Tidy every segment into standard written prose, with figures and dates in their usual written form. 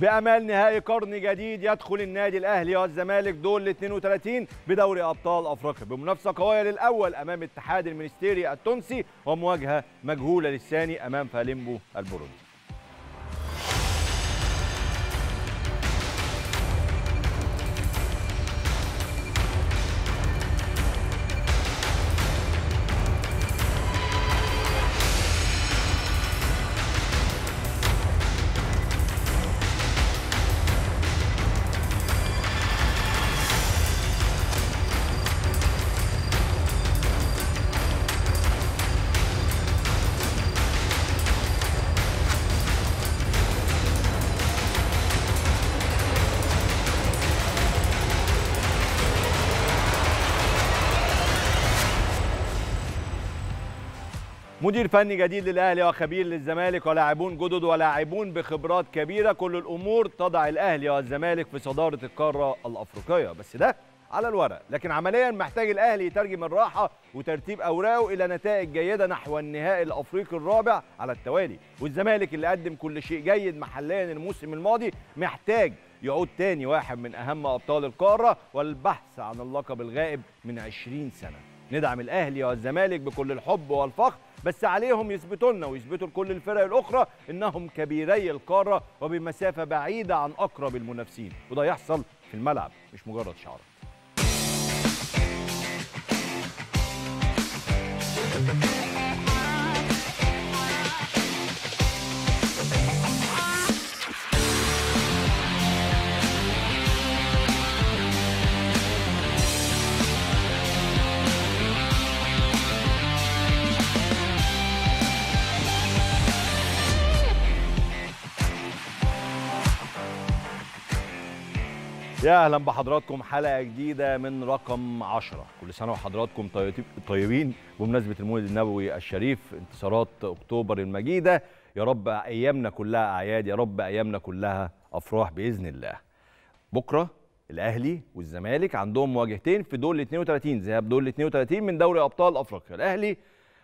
بامال نهائي قرن جديد يدخل النادي الاهلي والزمالك دور ال 32 بدوري ابطال افريقيا بمنافسه قويه للاول امام اتحاد المنستيري التونسي ومواجهه مجهوله للثاني امام فاليمبو البوروندي. مدير فني جديد للاهلي وخبير للزمالك ولاعبون جدد ولاعبون بخبرات كبيره، كل الامور تضع الاهلي والزمالك في صداره القاره الافريقيه، بس ده على الورق، لكن عمليا محتاج الاهلي يترجم الراحه وترتيب اوراقه الى نتائج جيده نحو النهائي الافريقي الرابع على التوالي، والزمالك اللي قدم كل شيء جيد محليا الموسم الماضي محتاج يعود تاني واحد من اهم ابطال القاره والبحث عن اللقب الغائب من 20 سنه. ندعم الاهلي والزمالك بكل الحب والفخر، بس عليهم يثبتوا لنا ويثبتوا لكل الفرق الاخرى انهم كبيري القاره وبمسافه بعيده عن اقرب المنافسين، وده يحصل في الملعب مش مجرد شعار. يا اهلا بحضراتكم حلقه جديده من رقم 10. كل سنه وحضراتكم طيبين بمناسبه المولد النبوي الشريف، انتصارات اكتوبر المجيده، يا رب ايامنا كلها اعياد، يا رب ايامنا كلها افراح باذن الله. بكره الاهلي والزمالك عندهم مواجهتين في دور ال 32 ذهاب دور ال 32 من دوري ابطال افريقيا. الاهلي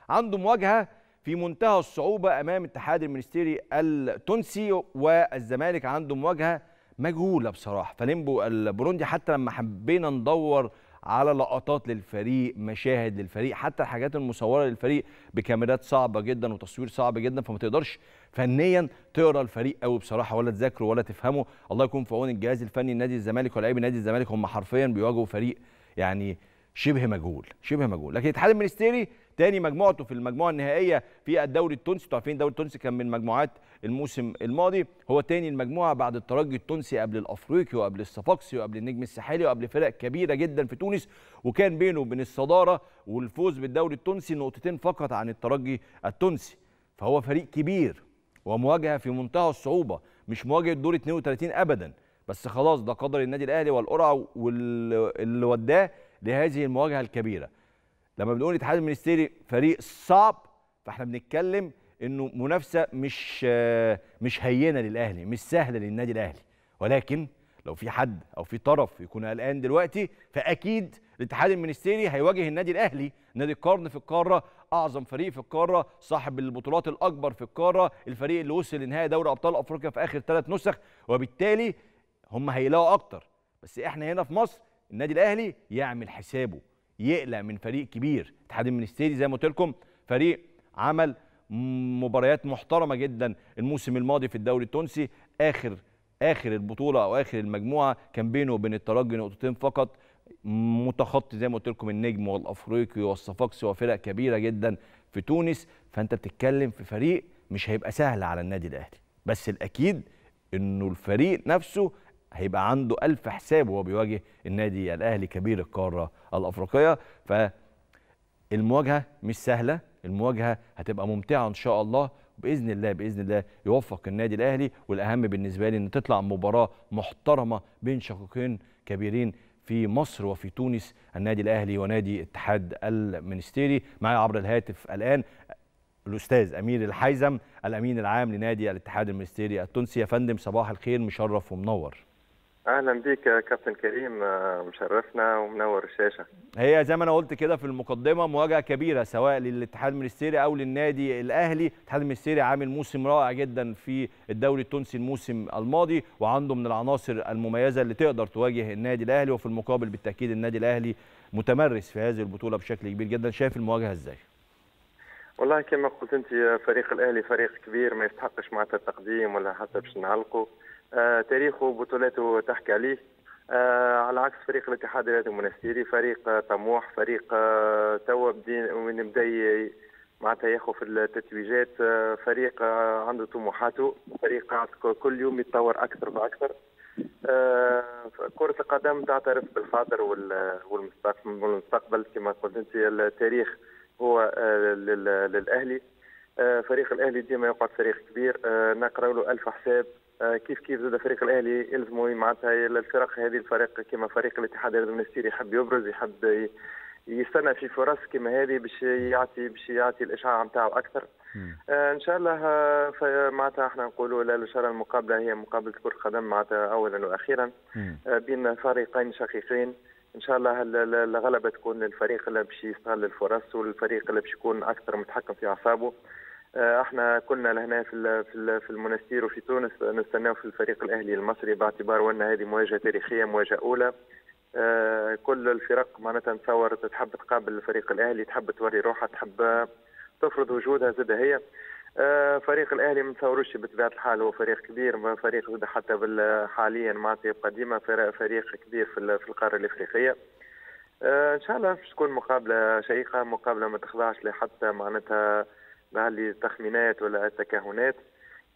عنده مواجهه في منتهى الصعوبه امام اتحاد المنستيري التونسي، والزمالك عنده مواجهه مجهولة بصراحة فاليمبو البوروندي. حتى لما حبينا ندور على لقطات للفريق، مشاهد للفريق، حتى الحاجات المصورة للفريق بكاميرات صعبة جدا وتصوير صعب جدا، فما تقدرش فنيا تقرا الفريق قوي بصراحة، ولا تذاكره ولا تفهمه. الله يكون في عون الجهاز الفني لنادي الزمالك ولاعيبي نادي الزمالك، هم حرفيا بيواجهوا فريق يعني شبه مجهول شبه مجهول. لكن الاتحاد المنستيري تاني مجموعته في المجموعه النهائيه في الدوري التونسي، انتوا عارفين الدوري التونسي كان من مجموعات الموسم الماضي، هو تاني المجموعه بعد الترجي التونسي قبل الافريقي وقبل الصفاقسي وقبل النجم الساحلي وقبل فرق كبيره جدا في تونس، وكان بينه وبين الصداره والفوز بالدوري التونسي نقطتين فقط عن الترجي التونسي، فهو فريق كبير ومواجهه في منتهى الصعوبه، مش مواجهه دور 32 ابدا، بس خلاص ده قدر النادي الاهلي والقرعه واللي وداه لهذه المواجهه الكبيره. لما بنقول الاتحاد المنستيري فريق صعب، فاحنا بنتكلم انه منافسه مش هينه للاهلي، مش سهله للنادي الاهلي، ولكن لو في حد او في طرف يكون قلقان دلوقتي فاكيد الاتحاد المنستيري هيواجه النادي الاهلي، نادي القرن في القاره، اعظم فريق في القاره، صاحب البطولات الاكبر في القاره، الفريق اللي وصل لنهائي دوري ابطال افريقيا في اخر 3 نسخ، وبالتالي هم هيلاقوا اكتر. بس احنا هنا في مصر النادي الاهلي يعمل حسابه، يقلق من فريق كبير. اتحاد المنستيري زي ما قلت لكم فريق عمل مباريات محترمه جدا الموسم الماضي في الدوري التونسي، اخر البطوله او اخر المجموعه كان بينه وبين الترجي نقطتين فقط، متخطي زي ما قلت لكم النجم والافريقي والصفاقسي وفرق كبيره جدا في تونس، فانت بتتكلم في فريق مش هيبقى سهل على النادي الاهلي، بس الاكيد انه الفريق نفسه هيبقى عنده 1000 حساب وهو بيواجه النادي الاهلي كبير القاره الافريقيه. فالمواجهه مش سهله، المواجهه هتبقى ممتعه ان شاء الله، باذن الله باذن الله يوفق النادي الاهلي، والاهم بالنسبه لي ان تطلع مباراه محترمه بين شقيقين كبيرين في مصر وفي تونس، النادي الاهلي ونادي اتحاد المنستيري. معايا عبر الهاتف الان الاستاذ امير الحيزم الامين العام لنادي الاتحاد المنستيري التونسي. يا فندم صباح الخير، مشرف ومنور. اهلا بيك يا كابتن كريم، مشرفنا ومنور الشاشه. هي زي ما انا قلت كده في المقدمه مواجهه كبيره سواء للاتحاد المنستيري او للنادي الاهلي، الاتحاد المنستيري عامل موسم رائع جدا في الدوري التونسي الموسم الماضي وعنده من العناصر المميزه اللي تقدر تواجه النادي الاهلي، وفي المقابل بالتاكيد النادي الاهلي متمرس في هذه البطوله بشكل كبير جدا، شايف المواجهه ازاي؟ والله كما قلت انت، فريق الاهلي فريق كبير ما يستحقش معناتها التقديم ولا حتى باش نعلقه، تاريخه وبطولاته تحكي عليه، على عكس فريق الاتحاد المنستيري، فريق طموح، فريق توا بدا معناتها ياخذ في التتويجات، فريق عنده طموحاته، فريق كل يوم يتطور اكثر واكثر. كرة القدم تعترف بالحاضر والمستقبل كما قلت انت، التاريخ هو للاهلي، فريق الاهلي ديما يقعد فريق كبير، نقرأ له ألف حساب، كيف كيف زاد فريق الاهلي يلزموا معناتها الفرق هذه الفريق كما فريق الاتحاد المنستيري يحب يبرز، يحب يستنى في فرص كما هذه باش يعطي الاشعاع نتاعو اكثر. ان شاء الله معناتها احنا نقولوا ان شاء الله المقابله هي مقابله كرة قدم معناتها اولا واخيرا بين فريقين شقيقين، ان شاء الله الغلبه تكون للفريق اللي باش يستغل الفرص والفريق اللي باش يكون اكثر متحكم في اعصابه. احنا كلنا لهنا في المنستير وفي تونس نستناو في الفريق الاهلي المصري باعتبار ان هذه مواجهه تاريخيه، مواجهه اولى، كل الفرق معناتها نتصور تحب تقابل الفريق الاهلي، تحب توري روحها، تحب تفرض وجودها زاد هي. فريق الاهلي ما نتصوروش بطبيعه الحال، هو فريق كبير، فريق زاد حتى حاليا معناتها يبقى ديما فريق كبير في القاره الافريقيه. ان شاء الله باش تكون مقابله شيقه، مقابله ما تخضعش لحتى معناتها لعلي تخمينات ولا تكهنات،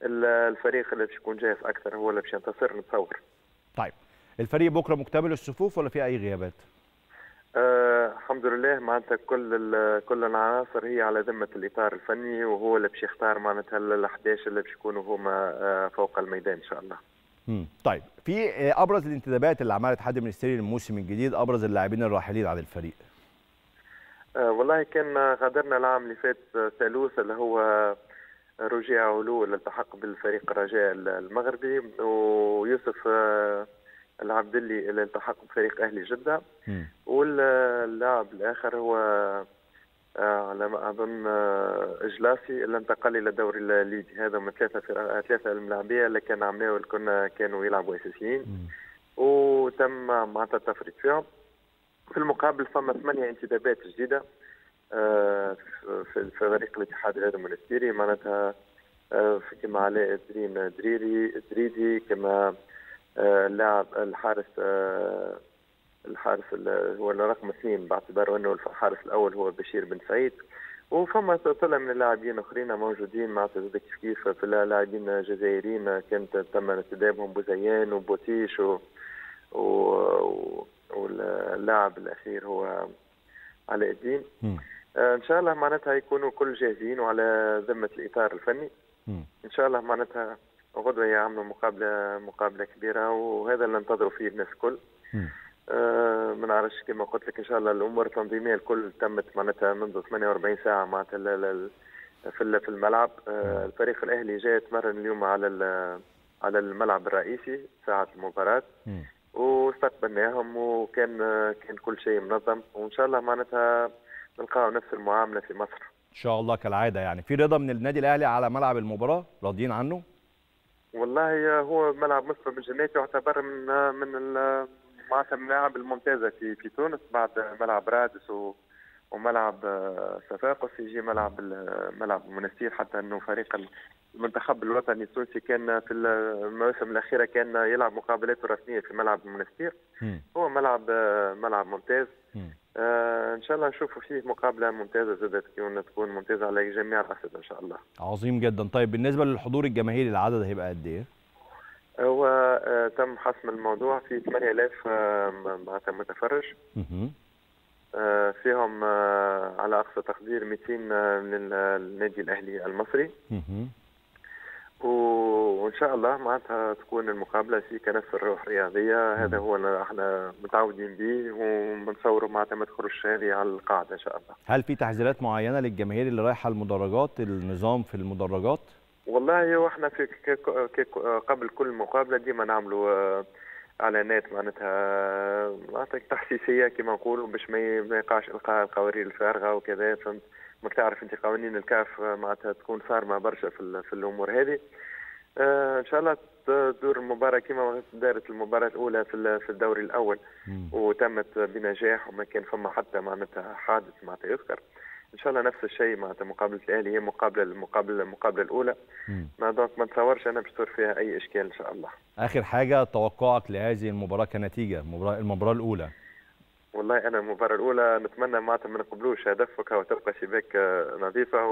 الفريق اللي باش يكون جاهز اكثر هو اللي باش ينتصر نتصور. طيب الفريق بكره مكتمل الصفوف ولا في اي غيابات؟ الحمد لله معناتها كل العناصر هي على ذمه الاطار الفني وهو اللي باش يختار معناتها ال 11 اللي باش يكونوا هما فوق الميدان ان شاء الله. طيب في ابرز الانتدابات اللي عملت الاتحاد المنستيري الموسم الجديد، ابرز اللاعبين الراحلين عن الفريق. والله كان غادرنا العام اللي فات سالوس اللي هو رجاء علو اللي التحق بالفريق الرجاء المغربي، ويوسف العبدلي اللي التحق بفريق اهلي جده، واللاعب الاخر هو على ما اظن اجلاسي اللي انتقل الى الدوري الليبي. هذا من ثلاثه الملاعبيه اللي كان عملوا اللي كانوا يلعبوا اساسيين وتم معناتها التفريط فيهم. في المقابل فما 8 انتدابات جديده في فريق الاتحاد المنستيري معناتها، كما علاء الدين الدريدي، كما اللاعب الحارس هو الرقم 2 باعتبار انه الحارس الاول هو بشير بن سعيد، وفما سلسله من اللاعبين اخرين موجودين معناتها كيف كيف في لاعبين جزائريين كانت تم انتدابهم بوزيان وبوتيش واللاعب الاخير هو علاء الدين. ان شاء الله معناتها يكونوا كل جاهزين وعلى ذمه الاطار الفني. ان شاء الله معناتها غدوه يعملوا مقابله كبيره وهذا اللي ننتظروا فيه الناس الكل. ما نعرفش كما قلت لك ان شاء الله الامور التنظيميه الكل تمت معناتها منذ 48 ساعه معناتها في الملعب. الفريق الاهلي جاي يتمرن اليوم على الملعب الرئيسي ساعه المباراه واستقبلناهم وكان كل شيء منظم، وان شاء الله معناتها نلقاو نفس المعامله في مصر ان شاء الله كالعاده. يعني في رضا من النادي الاهلي على ملعب المباراه، راضيين عنه؟ والله هو ملعب مصر بالجنات يعتبر من معناتها الملاعب الممتازه في تونس بعد ملعب رادس وملعب صفاقس، يجي ملعب المنستير، حتى انه فريق المنتخب الوطني التونسي كان في المواسم الاخيره كان يلعب مقابلاته الرسميه في ملعب المنستير. هو ملعب ممتاز. ان شاء الله نشوفوا فيه مقابله ممتازه زادت تكون ممتازه على جميع الاصعده ان شاء الله. عظيم جدا. طيب بالنسبه للحضور الجماهيري العدد هيبقى قد ايه؟ هو تم حسم الموضوع في 8000 معناتها متفرج. فيهم على اقصى تقدير 200 من النادي الاهلي المصري. وان شاء الله معناتها تكون المقابله في كنف الروح الرياضيه، هذا هو اللي احنا متعودين به وبنصوروا معناتها ما تخرجش هذه على القاعده ان شاء الله. هل في تحذيرات معينه للجماهير اللي رايحه المدرجات، النظام في المدرجات؟ والله واحنا قبل كل مقابله ديما نعملوا اعلانات معناتها نعطيك تحسيسيه كما نقولوا باش ما يقعش القاء القوارير الفارغه وكذا، فهمت؟ ماك تعرف انت قوانين الكاف معناتها تكون صارمه برشا في الامور هذه. ان شاء الله تدور المباراه كما دارت المباراه الاولى في الدوري الاول وتمت بنجاح وما كان فما حتى معناتها حادث معناتها يذكر. ان شاء الله نفس الشيء معناتها مقابله الاهلي هي المقابله الاولى، ما نتصورش انا باش تصير فيها اي اشكال ان شاء الله. اخر حاجه توقعك لهذه المباراه كنتيجه المباراه الاولى؟ والله انا المباراه الاولى نتمنى معناتها ما نقبلوش هدف وكا وتبقى شباك نظيفه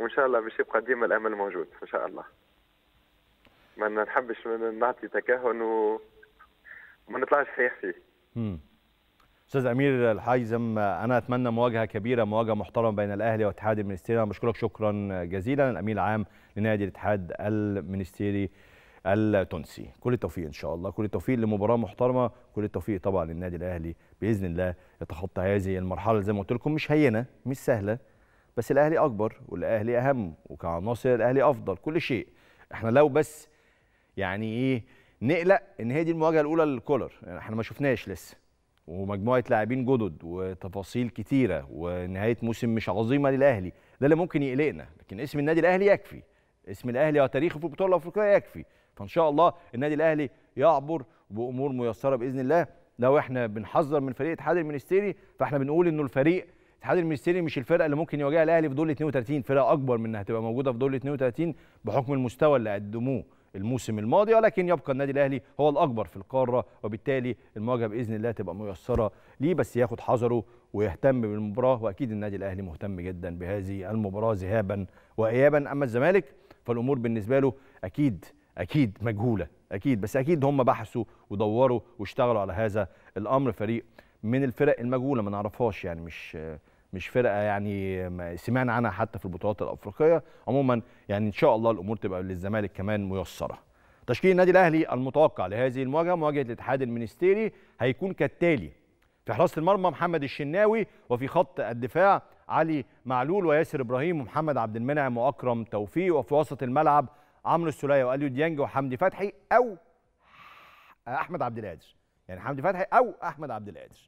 وان شاء الله باش يبقى ديما الامل موجود ان شاء الله. ما نحبش نعطي تكهن وما نطلعش صحيح فيه. استاذ امير الحيزم، انا اتمنى مواجهه كبيره، مواجهه محترمه بين الاهلي واتحاد المنستيري. انا بشكرك شكرا جزيلا، الامين العام لنادي الاتحاد المنستيري التونسي. كل التوفيق ان شاء الله، كل التوفيق لمباراه محترمه، كل التوفيق طبعا للنادي الاهلي باذن الله يتخطى هذه المرحله زي ما قلت لكم، مش هينه مش سهله، بس الاهلي اكبر والاهلي اهم وكعناصر الاهلي افضل كل شيء. احنا لو بس يعني ايه نقلق ان هي دي المواجهه الاولى للكولر، يعني احنا ما شفناش لسه، ومجموعه لاعبين جدد وتفاصيل كتيره ونهايه موسم مش عظيمه للاهلي، ده اللي ممكن يقلقنا، لكن اسم النادي الاهلي يكفي، اسم الاهلي وتاريخه في البطوله الافريقيه يكفي. فان شاء الله النادي الاهلي يعبر بامور ميسره باذن الله. لو احنا بنحذر من فريق اتحاد المنستيري فاحنا بنقول انه الفريق اتحاد المنستيري مش الفرقه اللي ممكن يواجهها الاهلي في دور 32، فرقه اكبر من انها تبقى موجوده في دور 32 بحكم المستوى اللي قدموه الموسم الماضي، ولكن يبقى النادي الاهلي هو الاكبر في القاره، وبالتالي المواجهه باذن الله تبقى ميسره ليه، بس ياخد حذره ويهتم بالمباراه، واكيد النادي الاهلي مهتم جدا بهذه المباراه ذهابا وايابا. اما الزمالك فالامور بالنسبه له اكيد مجهوله، اكيد، بس اكيد هم بحثوا ودوروا واشتغلوا على هذا الامر. فريق من الفرق المجهوله ما نعرفهاش، يعني مش فرقه يعني ما سمعنا عنها حتى في البطولات الافريقيه عموما، يعني ان شاء الله الامور تبقى للزمالك كمان ميسره. تشكيل النادي الاهلي المتوقع لهذه المواجهه، مواجهه الاتحاد المنستيري، هيكون كالتالي: في حراسه المرمى محمد الشناوي، وفي خط الدفاع علي معلول وياسر ابراهيم ومحمد عبد المنعم واكرم توفيق، وفي وسط الملعب عمرو السوليه واليو ديانج وحمدي فتحي او احمد عبد القادر، يعني حمدي فتحي او احمد عبد القادر.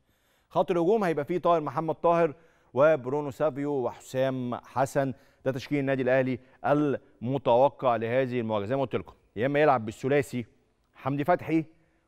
خط الهجوم هيبقى فيه طاهر محمد طاهر وبرونو سافيو وحسام حسن. ده تشكيل النادي الاهلي المتوقع لهذه المواجهه. زي ما قلت لكم، يا اما يلعب بالثلاثي حمدي فتحي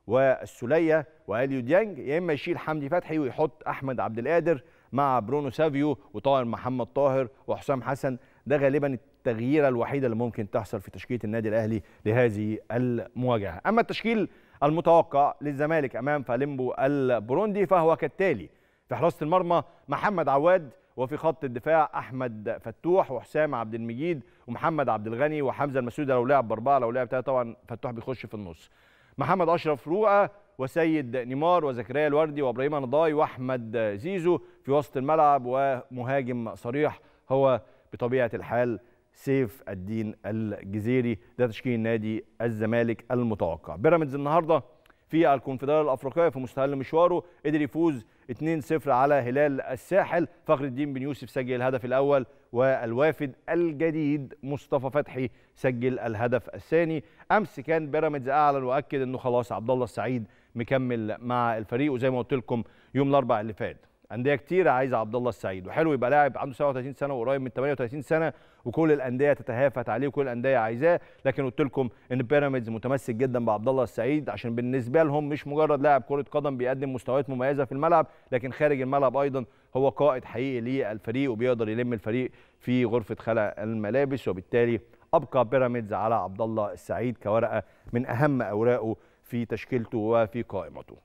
والسوليه واليو ديانج، يا اما يشيل حمدي فتحي ويحط احمد عبد القادر مع برونو سافيو وطاهر محمد طاهر وحسام حسن. ده غالبا التغييره الوحيده اللي ممكن تحصل في تشكيله النادي الاهلي لهذه المواجهه. اما التشكيل المتوقع للزمالك امام فاليمبو البروندي فهو كالتالي: في حراسه المرمى محمد عواد، وفي خط الدفاع احمد فتوح وحسام عبد المجيد ومحمد عبد الغني وحمزه المسعودي لو لعب باربعه، لو لعب ثلاثه طبعا فتوح بيخش في النص، محمد اشرف رؤى وسيد نيمار وزكريا الوردي وابراهيم نضاي واحمد زيزو. في وسط الملعب ومهاجم صريح هو بطبيعه الحال سيف الدين الجزيري. ده تشكيل نادي الزمالك المتوقع. بيراميدز النهارده في الكونفدراليه الافريقيه في مستهل مشواره، قدر يفوز 2-0 على هلال الساحل، فخر الدين بن يوسف سجل الهدف الاول، والوافد الجديد مصطفى فتحي سجل الهدف الثاني. امس كان بيراميدز اعلن واكد انه خلاص عبد الله السعيد مكمل مع الفريق، وزي ما قلت لكم يوم الاربعاء اللي فات انديه كتير عايزه عبد الله السعيد، وحلو يبقى لاعب عنده 37 سنه وقريب من 38 سنه وكل الانديه تتهافت عليه وكل الانديه عايزاه، لكن قلت لكم ان بيراميدز متمسك جدا بعبد الله السعيد عشان بالنسبه لهم مش مجرد لاعب كره قدم بيقدم مستويات مميزه في الملعب، لكن خارج الملعب ايضا هو قائد حقيقي للفريق وبيقدر يلم الفريق في غرفه خلع الملابس، وبالتالي ابقى بيراميدز على عبد الله السعيد كورقه من اهم اوراقه في تشكيلته وفي قائمته.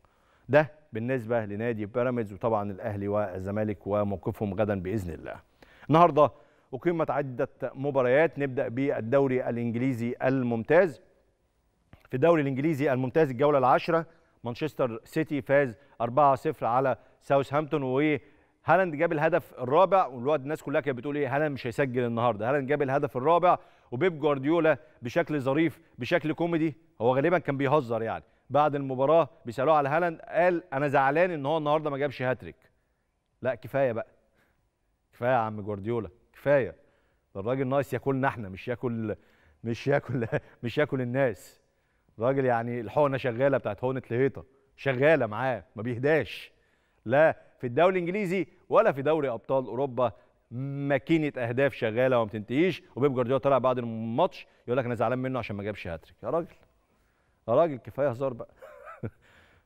ده بالنسبه لنادي بيراميدز وطبعا الاهلي والزمالك وموقفهم غدا باذن الله. النهارده اقيمت عده مباريات، نبدا بالدوري الانجليزي الممتاز. في الدوري الانجليزي الممتاز الجوله العاشره، مانشستر سيتي فاز 4-0 على ساوثهامبتون، وهالاند جاب الهدف الرابع، والوقت الناس كلها كانت بتقول ايه هالاند مش هيسجل النهارده، هالاند جاب الهدف الرابع. وبيب جوارديولا بشكل ظريف بشكل كوميدي، هو غالبا كان بيهزر يعني، بعد المباراه بيسالوه على هالاند قال انا زعلان ان هو النهارده ما جابش هاتريك. لا كفايه بقى، كفايه يا عم جوارديولا كفايه، ده الراجل ناقص ياكلنا احنا مش ياكل الناس. راجل يعني الحقنه شغاله بتاعت هونه لهيطه شغاله معاه، ما بيهداش لا في الدوري الانجليزي ولا في دوري ابطال اوروبا. ماكينه اهداف شغاله وما بتنتهيش. وبيب جوارديولا طلع بعد الماتش يقول لك انا زعلان منه عشان ما جابش هاتريك. يا راجل يا راجل كفايه هزار بقى.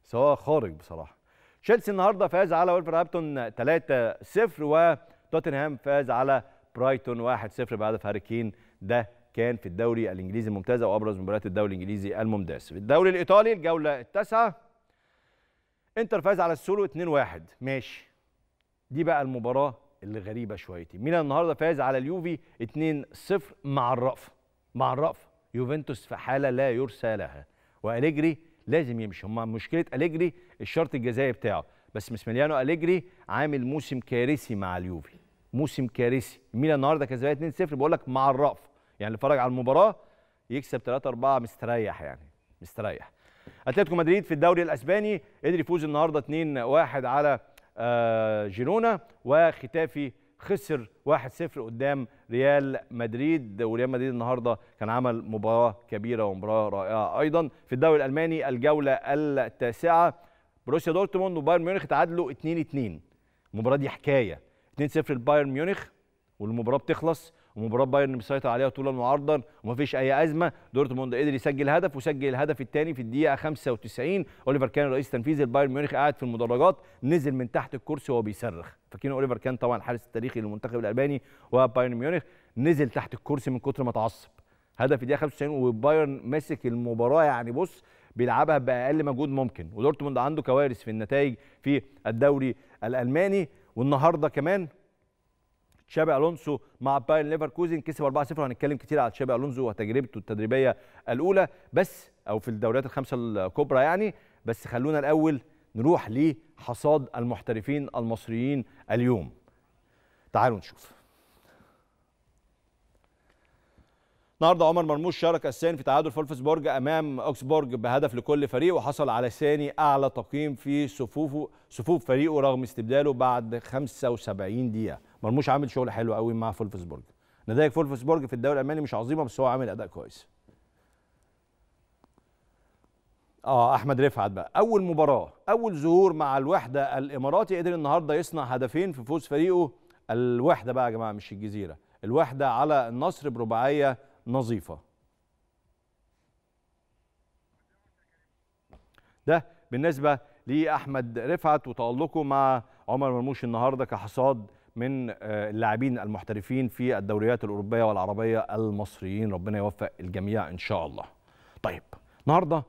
سواء خارج بصراحه. تشيلسي النهارده فاز على ولفرهامبتون 3-0 وتوتنهام فاز على برايتون 1-0 بعد هاري كين. ده كان في الدوري الانجليزي الممتاز وابرز مباريات الدوري الانجليزي الممتاز. في الدوري الايطالي الجوله التاسعه انتر فاز على السولو 2-1. ماشي، دي بقى المباراه اللي غريبه شويتين. ميلان النهارده فاز على اليوفي 2-0 مع الرأفه. يوفنتوس في حاله لا يرثى لها واليجري لازم يمشي. هم مشكله اليجري الشرط الجزائي بتاعه، بس ماسميليانو اليجري عامل موسم كارثي مع اليوفي، موسم كارثي. ميلان النهارده كسبها 2-0 بقول لك مع الرأفه، يعني اللي اتفرج على المباراه يكسب 3-4 مستريح، يعني مستريح. اتلتيكو مدريد في الدوري الاسباني قدر يفوز النهارده 2-1 على جيرونا، وختافي خسر 1-0 قدام ريال مدريد. وريال مدريد النهارده كان عمل مباراه كبيره ومباراه رائعه ايضا. في الدوري الالماني الجوله التاسعه بروسيا دورتموند وبايرن ميونخ تعادلوا 2-2. المباراه دي حكايه، 2-0 لبايرن ميونخ والمباراه بتخلص، ومباراه بايرن مسيطر عليها طولا وعرضا ومفيش اي ازمه. دورتموند قدر يسجل هدف، وسجل الهدف الثاني في الدقيقه 95. اوليفر كان رئيس تنفيذي لبايرن ميونخ قاعد في المدرجات، نزل من تحت الكرسي وهو بيصرخ. فاكرين اوليفر كان طبعا الحارس التاريخي للمنتخب الالباني وبايرن ميونخ، نزل تحت الكرسي من كتر ما اتعصب. هدف في الدقيقه 95 وبايرن ماسك المباراه، يعني بص بيلعبها باقل مجهود ممكن. ودورتموند عنده كوارث في النتائج في الدوري الالماني. والنهارده كمان تشابي الونسو مع بايرن ليفركوزن كسب 4-0. هنتكلم كتير على تشابي الونسو وتجربته التدريبيه الاولى بس، او في الدوريات الخمسه الكبرى يعني. بس خلونا الاول نروح لحصاد المحترفين المصريين اليوم، تعالوا نشوف. النهارده عمر مرموش شارك الثاني في تعادل فولفسبورج امام اوكسبورج بهدف لكل فريق، وحصل على ثاني اعلى تقييم في صفوف فريقه رغم استبداله بعد 75 دقيقه. مرموش عامل شغل حلو قوي مع فولفسبورج. نتائج فولفسبورج في الدوري الالماني مش عظيمه، بس هو عامل اداء كويس. احمد رفعت بقى اول مباراه، اول ظهور مع الوحده الاماراتي، قدر النهارده يصنع هدفين في فوز فريقه. الوحده بقى يا جماعه مش الجزيره، الوحده على النصر برباعيه نظيفه. ده بالنسبه لاحمد رفعت وتالقه مع عمر مرموش النهارده كحصاد من اللاعبين المحترفين في الدوريات الأوروبية والعربية المصريين. ربنا يوفق الجميع إن شاء الله. طيب النهارده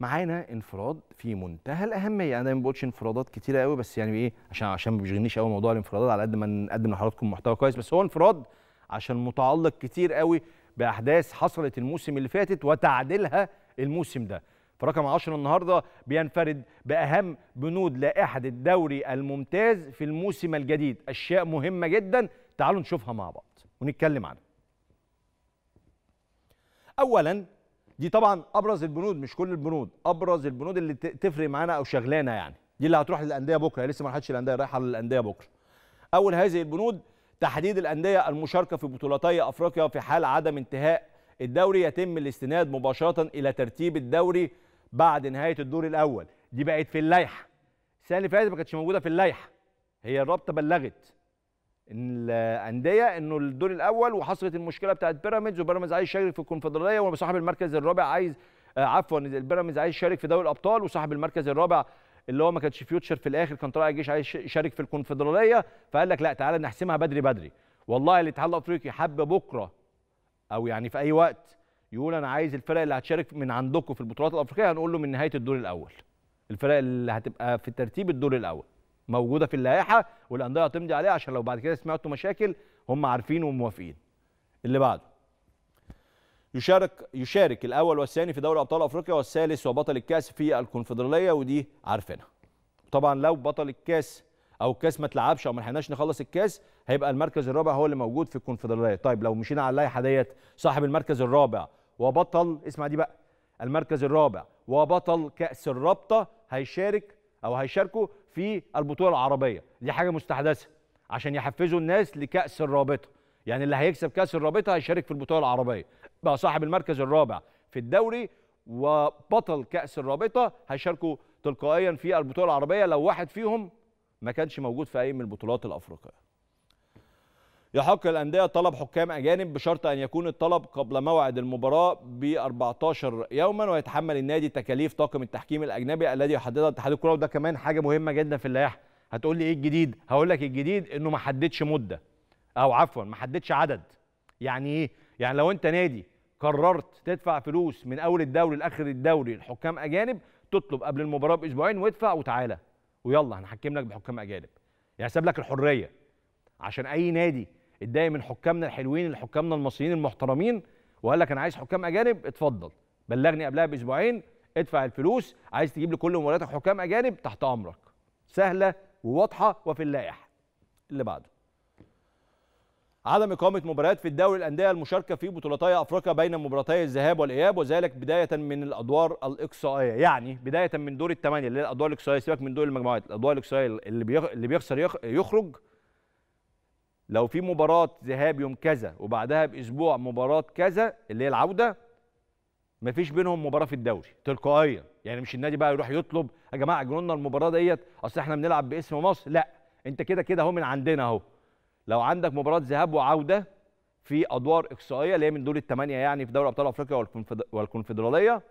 معانا انفراد في منتهى الأهمية. أنا ما بقولش انفرادات كتيرة قوي، بس يعني إيه، عشان ما بيشغلنيش قوي موضوع الانفرادات، على قد ما نقدم لحضراتكم محتوى كويس. بس هو انفراد عشان متعلق كتير قوي بأحداث حصلت الموسم اللي فاتت وتعديلها الموسم ده. فرقم 10 النهارده بينفرد بأهم بنود لائحة الدوري الممتاز في الموسم الجديد. أشياء مهمة جدا تعالوا نشوفها مع بعض ونتكلم عنها. أولا دي طبعا أبرز البنود، مش كل البنود، أبرز البنود اللي تفرق معانا أو شغلانة، يعني دي اللي هتروح للأندية بكرة. لسه ما راحتش الأندية، رايحة للأندية بكرة. أول هذه البنود تحديد الأندية المشاركة في بطولتي أفريقيا في حال عدم انتهاء الدوري، يتم الاستناد مباشرة إلى ترتيب الدوري بعد نهايه الدور الاول. دي بقت في اللائحه. السنه اللي فاتت ما كانتش موجوده في اللائحه. هي الرابطه بلغت ان الانديه انه الدور الاول، وحصلت المشكله بتاعت بيراميدز، وبيراميدز عايز يشارك في الكونفدراليه، وصاحب المركز الرابع عايز البيراميدز عايز يشارك في دوري الابطال، وصاحب المركز الرابع اللي هو ما كانش فيوتشر في الاخر كان طلائع الجيش عايز يشارك في الكونفدراليه. فقال لك لا، تعالى نحسمها بدري بدري. والله الاتحاد الافريقي حب بكره او يعني في اي وقت يقول انا عايز الفرق اللي هتشارك من عندكم في البطولات الافريقيه، هنقول له من نهايه الدور الاول. الفرق اللي هتبقى في ترتيب الدور الاول موجوده في اللائحه، والانديه هتمضي عليها عشان لو بعد كده سمعتوا مشاكل هم عارفين وموافقين. اللي بعده يشارك الاول والثاني في دوري ابطال افريقيا، والثالث وبطل الكاس في الكونفدراليه، ودي عارفينها. طبعا لو بطل الكاس او الكاس ما اتلعبش او ما لحقناش نخلص الكاس، هيبقى المركز الرابع هو اللي موجود في الكونفدراليه. طيب لو مشينا على اللائحه ديت، صاحب المركز الرابع وبطل، اسمع دي بقى، المركز الرابع وبطل كأس الرابطة هيشارك أو هيشاركوا في البطولة العربية. دي حاجة مستحدثة عشان يحفزوا الناس لكأس الرابطة، يعني اللي هيكسب كأس الرابطة هيشارك في البطولة العربية. بقى صاحب المركز الرابع في الدوري وبطل كأس الرابطة هيشاركوا تلقائيا في البطولة العربية لو واحد فيهم ما كانش موجود في أي من البطولات الأفريقية. يحق الأندية طلب حكام أجانب بشرط أن يكون الطلب قبل موعد المباراة ب 14 يوما، ويتحمل النادي تكاليف طاقم التحكيم الأجنبي الذي يحددها اتحاد الكرة. وده كمان حاجة مهمة جدا في اللائحة. هتقول لي إيه الجديد؟ هقول لك الجديد إنه ما حددش مدة، أو عفوا ما حددش عدد. يعني إيه؟ يعني لو أنت نادي قررت تدفع فلوس من أول الدوري لآخر الدوري لحكام أجانب، تطلب قبل المباراة بأسبوعين وادفع وتعالى ويلا هنحكم لك بحكام أجانب. يحسب لك الحرية عشان أي نادي اتضايق من حكامنا الحلوين لحكامنا المصريين المحترمين وقال لك انا عايز حكام اجانب، اتفضل بلغني قبلها باسبوعين، ادفع الفلوس، عايز تجيب لكل مباراتك حكام اجانب تحت امرك. سهله وواضحه وفي اللائحه. اللي بعده عدم اقامه مباريات في الدوري الانديه المشاركه في بطولتي افريقيا بين مباراتي الذهاب والاياب، وذلك بدايه من الادوار الاقصائيه. يعني بدايه من دور الثمانيه اللي هي الادوار الاقصائيه، سيبك من دور المجموعات، الادوار الاقصائيه اللي بيخسر يخرج. لو في مباراة ذهاب يوم كذا وبعدها بأسبوع مباراة كذا اللي هي العودة، مفيش بينهم مباراة في الدوري تلقائيا. يعني مش النادي بقى يروح يطلب يا جماعة اجلوا لنا المباراة ديت أصل احنا بنلعب باسم مصر، لا أنت كده كده أهو من عندنا أهو. لو عندك مباراة ذهاب وعودة في أدوار إقصائية اللي هي من دور الثمانية يعني في دوري أبطال أفريقيا والكونفدرالية،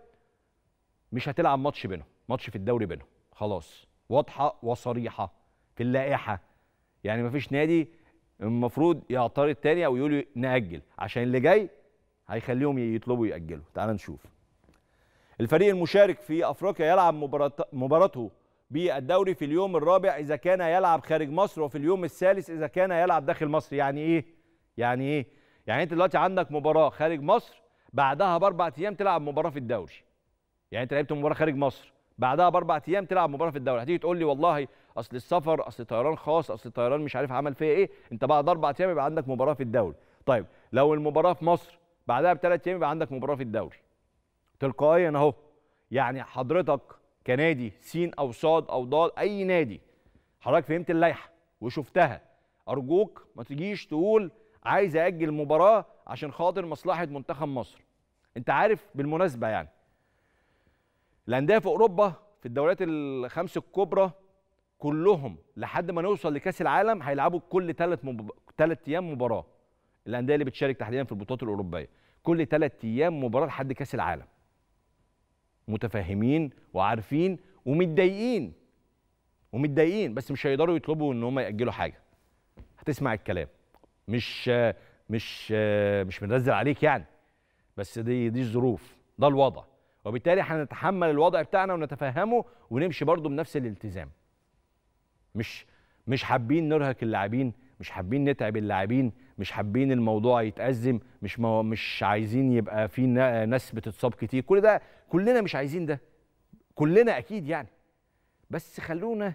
مش هتلعب ماتش بينهم، ماتش في الدوري بينهم، خلاص واضحة وصريحة في اللائحة. يعني مفيش نادي المفروض يعترض تاني او يقول نأجل، عشان اللي جاي هيخليهم يطلبوا يأجلوا. تعال نشوف. الفريق المشارك في افريقيا يلعب مباراته بالدوري في اليوم الرابع اذا كان يلعب خارج مصر، وفي اليوم الثالث اذا كان يلعب داخل مصر. يعني ايه؟ يعني ايه؟ يعني انت دلوقتي عندك مباراه خارج مصر، بعدها باربع ايام تلعب مباراه في الدوري. يعني انت لعبت مباراه خارج مصر، بعدها باربع ايام تلعب مباراه في الدوري. هتيجي تقول لي والله اصل السفر، اصل طيران خاص، اصل طيران مش عارف عمل فيا ايه. انت بعد اربع ايام يبقى عندك مباراه في الدوري. طيب لو المباراه في مصر بعدها بثلاث ايام يبقى عندك مباراه في الدوري تلقائيا اهو. يعني حضرتك كنادي سين او صاد او ضاد، اي نادي، حضرتك فهمت اللائحه وشفتها، ارجوك ما تجيش تقول عايز اجل مباراه عشان خاطر مصلحه منتخب مصر. انت عارف بالمناسبه يعني الانديه في اوروبا في الدوريات الخمس الكبرى كلهم لحد ما نوصل لكاس العالم هيلعبوا كل ثلاث ايام مباراه. الانديه اللي بتشارك تحديدا في البطولات الاوروبيه كل ثلاث ايام مباراه لحد كاس العالم. متفاهمين وعارفين ومتضايقين بس مش هيقدروا يطلبوا ان هم ياجلوا حاجه. هتسمع الكلام، مش بننزل عليك يعني، بس دي الظروف، ده الوضع، وبالتالي هنتحمل الوضع بتاعنا ونتفهمه ونمشي برضه بنفس الالتزام. مش حابين نرهق اللاعبين، مش حابين نتعب اللاعبين، مش حابين الموضوع يتأزم، مش عايزين يبقى في ناس بتتصاب كتير. كل ده كلنا مش عايزين ده، كلنا اكيد يعني، بس خلونا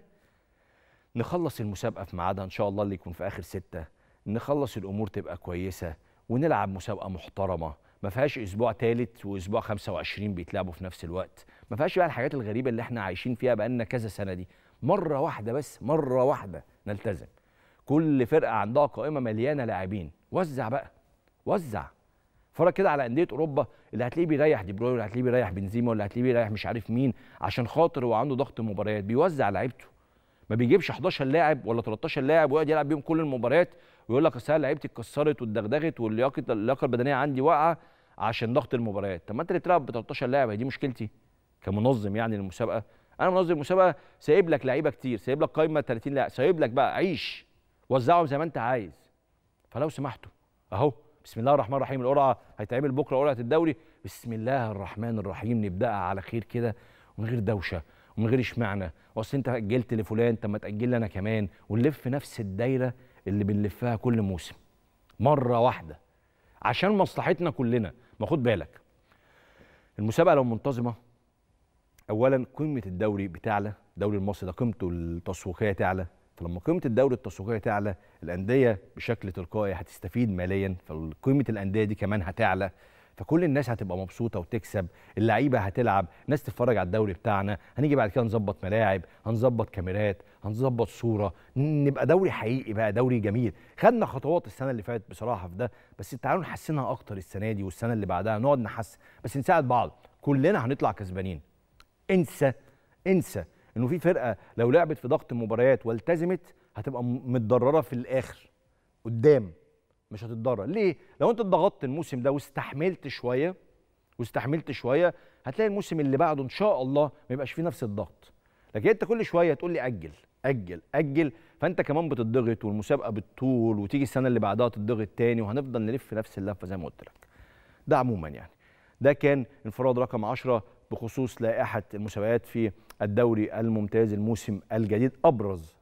نخلص المسابقة في ميعادها ان شاء الله اللي يكون في اخر 6، نخلص الامور تبقى كويسة ونلعب مسابقة محترمة ما فيهاش اسبوع ثالث واسبوع 25 بيتلعبوا في نفس الوقت، ما فيهاش بقى الحاجات الغريبة اللي احنا عايشين فيها بقالنا كذا سنة دي. مرة واحدة بس، مرة واحدة نلتزم. كل فرقة عندها قائمة مليانة لاعبين، وزع بقى، وزع. اتفرج كده على أندية أوروبا اللي هتلاقيه بيريح دي بروين، واللي هتلاقيه بيريح بنزيما، واللي هتلاقيه بيريح مش عارف مين، عشان خاطر هو عنده ضغط مباريات، بيوزع لعيبته. ما بيجيبش 11 لاعب ولا 13 لاعب ويقعد يلعب بيهم كل المباريات ويقول لك اصل لعيبتي اتكسرت واتدغدغت واللياقة البدنية عندي واقعة عشان ضغط المباريات. طب ما أنت اللي بتلعب ب 13 لاعب، هي دي مشكلتي كمنظم يعني للمسابقة. انا منظم المسابقه سايب لك لعيبه كتير، سايب لك قايمه 30 لاعب، سايب لك بقى عيش وزعهم زي ما انت عايز. فلو سمحتوا اهو بسم الله الرحمن الرحيم، القرعه هيتعمل بكره، قرعه الدوري، بسم الله الرحمن الرحيم نبداها على خير كده ومن غير دوشه ومن غير اشمعنى واصل انت اجلت لفلان طب ما تاجل لي انا كمان، ونلف نفس الدايره اللي بنلفها كل موسم مره واحده عشان مصلحتنا كلنا. ما خد بالك المسابقه لو منتظمه، اولا قيمه الدوري بتعلى، الدوري المصري ده قيمته التسويقيه تعلى، فلما قيمه الدوري التسويقيه تعلى الانديه بشكل تلقائي هتستفيد ماليا، فقيمه الانديه دي كمان هتعلى، فكل الناس هتبقى مبسوطه وتكسب، اللعيبه هتلعب، ناس تتفرج على الدوري بتاعنا، هنيجي بعد كده نظبط ملاعب، هنظبط كاميرات، هنظبط صوره، نبقى دوري حقيقي بقى، دوري جميل. خدنا خطوات السنه اللي فاتت بصراحه في ده، بس تعالوا نحسنها اكتر السنه دي والسنه اللي بعدها، نقعد نحسن بس نساعد بعض. كلنا هنطلع كسبانين. انسى انه في فرقه لو لعبت في ضغط المباريات والتزمت هتبقى متضرره في الاخر قدام، مش هتتضرر. ليه؟ لو انت اتضغطت الموسم ده واستحملت شويه هتلاقي الموسم اللي بعده ان شاء الله ما يبقاش فيه نفس الضغط. لكن انت كل شويه تقول لي اجل، فانت كمان بتضغط والمسابقه بالطول، وتيجي السنه اللي بعدها تضغط تاني، وهنفضل نلف في نفس اللفه زي ما قلت لك. ده عموما يعني ده كان انفراد رقم 10 بخصوص لائحه المسابقات في الدوري الممتاز الموسم الجديد، ابرز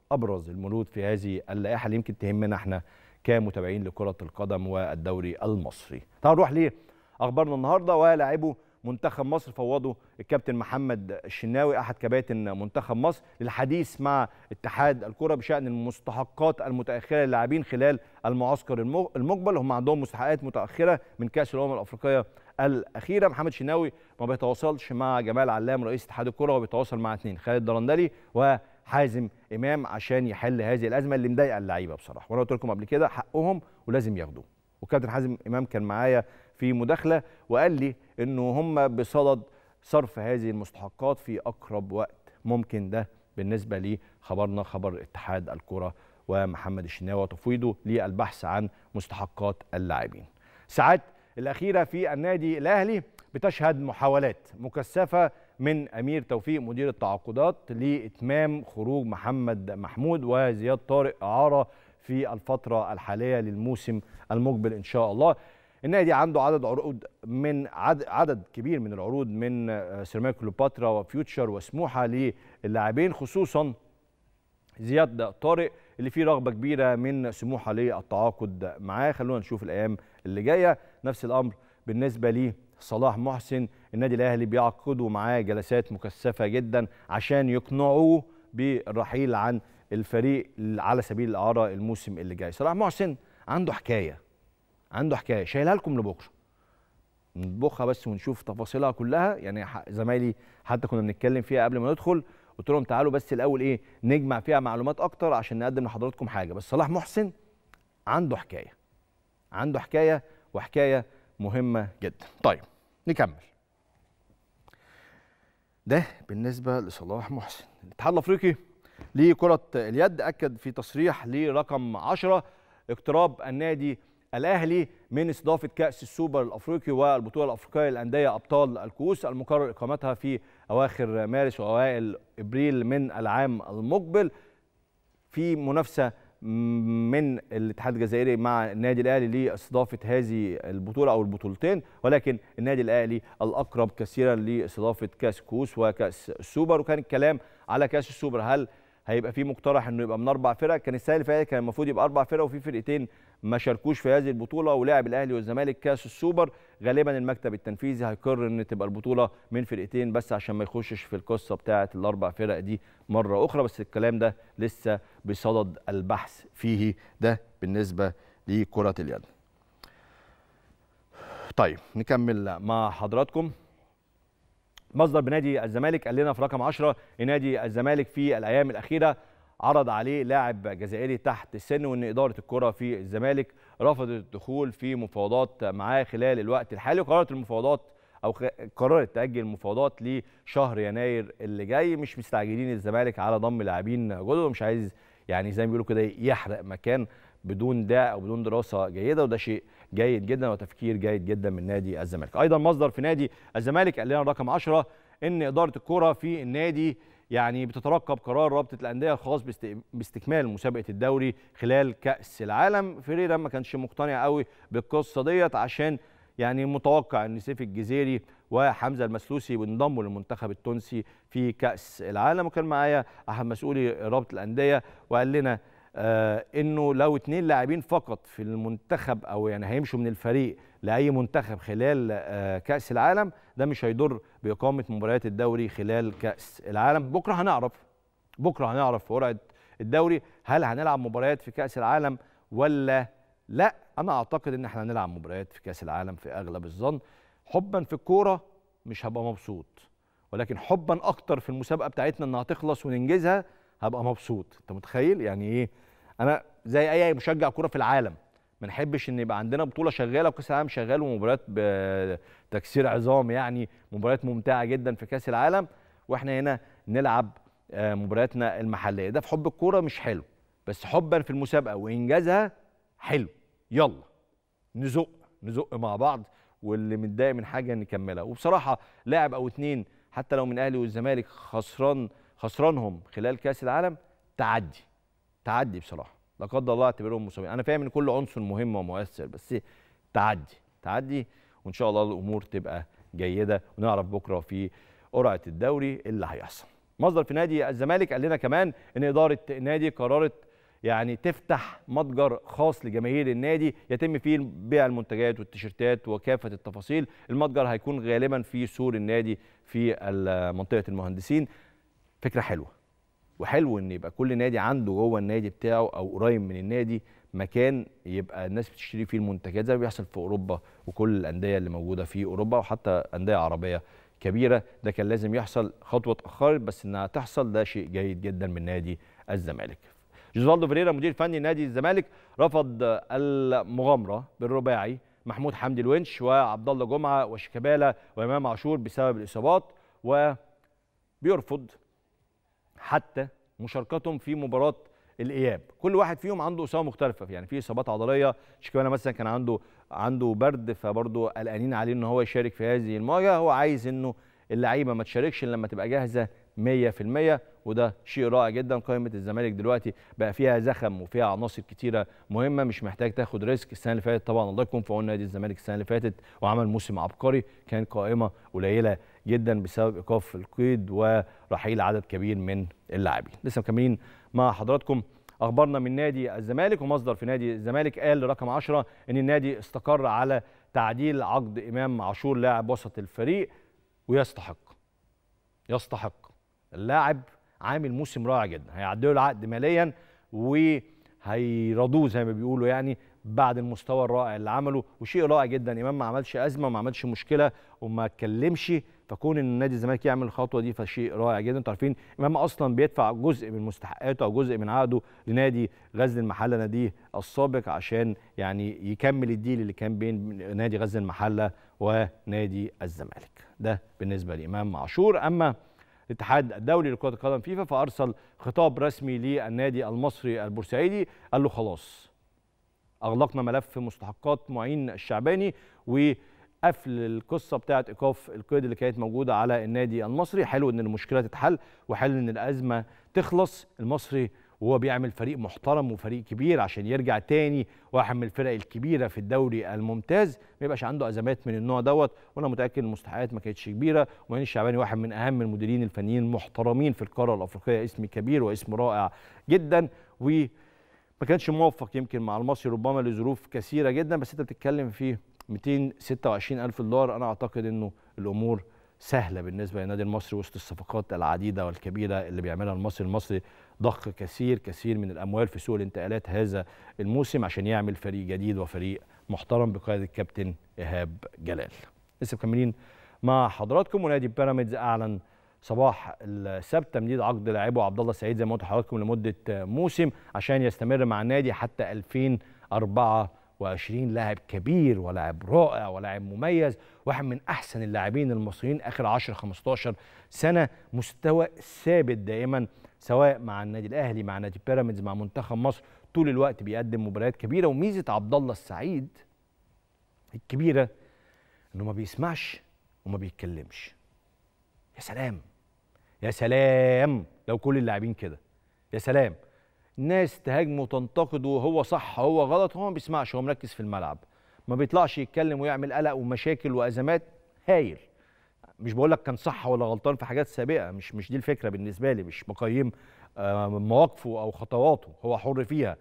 المولود في هذه اللائحه اللي يمكن تهمنا احنا كمتابعين لكره القدم والدوري المصري. تعالوا نروح لاخبارنا النهارده. ولاعبه منتخب مصر فوضه الكابتن محمد الشناوي احد كباتن منتخب مصر للحديث مع اتحاد الكره بشان المستحقات المتاخره للاعبين خلال المعسكر المقبل. هم عندهم مستحقات متاخره من كاس الامم الافريقيه الاخيره. محمد شناوي ما بيتواصلش مع جمال علام رئيس اتحاد الكره، وبيتواصل مع اثنين، خالد درندلي وحازم امام، عشان يحل هذه الازمه اللي مضايقه اللعيبه بصراحه. وانا قلت لكم قبل كده حقهم ولازم ياخدوه. والكابتن حازم امام كان معايا في مداخله وقال لي انه هم بصدد صرف هذه المستحقات في اقرب وقت ممكن. ده بالنسبه لي خبرنا، خبر اتحاد الكره ومحمد الشناوي وتفويضه للبحث عن مستحقات اللاعبين. ساعات الأخيرة في النادي الأهلي بتشهد محاولات مكثفة من أمير توفيق مدير التعاقدات لإتمام خروج محمد محمود وزياد طارق إعارة في الفترة الحالية للموسم المقبل إن شاء الله. النادي عنده عدد عروض من عدد كبير من العروض من سيراميكا كليوباترا وفيوتشر وسموحة للاعبين، خصوصا زياد طارق اللي فيه رغبة كبيرة من سموحة للتعاقد معاه. خلونا نشوف الأيام اللي جاية. نفس الأمر بالنسبة لي صلاح محسن، النادي الأهلي بيعقدوا معاه جلسات مكثفة جدا عشان يقنعوه بالرحيل عن الفريق على سبيل الإعارة الموسم اللي جاي. صلاح محسن عنده حكاية شايلها لكم لبكرة، نطبخها بس ونشوف تفاصيلها كلها. يعني زمايلي حتى كنا بنتكلم فيها قبل ما ندخل، قلت لهم تعالوا بس الأول نجمع فيها معلومات أكتر عشان نقدم لحضراتكم حاجة. بس صلاح محسن عنده حكاية وحكاية مهمة جدا. طيب نكمل. ده بالنسبة لصلاح محسن. الاتحاد الأفريقي لكرة اليد أكد في تصريح لرقم 10 اقتراب النادي الأهلي من استضافة كأس السوبر الأفريقي والبطولة الأفريقية للأندية أبطال الكؤوس المقرر إقامتها في أواخر مارس وأوائل إبريل من العام المقبل، في منافسة من الاتحاد الجزائري مع النادي الأهلي لاستضافة هذه البطولة أو البطولتين، ولكن النادي الأهلي الأقرب كثيرا لاستضافة كأس الكؤوس وكأس السوبر. وكان الكلام على كأس السوبر، هل هيبقى في مقترح انه يبقى من 4 فرق؟ كان السنه اللي فاتت كان المفروض يبقى 4 فرق وفي فرقتين ما شاركوش في هذه البطوله، ولعب الاهلي والزمالك كاس السوبر. غالبا المكتب التنفيذي هيقرر ان تبقى البطوله من فرقتين بس عشان ما يخشش في القصه بتاعه ال4 فرق دي مره اخرى. بس الكلام ده لسه بصدد البحث فيه. ده بالنسبه لكره اليد. طيب نكمل مع حضراتكم. مصدر بنادي الزمالك قال لنا في رقم 10 ان نادي الزمالك في الايام الاخيره عرض عليه لاعب جزائري تحت السن، وان اداره الكره في الزمالك رفضت الدخول في مفاوضات معاه خلال الوقت الحالي، وقررت المفاوضات او قررت تاجل المفاوضات لشهر يناير اللي جاي. مش مستعجلين الزمالك على ضم لاعبين جدد، ومش عايز يعني زي ما بيقولوا كده يحرق مكان بدون ده او بدون دراسه جيده، وده شيء جيد جدا وتفكير جيد جدا من نادي الزمالك. ايضا مصدر في نادي الزمالك قال لنا رقم 10 ان اداره الكره في النادي يعني بتترقب قرار رابطه الانديه الخاص باستكمال مسابقه الدوري خلال كاس العالم. فيريرا ما كانش مقتنع قوي بالقصه ديت، عشان يعني متوقع ان سيف الجزيري وحمزه المسلوسي بينضموا للمنتخب التونسي في كاس العالم. وكان معايا احد مسؤولي رابطه الانديه وقال لنا انه لو 2 لاعبين فقط في المنتخب او يعني هيمشوا من الفريق لاي منتخب خلال كاس العالم، ده مش هيضر باقامه مباريات الدوري خلال كاس العالم. بكره هنعرف في قرعه الدوري هل هنلعب مباريات في كاس العالم ولا لا. انا اعتقد ان احنا هنلعب مباريات في كاس العالم في اغلب الظن. حبا في الكوره مش هبقى مبسوط، ولكن حبا اكتر في المسابقه بتاعتنا انها تخلص وننجزها هبقى مبسوط. انت متخيل يعني انا زي اي مشجع كوره في العالم ما نحبش ان يبقى عندنا بطوله شغاله وكاس العالم شغال ومباريات بتكسير عظام، يعني مباريات ممتعه جدا في كاس العالم، واحنا هنا نلعب مبارياتنا المحليه. ده في حب الكوره مش حلو، بس حبا في المسابقه وانجازها حلو. يلا نزق مع بعض، واللي متضايق من حاجه نكملها. وبصراحه لاعب او اتنين حتى لو من الاهلي والزمالك خسرانهم خلال كاس العالم، تعدي بصراحه، لا قدر الله اعتبرهم مصابين. انا فاهم ان كل عنصر مهم ومؤثر، بس تعدي وان شاء الله الامور تبقى جيده ونعرف بكره في قرعه الدوري اللي هيحصل. مصدر في نادي الزمالك قال لنا كمان ان اداره النادي قررت يعني تفتح متجر خاص لجماهير النادي يتم فيه بيع المنتجات والتيشيرتات وكافه التفاصيل. المتجر هيكون غالبا في سور النادي في منطقه المهندسين. فكره حلوه، وحلو ان يبقى كل نادي عنده جوه النادي بتاعه او قريب من النادي مكان يبقى الناس بتشتري فيه المنتجات، زي ما بيحصل في اوروبا وكل الانديه اللي موجوده في اوروبا وحتى انديه عربيه كبيره. ده كان لازم يحصل، خطوه اتاخرت بس انها تحصل، ده شيء جيد جدا من نادي الزمالك. جوزالدو فريرا مدير فني نادي الزمالك رفض المغامره بالرباعي محمود حمدي الونش وعبد الله جمعه وشيكابالا وامام عاشور بسبب الاصابات، وبيرفض حتى مشاركتهم في مباراه الاياب. كل واحد فيهم عنده اصابه مختلفه، يعني في اصابات عضليه، شيكابالا مثلا كان عنده برد، فبرضه قلقانين عليه ان هو يشارك في هذه المواجهه. هو عايز انه اللعيبه ما تشاركش لما تبقى جاهزه 100%، وده شيء رائع جدا. قائمه الزمالك دلوقتي بقى فيها زخم وفيها عناصر كتيره مهمه، مش محتاج تاخد ريسك. السنه اللي فاتت طبعا الله يكون في عون نادي الزمالك، السنه اللي فاتت وعمل موسم عبقري، كان قائمه قليله جدا بسبب ايقاف القيد ورحيل عدد كبير من اللاعبين. لسه مكملين مع حضراتكم اخبارنا من نادي الزمالك. ومصدر في نادي الزمالك قال لرقم 10 ان النادي استقر على تعديل عقد امام عاشور لاعب وسط الفريق، ويستحق اللاعب، عامل موسم رائع جدا. هيعدلوا العقد ماليا وهيرضوه زي ما بيقولوا، يعني بعد المستوى الرائع اللي عمله، وشيء رائع جدا. امام ما عملش ازمه وما عملش مشكله وما اتكلمش، فكون ان نادي الزمالك يعمل الخطوه دي فشيء رائع جدا. انتوا عارفين امام اصلا بيدفع جزء من مستحقاته او جزء من عقده لنادي غزل المحله، ناديه السابق، عشان يعني يكمل الديل اللي كان بين نادي غزل المحله ونادي الزمالك. ده بالنسبه لامام عاشور. اما الاتحاد الدولي لكره القدم فيفا فارسل خطاب رسمي للنادي المصري البورسعيدي، قال له خلاص اغلقنا ملف مستحقات معين الشعباني وقفل القصه بتاعه ايقاف القيد اللي كانت موجوده على النادي المصري. حلو ان المشكله تتحل، وحلو ان الازمه تخلص. المصري وهو بيعمل فريق محترم وفريق كبير عشان يرجع تاني واحد من الفرق الكبيره في الدوري الممتاز، ما يبقاش عنده ازمات من النوع دوت. وانا متاكد ان المستحقات ما كانتش كبيره، ومعين الشعباني واحد من اهم المديرين الفنيين المحترمين في القاره الافريقيه، اسم كبير واسم رائع جدا، و ما كانش موفق يمكن مع المصري ربما لظروف كثيره جدا. بس انت بتتكلم في $226,000، انا اعتقد انه الامور سهله بالنسبه للنادي المصري وسط الصفقات العديده والكبيره اللي بيعملها المصري. المصري ضخ كثير من الاموال في سوق الانتقالات هذا الموسم عشان يعمل فريق جديد وفريق محترم بقياده الكابتن ايهاب جلال. لسه مكملين مع حضراتكم. ونادي بيراميدز اعلن صباح السبت تمديد عقد لاعبه عبد الله السعيد زي ما قلت لحضراتكم لمده موسم عشان يستمر مع النادي حتى 2024. لاعب كبير ولاعب رائع ولاعب مميز، واحد من احسن اللاعبين المصريين اخر 10-15 سنه، مستوى ثابت دائما سواء مع النادي الاهلي مع نادي بيراميدز مع منتخب مصر، طول الوقت بيقدم مباريات كبيره. وميزه عبد الله السعيد الكبيره انه ما بيسمعش وما بيتكلمش. يا سلام يا سلام لو كل اللاعبين كده، يا سلام. الناس تهاجم وتنتقد وهو صح هو غلط، هو ما بيسمعش، هو مركز في الملعب، ما بيطلعش يتكلم ويعمل قلق ومشاكل وازمات. هايل. مش بقول لك كان صح ولا غلطان في حاجات سابقه، مش دي الفكره بالنسبه لي، مش بقيم مواقفه او خطواته، هو حر فيها.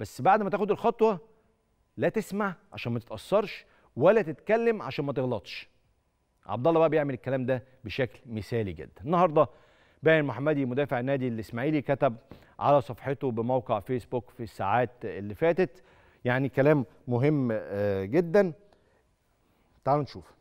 بس بعد ما تاخد الخطوه لا تسمع عشان ما تتاثرش ولا تتكلم عشان ما تغلطش. عبد الله بقى بيعمل الكلام ده بشكل مثالي جدا. النهارده باهي المحمدي مدافع نادي الاسماعيلي كتب على صفحته بموقع فيسبوك في الساعات اللي فاتت يعني كلام مهم جدا. تعالوا نشوف.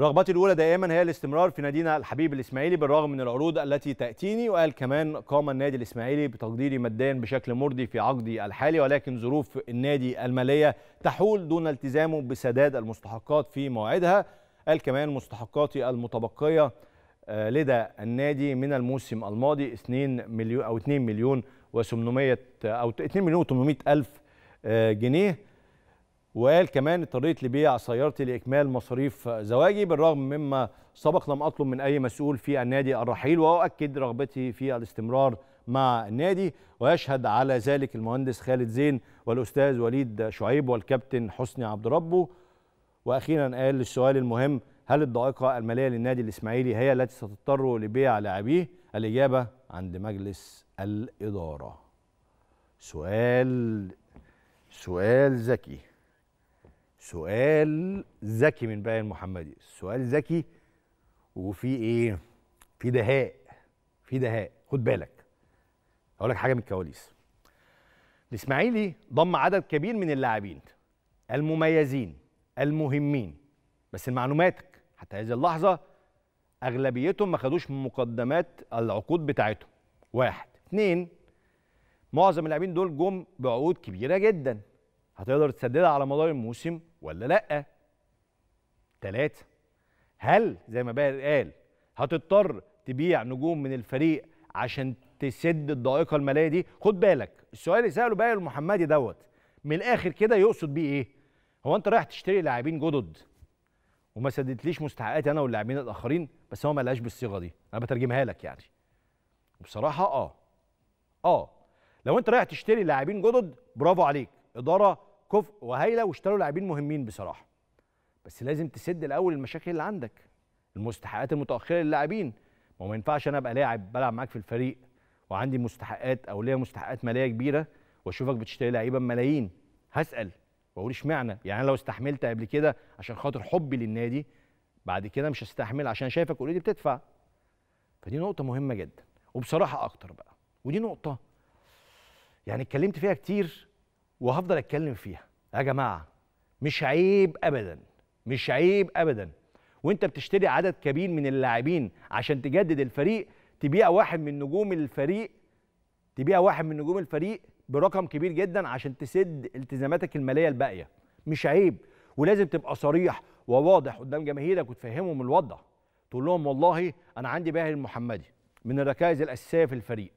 رغبتي الأولى دائما هي الاستمرار في نادينا الحبيب الإسماعيلي بالرغم من العروض التي تأتيني. وقال كمان قام النادي الإسماعيلي بتقديري ماديا بشكل مرضي في عقدي الحالي، ولكن ظروف النادي المالية تحول دون التزامه بسداد المستحقات في موعدها. قال كمان مستحقاتي المتبقية لدى النادي من الموسم الماضي 2 مليون و800 ألف جنيه. وقال كمان اضطريت لبيع سيارتي لإكمال مصاريف زواجي بالرغم مما سبق لم أطلب من أي مسؤول في النادي الرحيل، وأؤكد رغبتي في الاستمرار مع النادي. ويشهد على ذلك المهندس خالد زين والأستاذ وليد شعيب والكابتن حسني عبد ربه. وأخيرا قال للسؤال المهم، هل الضائقة المالية للنادي الإسماعيلي هي التي ستضطر لبيع لاعبيه؟ الإجابة عند مجلس الإدارة. سؤال ذكي من باقي المحمدي، سؤال ذكي وفي ايه؟ في دهاء، في دهاء. خد بالك، اقول لك حاجه من الكواليس. الاسماعيلي ضم عدد كبير من اللاعبين المميزين المهمين، بس معلوماتك حتى هذه اللحظه اغلبيتهم ما خدوش من مقدمات العقود بتاعتهم. 1، 2 معظم اللاعبين دول جم بعقود كبيره جدا، هتقدر تسددها على مدار الموسم ولا لأ؟ 3، هل زي ما بقى قال هتضطر تبيع نجوم من الفريق عشان تسد الضائقة المالية دي؟ خد بالك السؤال اللي سأله بقى المحمدي دوت من الآخر كده يقصد بيه إيه؟ هو أنت رايح تشتري لاعبين جدد وما سددتليش مستحقاتي أنا واللاعبين الآخرين؟ بس هو ما قالهاش بالصيغة دي، أنا بترجمها لك يعني. وبصراحة لو أنت رايح تشتري لاعبين جدد برافو عليك، إدارة كفء وهايلة واشتروا لاعبين مهمين بصراحة، بس لازم تسد الأول المشاكل اللي عندك، المستحقات المتأخرة للاعبين. ما هو ما ينفعش أنا أبقى لاعب بلعب معاك في الفريق وعندي مستحقات أو ليا مستحقات مالية كبيرة وأشوفك بتشتري لعيبة بملايين. هسأل وأقول اشمعنى؟ يعني أنا لو استحملت قبل كده عشان خاطر حبي للنادي، بعد كده مش هستحمل عشان شايفك أوريدي بتدفع. فدي نقطة مهمة جدا وبصراحة أكتر بقى، ودي نقطة يعني اتكلمت فيها كتير وهفضل اتكلم فيها. يا جماعه مش عيب ابدا، مش عيب ابدا وانت بتشتري عدد كبير من اللاعبين عشان تجدد الفريق تبيع واحد من نجوم الفريق، تبيع واحد من نجوم الفريق برقم كبير جدا عشان تسد التزاماتك الماليه الباقيه. مش عيب، ولازم تبقى صريح وواضح قدام جماهيرك وتفهمهم الوضع، تقول لهم والله انا عندي باهر المحمدي من الركائز الاساسيه في الفريق،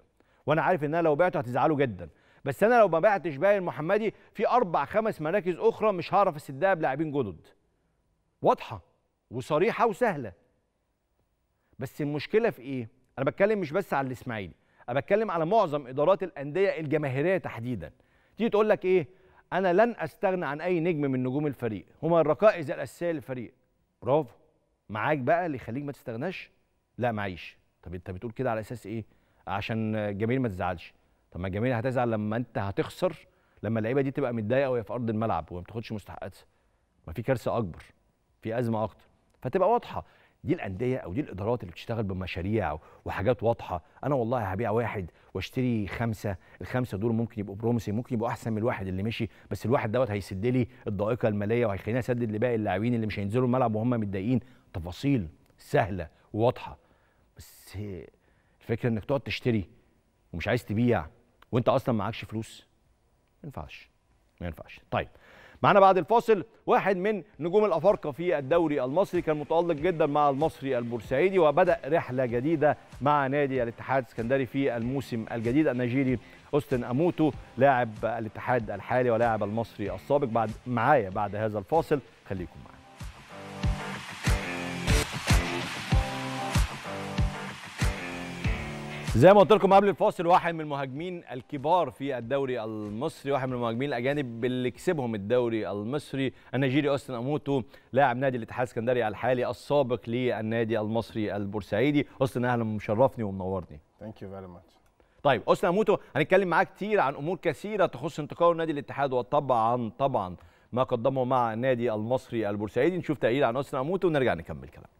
وانا عارف ان انا لو بعته هتزعلوا جدا، بس أنا لو ما بعتش باقي المحمدي في 4-5 مراكز أخرى مش هعرف أسدها بلاعبين جدد. واضحة وصريحة وسهلة. بس المشكلة في إيه؟ أنا بتكلم مش بس على الإسماعيلي، أنا بتكلم على معظم إدارات الأندية الجماهيرية تحديدًا. تيجي تقول لك إيه؟ أنا لن أستغنى عن أي نجم من نجوم الفريق، هما الركائز الأساسية للفريق. برافو. معاك بقى اللي يخليك ما تستغناش؟ لا معيش. طب أنت بتقول كده على أساس إيه؟ عشان الجماهير ما تزعلش. طب ما الجماهير هتزعل لما انت هتخسر، لما اللعيبه دي تبقى متضايقه وهي في ارض الملعب وما بتاخدش مستحقاتها، ما في كارثه اكبر، في ازمه اكتر. فتبقى واضحه دي الانديه او دي الادارات اللي بتشتغل بمشاريع وحاجات واضحه. انا والله هبيع واحد واشتري 5، ال5 دول ممكن يبقوا بروميسي، ممكن يبقوا احسن من الواحد اللي مشي، بس الواحد دوت هيسد لي الضائقه الماليه وهيخليني اسدد لباقي اللاعبين اللي مش هينزلوا الملعب وهم متضايقين. تفاصيل سهله وواضحه، بس الفكره انك تقعد تشتري ومش عايز تبيع وانت اصلا معكش فلوس، ما ينفعش، ما ينفعش. طيب معانا بعد الفاصل واحد من نجوم الافارقه في الدوري المصري، كان متالق جدا مع المصري البورسعيدي وبدا رحله جديده مع نادي الاتحاد الاسكندري في الموسم الجديد. النيجيري أوستن أموتو لاعب الاتحاد الحالي ولاعب المصري السابق. معايا بعد هذا الفاصل، خليكم معانا. زي ما قلت لكم قبل الفاصل، واحد من المهاجمين الكبار في الدوري المصري، واحد من المهاجمين الاجانب اللي كسبهم الدوري المصري، النيجيري أوستن أموتو لاعب نادي الاتحاد الاسكندري الحالي السابق للنادي المصري البورسعيدي. أوستن اهلا، مشرفني ومنورني. ثانك يو فيري ماتش. طيب أوستن أموتو هنتكلم معاه كتير عن امور كثيره تخص انتقاله نادي الاتحاد وطبعا ما قدمه مع النادي المصري البورسعيدي. نشوف تقرير عن أوستن أموتو ونرجع نكمل كلامنا.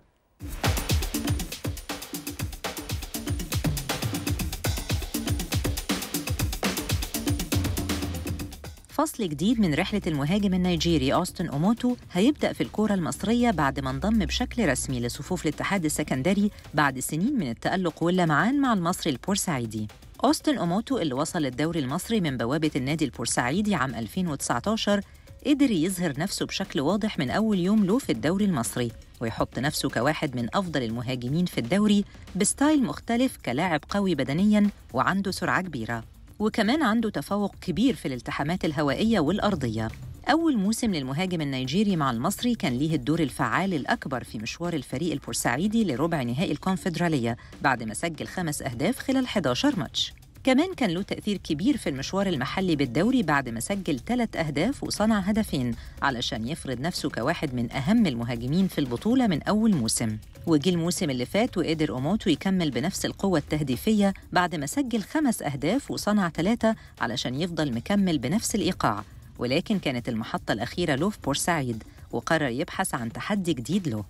فصل جديد من رحلة المهاجم النيجيري أوستن أوموتو هيبدأ في الكرة المصرية بعد ما انضم بشكل رسمي لصفوف الاتحاد السكندري بعد سنين من التألق واللمعان مع المصري البورسعيدي. أوستن أوموتو اللي وصل الدوري المصري من بوابة النادي البورسعيدي عام 2019 قدر يظهر نفسه بشكل واضح من أول يوم له في الدوري المصري ويحط نفسه كواحد من أفضل المهاجمين في الدوري بستايل مختلف كلاعب قوي بدنياً وعنده سرعة كبيرة وكمان عنده تفوق كبير في الالتحامات الهوائية والأرضية. أول موسم للمهاجم النيجيري مع المصري كان ليه الدور الفعال الأكبر في مشوار الفريق البورسعيدي لربع نهائي الكونفدرالية بعد ما سجل 5 أهداف خلال 11 ماتش. كمان كان له تأثير كبير في المشوار المحلي بالدوري بعد ما سجل 3 أهداف وصنع 2 هدفين علشان يفرض نفسه كواحد من أهم المهاجمين في البطولة من أول موسم. وجي الموسم اللي فات وقدر أوموتو يكمل بنفس القوة التهديفية بعد ما سجل 5 أهداف وصنع 3 علشان يفضل مكمل بنفس الإيقاع، ولكن كانت المحطة الأخيرة له في بورسعيد وقرر يبحث عن تحدي جديد له.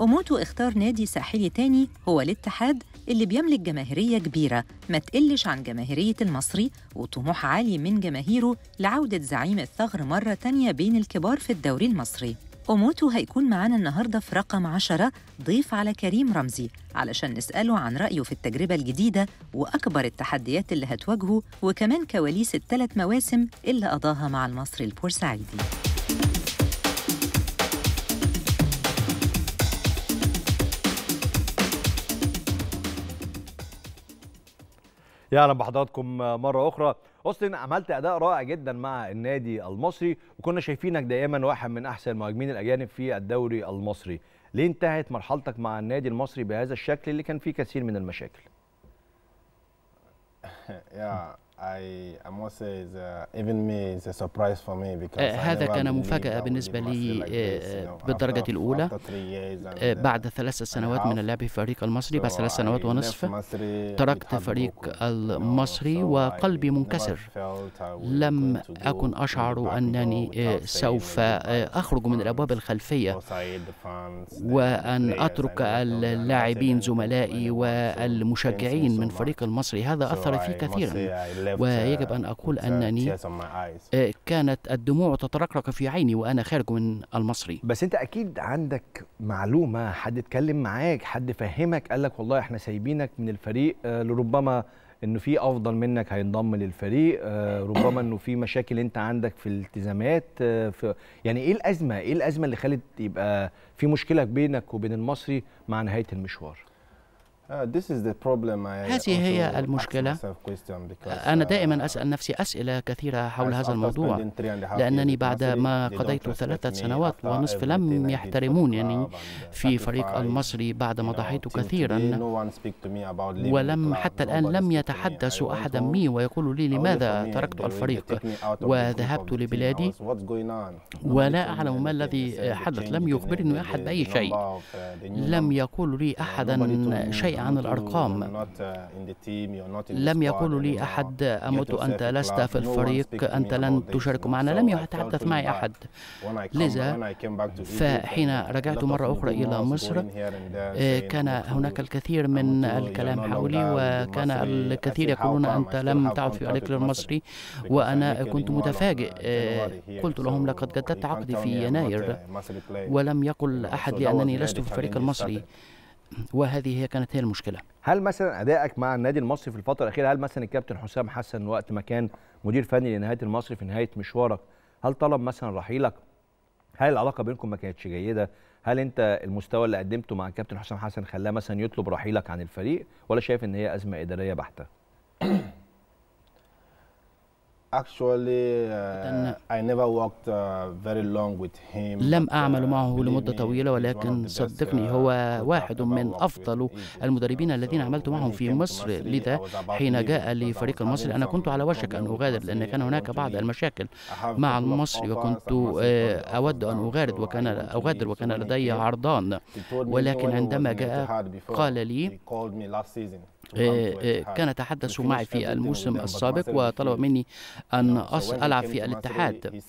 أوموتو اختار نادي ساحلي تاني هو الاتحاد اللي بيملك جماهيرية كبيرة ما تقلش عن جماهيرية المصري وطموح عالي من جماهيره لعودة زعيم الثغر مرة تانية بين الكبار في الدوري المصري. أوموتو هيكون معانا النهاردة في رقم 10 ضيف على كريم رمزي علشان نسأله عن رأيه في التجربة الجديدة وأكبر التحديات اللي هتواجهه وكمان كواليس ال3 مواسم اللي قضاها مع المصري البورسعيدي. يا اهلا بحضراتكم مره اخرى. أوستن، عملت اداء رائع جدا مع النادي المصري وكنا شايفينك دائما واحد من احسن المهاجمين الاجانب في الدوري المصري، ليه انتهت مرحلتك مع النادي المصري بهذا الشكل اللي كان فيه كثير من المشاكل؟ هذا كان مفاجأة بالنسبة لي بالدرجة الأولى. بعد 3 سنوات من اللعب في فريق المصري، بعد 3 سنوات ونصف تركت فريق المصري وقلبي منكسر. لم أكن أشعر أنني سوف أخرج من الأبواب الخلفية وأن أترك اللاعبين زملائي والمشجعين من فريق المصري، هذا أثر فيه كثيرا. ويجب أن أقول أنني كانت الدموع تترقرق في عيني وأنا خارج من المصري. بس أنت أكيد عندك معلومة، حد اتكلم معاك، حد فهمك قال لك والله إحنا سايبينك من الفريق لربما إنه في أفضل منك هينضم للفريق، ربما إنه في مشاكل أنت عندك في الالتزامات، يعني إيه الأزمة؟ إيه الأزمة اللي خلت يبقى في مشكلة بينك وبين المصري مع نهاية المشوار؟ هذه هي المشكلة. أنا دائما أسأل نفسي أسئلة كثيرة حول هذا الموضوع، لأنني بعد ما قضيت 3 سنوات ونصف لم يحترمونني يعني في فريق المصري بعد ما ضحيت كثيرا، ولم حتى الآن لم يتحدثوا أحدا مني ويقولوا لي لماذا تركت الفريق وذهبت لبلادي، ولا أعلم ما الذي حدث. لم يخبرني أحد بأي شيء، لم يقول لي أحدا شيء عن الأرقام، لم يقول لي أحد أموتو أنت لست في الفريق، أنت لن تشارك معنا، لم يتحدث معي أحد. لذا فحين رجعت مرة أخرى إلى مصر كان هناك الكثير من الكلام حولي، وكان الكثير يقولون أنت لم تعد في الفريق المصري، وأنا كنت متفاجئ. قلت لهم لقد جددت عقدي في يناير، ولم يقل أحد لأنني لست في الفريق المصري، وهذه كانت هي المشكلة. هل مثلا أدائك مع النادي المصري في الفترة الأخيرة، هل مثلا الكابتن حسام حسن وقت ما كان مدير فني لنهاية المصري في نهاية مشوارك هل طلب مثلا رحيلك؟ هل العلاقة بينكم ما كانتش جيدة؟ هل أنت المستوى اللي قدمته مع الكابتن حسام حسن خلاه مثلا يطلب رحيلك عن الفريق، ولا شايف إن هي أزمة إدارية بحتة؟ لم أعمل معه لمدة طويلة، ولكن صدقني هو واحد من أفضل المدربين الذين عملت معهم في مصر. لذا حين جاء لفريق المصري أنا كنت على وشك أن أغادر، لأن كان هناك بعض المشاكل مع المصري وكنت أود أن أغادر وكان لدي عرضان، ولكن عندما جاء قال لي كان يتحدث معي في الموسم السابق وطلب مني أن ألعب في الاتحاد،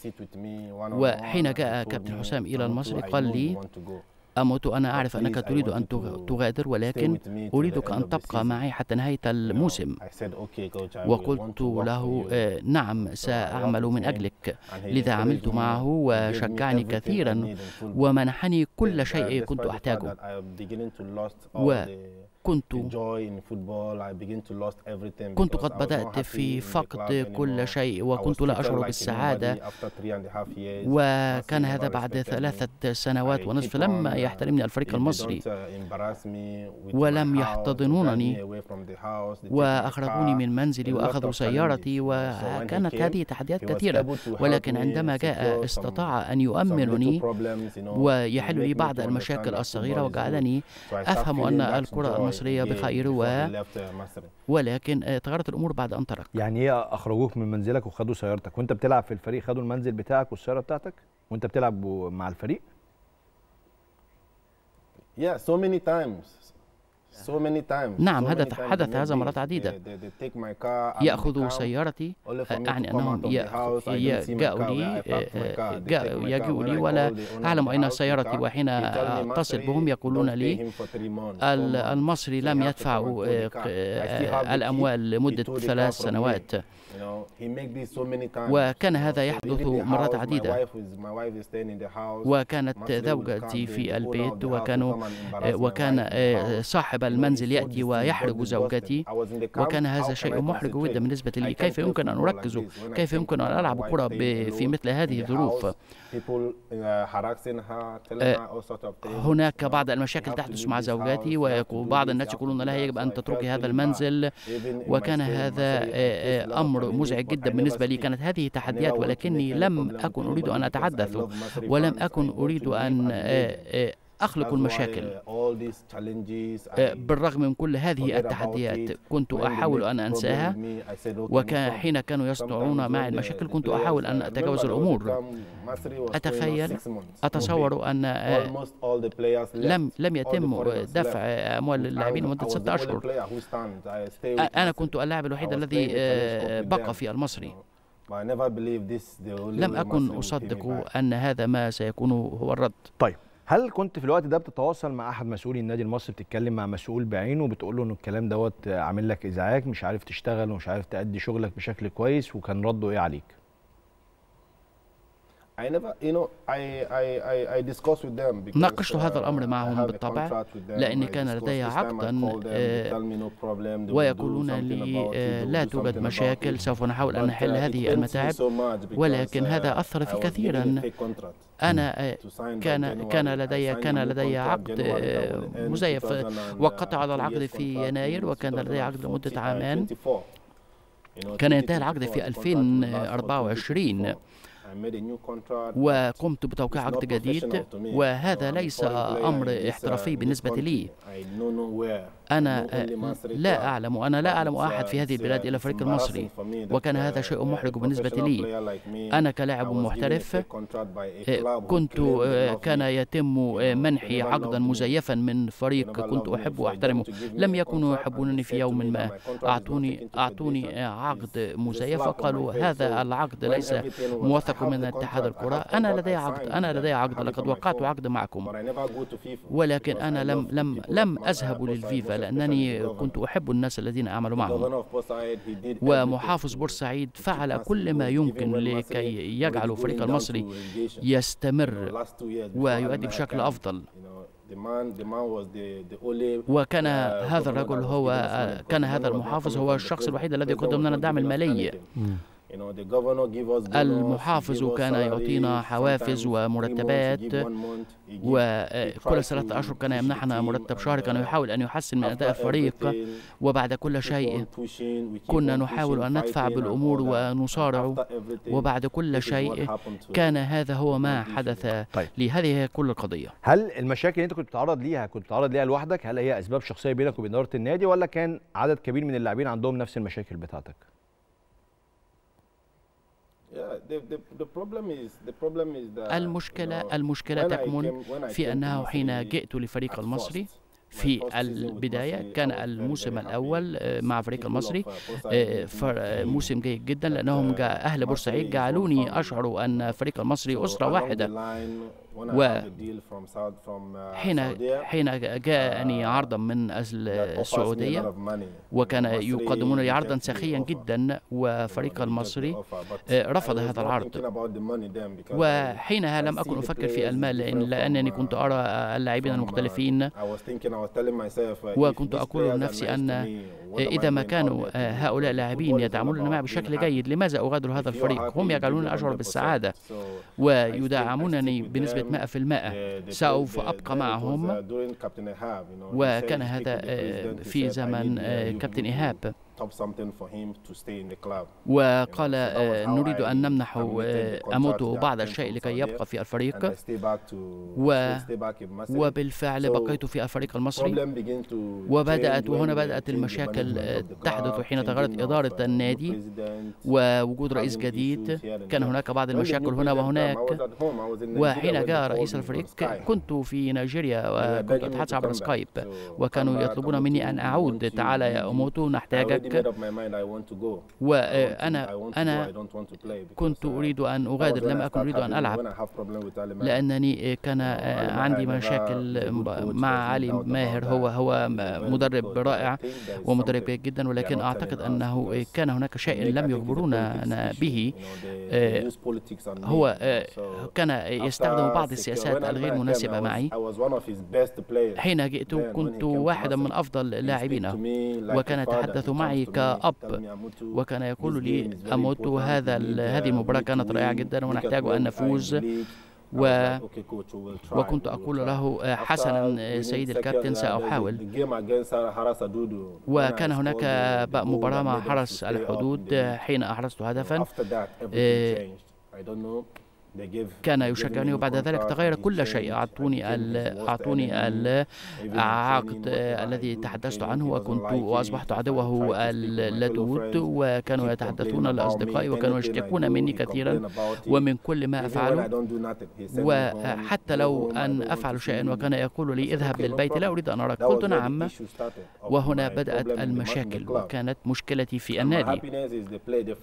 وحين جاء كابتن حسام إلى المصري قال لي أموتو، أنا أعرف أنك تريد أن تغادر، ولكن أريدك أن تبقى معي حتى نهاية الموسم. وقلت له نعم سأعمل من أجلك، لذا عملت معه وشجعني كثيرا ومنحني كل شيء كنت أحتاجه، كنت قد بدأت في فقد كل شيء وكنت لا أشعر بالسعادة. وكان هذا بعد 3 سنوات ونصف. لم يحترمني الفريق المصري ولم يحتضنونني وأخرجوني من منزلي وأخذوا سيارتي، وكانت هذه تحديات كثيرة. ولكن عندما جاء استطاع أن يؤمنني ويحل لي بعض المشاكل الصغيرة وجعلني أفهم أن الكرة المصرية بخير ولكن تغيرت الأمور بعد أن ترك. يعني إيه أخرجوك من منزلك وخدوا سيارتك وأنت بتلعب في الفريق؟ خدوا المنزل بتاعك والسيارة بتاعتك وأنت بتلعب مع الفريق؟ نعم، حدث هذا مرات عديدة. يأخذوا سيارتي، يعني أنهم يجيئوا لي ولا أعلم أين سيارتي، وحين أتصل بهم يقولون لي المصري لم يدفع الأموال لمدة 3 سنوات. وكان هذا يحدث مرات عديدة، وكانت زوجتي في البيت وكان صاحب المنزل يأتي ويحرج زوجتي، وكان هذا شيء محرج جدا بالنسبة لي. كيف يمكن أن أركز؟ كيف يمكن أن ألعب كرة في مثل هذه الظروف؟ هناك بعض المشاكل تحدث مع زوجاتي وبعض الناس يقولون لها يجب أن تتركي هذا المنزل، وكان هذا أمر مزعج جدا بالنسبة لي. كانت هذه تحديات، ولكني لم أكن أريد أن أتحدث ولم أكن أريد أن أخلق المشاكل. بالرغم من كل هذه التحديات كنت أحاول أن أنساها، وحين كانوا يصنعون معي المشاكل كنت أحاول أن أتجاوز الأمور. أتخيل، أتصور أن لم يتم دفع أموال اللاعبين لمدة 6 أشهر. أنا كنت اللاعب الوحيد الذي بقى في المصري. لم أكن أصدق أن هذا ما سيكون هو الرد. طيب، هل كنت في الوقت ده بتتواصل مع احد مسؤولي النادي المصري، بتتكلم مع مسؤول بعينه وبتقول له ان الكلام دوت عامل لك ازعاج، مش عارف تشتغل ومش عارف تأدي شغلك بشكل كويس، وكان رده ايه عليك؟ ناقشت هذا الأمر معهم بالطبع، لأن كان لدي عقدا، ويقولون لي لا توجد مشاكل، سوف نحاول أن نحل هذه المتاعب، ولكن هذا أثر في كثيرا. أنا كان لدي عقد مزيف، وقطع على العقد في يناير، وكان لدي عقد لمدة عامين، كان ينتهي العقد في 2024، وقمت بتوقيع عقد جديد. وهذا ليس أمر احترافي بالنسبة لي. أنا لا أعلم، أحد في هذه البلاد إلا الفريق المصري، وكان هذا شيء محرج بالنسبة لي. أنا كلاعب محترف كان يتم منحي عقدا مزيفا من فريق كنت أحبه وأحترمه. لم يكونوا يحبونني في يوم ما، أعطوني عقد مزيف وقالوا هذا العقد ليس موثق من اتحاد الكرة. أنا لدي عقد، لقد وقعت عقد معكم، ولكن أنا لم أذهب للفيفا، لأنني كنت أحب الناس الذين أعمل معهم. ومحافظ بورسعيد فعل كل ما يمكن لكي يجعل الفريق المصري يستمر ويؤدي بشكل أفضل. وكان هذا الرجل هو، كان هذا المحافظ هو الشخص الوحيد الذي قدم لنا الدعم المالي. المحافظ كان يعطينا حوافز ومرتبات، وكل 3 أشهر كان يمنحنا مرتب شهري. كان يحاول أن يحسن من أداء الفريق، وبعد كل شيء كنا نحاول أن ندفع بالأمور ونصارع، وبعد كل شيء كان هذا هو ما حدث لهذه كل القضية. هل المشاكل اللي أنت كنت بتتعرض ليها لوحدك؟ هل هي أسباب شخصية بينك وبين إدارة النادي، ولا كان عدد كبير من اللاعبين عندهم نفس المشاكل بتاعتك؟ المشكلة تكمن في أنه حين جئت لفريق المصري في البداية، كان الموسم الأول مع فريق المصري موسم جيد جدا، لأنهم أهل بورسعيد جعلوني أشعر أن فريق المصري أسرة واحدة، وحين جاءني عرضا من أجل السعودية وكان يقدمون لي عرضا سخيا جدا، وفريق المصري رفض هذا العرض، وحينها لم أكن أفكر في المال لأنني كنت أرى اللاعبين المختلفين، وكنت أقول لنفسي أن إذا ما كانوا هؤلاء اللاعبين يدعموننا معي بشكل جيد لماذا أغادر هذا الفريق؟ هم يجعلونني أشعر بالسعادة ويدعمونني بنسبة 100%، سوف أبقى معهم. وكان هذا في زمن كابتن إيهاب، وقال نريد أن نمنح أموتو بعض الشيء لكي يبقى في الفريق، وبالفعل بقيت في الفريق المصري. وهنا بدأت المشاكل تحدث حين تغيرت إدارة النادي ووجود رئيس جديد، كان هناك بعض المشاكل هنا وهناك. وحين جاء رئيس الفريق كنت في نيجيريا وكنت أتحدث عبر سكايب، وكانوا يطلبون مني أن أعود، تعالى يا أموتو نحتاجك. وأنا كنت أريد أن أغادر، لم أكن أريد أن ألعب لأنني كان عندي مشاكل مع علي ماهر، هو مدرب رائع ومدرب جدا، ولكن أعتقد أنه كان هناك شيء لم يخبرونا به، هو كان يستخدم بعض السياسات الغير مناسبة معي. حين جئت كنت واحدا من أفضل لاعبينه، وكان يتحدث معي كأب، وكان يقول لي أموتو هذه المباراة كانت رائعة جدا ونحتاج أن نفوز، وكنت أقول له حسنا سيد الكابتن سأحاول. وكان هناك مباراة مع حرس الحدود، حين أحرزت هدفا كان يشجعني، وبعد ذلك تغير كل شيء، أعطوني العقد الذي تحدثت عنه، وأصبحت عدوه اللدود، وكانوا يتحدثون لأصدقائي وكانوا يشتكون مني كثيرا ومن كل ما أفعله، وحتى لو أن أفعل شيئا وكان يقول لي اذهب للبيت لا أريد أن أراك، قلت نعم. وهنا بدأت المشاكل، وكانت مشكلتي في النادي،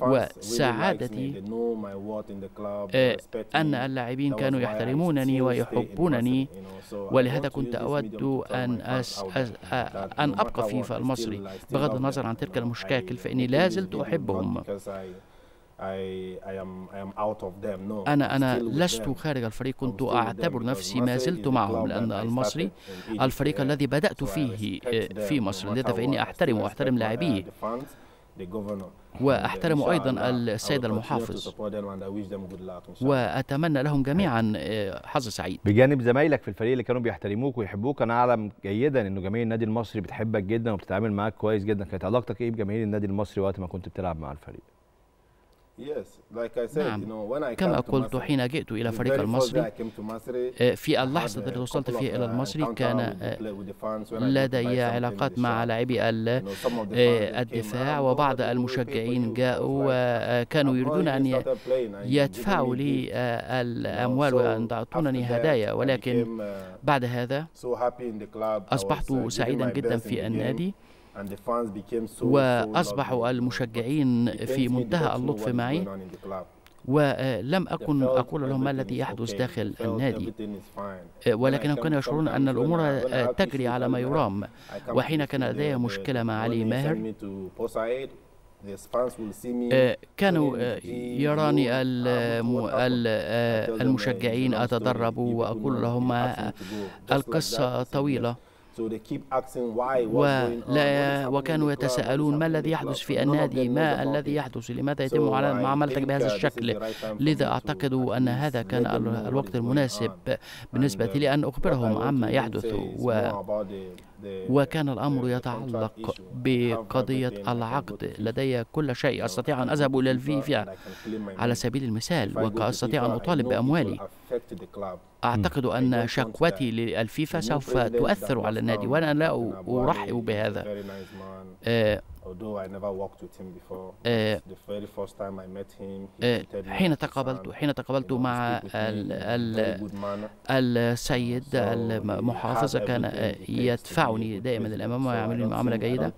وسعادتي أن اللاعبين كانوا يحترمونني ويحبونني، ولهذا كنت أود أن أبقى في المصري بغض النظر عن تلك المشاكل، فإني لا زلت أحبهم. أنا لست خارج الفريق، كنت أعتبر نفسي ما زلت معهم، لأن المصري الفريق الذي بدأت فيه في مصر، لذا فإني أحترم وأحترم لاعبيه، وأحترم أيضا السيد المحافظ، وأتمنى لهم جميعا حظ سعيد. بجانب زمايلك في الفريق اللي كانوا بيحترموك ويحبوك، أنا أعلم جيدا أنه جماهير النادي المصري بتحبك جدا وبتتعامل معاك كويس جدا، كانت علاقتك إيه بجماهير النادي المصري وقت ما كنت بتلعب مع الفريق؟ نعم، كما قلت حين جئت إلى فريق المصري، في اللحظة التي وصلت فيها إلى المصري كان لدي علاقات مع لاعبي الدفاع، وبعض المشجعين جاءوا وكانوا يريدون أن يدفعوا لي الأموال وأن يعطونني هدايا، ولكن بعد هذا أصبحت سعيدا جدا في النادي، وأصبح المشجعين في منتهى اللطف معي، ولم أكن أقول لهم ما الذي يحدث داخل النادي، ولكنهم كانوا يشعرون أن الأمور تجري على ما يرام. وحين كان لدي مشكلة مع علي ماهر كانوا يراني المشجعين أتدرب وأقول لهم القصة طويلة، وكانوا يتساءلون ما الذي يحدث في النادي، ما الذي يحدث، لماذا يتم معاملتك بهذا الشكل. لذا أعتقد أن هذا كان الوقت المناسب بالنسبة لي أن أخبرهم عما يحدث، وكان الأمر يتعلق بقضية العقد. لدي كل شيء، أستطيع أن أذهب إلى الفيفا على سبيل المثال وأستطيع أن أطالب بأموالي. أعتقد أن شكوتي للفيفا سوف تؤثر على النادي، وأنا لا أرحب بهذا. Although I never worked with him before, the very first time I met him, he told me حين تقابلت مع السيد المحافظ كان يدفعني دائما للأمام ويعملني معاملة جيدة.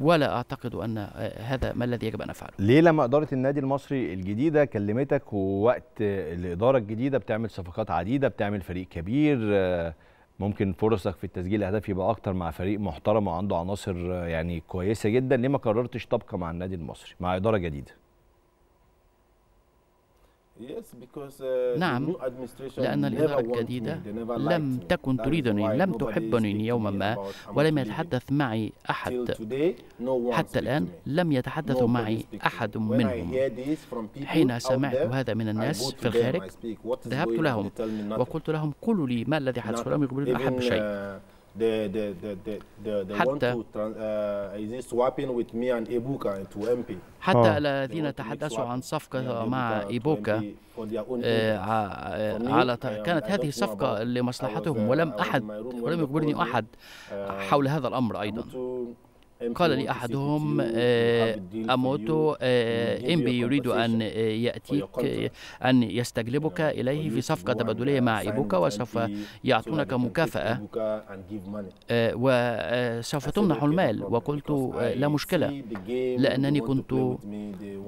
ولا أعتقد أن هذا ما الذي يجب أن أفعله. ليه لما إدارة النادي المصري الجديدة كلمتك ووقت الإدارة الجديدة بتعمل صفقات عديدة، بتعمل فريق كبير، ممكن فرصك في تسجيل اهداف يبقى اكتر مع فريق محترم وعنده عناصر يعني كويسه جدا، ليه ما قررتش تبقى مع النادي المصري مع اداره جديده؟ نعم، لأن الإدارة الجديدة لم تكن تريدني، لم تحبني يوما ما، ولم يتحدث معي أحد حتى الآن، لم يتحدث معي أحد منهم. حين سمعت هذا من الناس في الخارج ذهبت لهم وقلت لهم قولوا لي ما الذي حدث، ولم يقولوا لي أحب شيء. حتى الذين تحدثوا عن صفقة مع إيبوكا كانت هذه الصفقة لمصلحتهم، ولم يخبرني أحد حول هذا الأمر أيضا. قال لي أحدهم أموتو إنبي يريد أن يأتيك، أن يستجلبك إليه في صفقة تبادلية مع إيبوكا، وسوف يعطونك مكافأة وسوف تمنح المال. وقلت لا مشكلة، لأنني كنت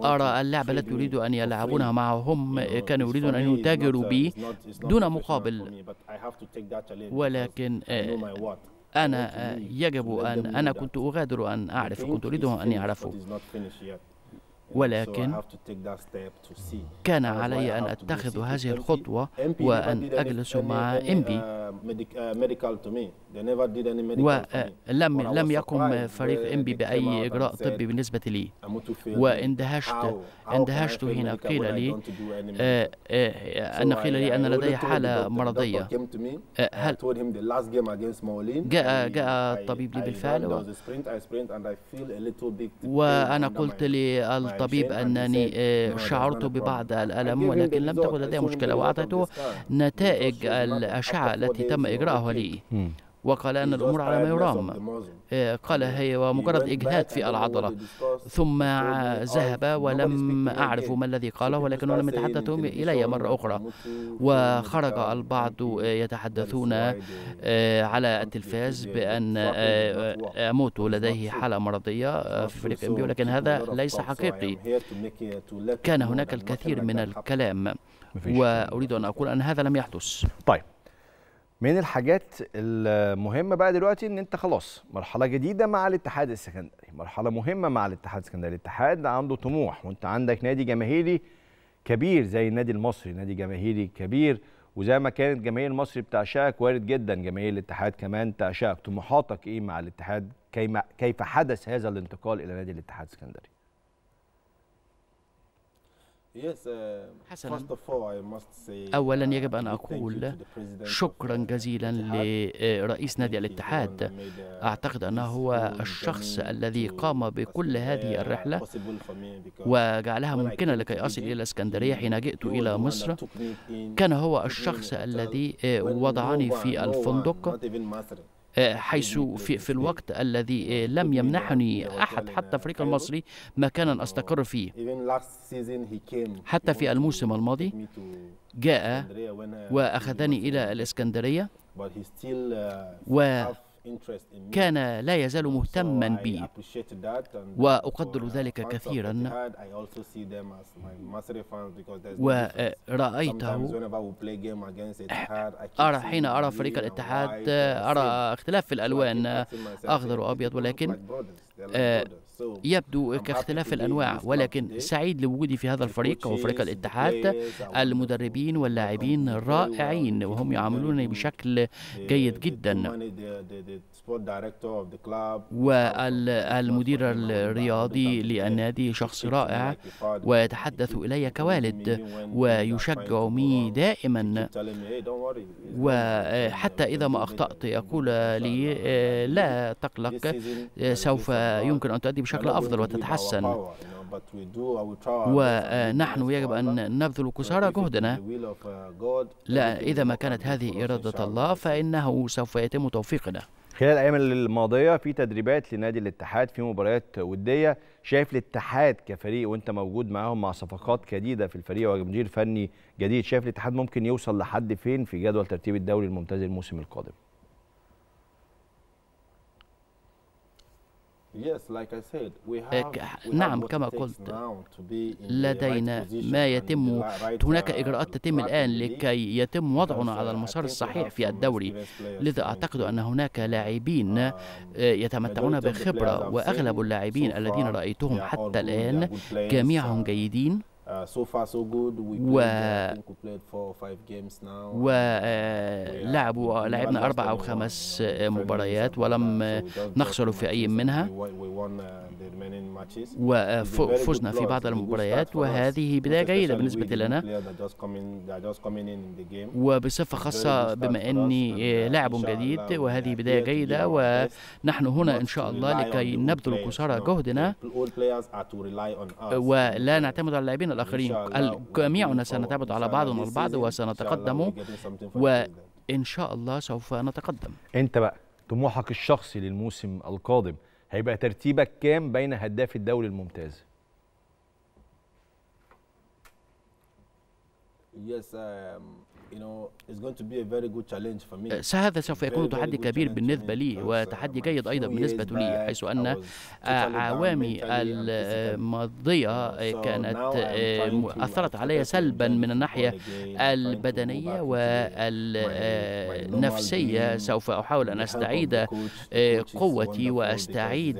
أرى اللعبة التي يريد أن يلعبونها معهم، كانوا يريدون أن يتاجروا بي دون مقابل، ولكن أنا يجب أن أنا كنت أغادر أن أعرف، كنت أريدهم أن يعرفوا، ولكن كان علي أن أتخذ هذه الخطوة وأن أجلس مع إنبي. ولم يقم فريق إنبي بأي إجراء طبي بالنسبة لي، واندهشت حين قيل لي أن لدي حالة مرضية. هل جاء الطبيب لي بالفعل، وأنا قلت للطبيب أنني شعرت ببعض الألم، ولكن لم تكن لدي مشكلة، وأعطيته نتائج الأشعة التي تم إجراءها لي. وقال أن الأمور على ما يرام، قال هي مجرد إجهاد في العضلة، ثم ذهب ولم أعرف ما الذي قاله، ولكنه لم يتحدث إلي مرة أخرى. وخرج البعض يتحدثون على التلفاز بأن أموتو لديه حالة مرضية في فريق إنبي، ولكن هذا ليس حقيقي. كان هناك الكثير من الكلام، وأريد أن أقول أن هذا لم يحدث. طيب، من الحاجات المهمة بقى دلوقتي ان انت خلاص مرحلة جديدة مع الاتحاد الاسكندري، مرحلة مهمة مع الاتحاد الاسكندري، الاتحاد عنده طموح وانت عندك نادي جماهيري كبير زي النادي المصري، نادي جماهيري كبير، وزي ما كانت جماهير المصري بتعشاك وارد جدا جماهير الاتحاد كمان تعشاك. طموحاتك ايه مع الاتحاد؟ كيف حدث هذا الانتقال الى نادي الاتحاد الاسكندري؟ حسنا، أولا يجب أن أقول شكرا جزيلا لرئيس نادي الاتحاد، أعتقد أنه هو الشخص الذي قام بكل هذه الرحلة وجعلها ممكنة لكي أصل إلى الإسكندرية. حين جئت إلى مصر كان هو الشخص الذي وضعني في الفندق، حيث في الوقت الذي لم يمنحني أحد حتى الفريق المصري مكانا أستقر فيه. حتى في الموسم الماضي جاء وأخذني إلى الإسكندرية، وكان لا يزال مهتما بي وأقدر ذلك كثيرا. ورأيته حين أرى فريق الاتحاد أرى اختلاف في الألوان أخضر وأبيض، ولكن يبدو كاختلاف الأنواع، ولكن سعيد لوجودي في هذا الفريق وفريق الاتحاد. المدربين واللاعبين رائعين وهم يعاملونني بشكل جيد جدا، والمدير الرياضي للنادي شخص رائع ويتحدث إلي كوالد ويشجعني دائما، وحتى إذا ما أخطأت يقول لي لا تقلق، سوف يمكن أن تؤدي بشكل أفضل وتتحسن. ونحن يجب أن نبذل قصارى جهدنا، لا إذا ما كانت هذه إرادة الله فإنه سوف يتم توفيقنا. خلال الايام الماضيه في تدريبات لنادي الاتحاد في مباريات وديه، شايف الاتحاد كفريق وانت موجود معاهم مع صفقات جديده في الفريق ومدير فني جديد، شايف الاتحاد ممكن يوصل لحد فين في جدول ترتيب الدوري الممتاز الموسم القادم؟ نعم كما قلت، لدينا ما يتم، هناك إجراءات تتم الآن لكي يتم وضعنا على المسار الصحيح في الدوري، لذا أعتقد أن هناك لاعبين يتمتعون بخبرة، وأغلب اللاعبين الذين رأيتهم حتى الآن جميعهم جيدين لعبنا 4 أو 5 مباريات ولم نخسر في أي منها، وفزنا في بعض المباريات، وهذه بداية جيدة بالنسبة لنا، وبصفة خاصة بما أني لاعب جديد، وهذه بداية جيدة، ونحن هنا إن شاء الله لكي نبذل قصارى جهدنا ولا نعتمد على اللاعبين الآخرين، جميعنا سنعتمد على بعضنا البعض وسنتقدم، وإن شاء الله سوف نتقدم. أنت بقى طموحك الشخصي للموسم القادم هيبقى ترتيبك كام بين هداف الدوري الممتاز؟ هذا سوف يكون تحدي كبير بالنسبة لي، وتحدي جيد أيضا بالنسبة لي، حيث أن عوامي الماضية كانت أثرت علي سلبا من الناحية البدنية والنفسية. سوف أحاول أن أستعيد قوتي وأستعيد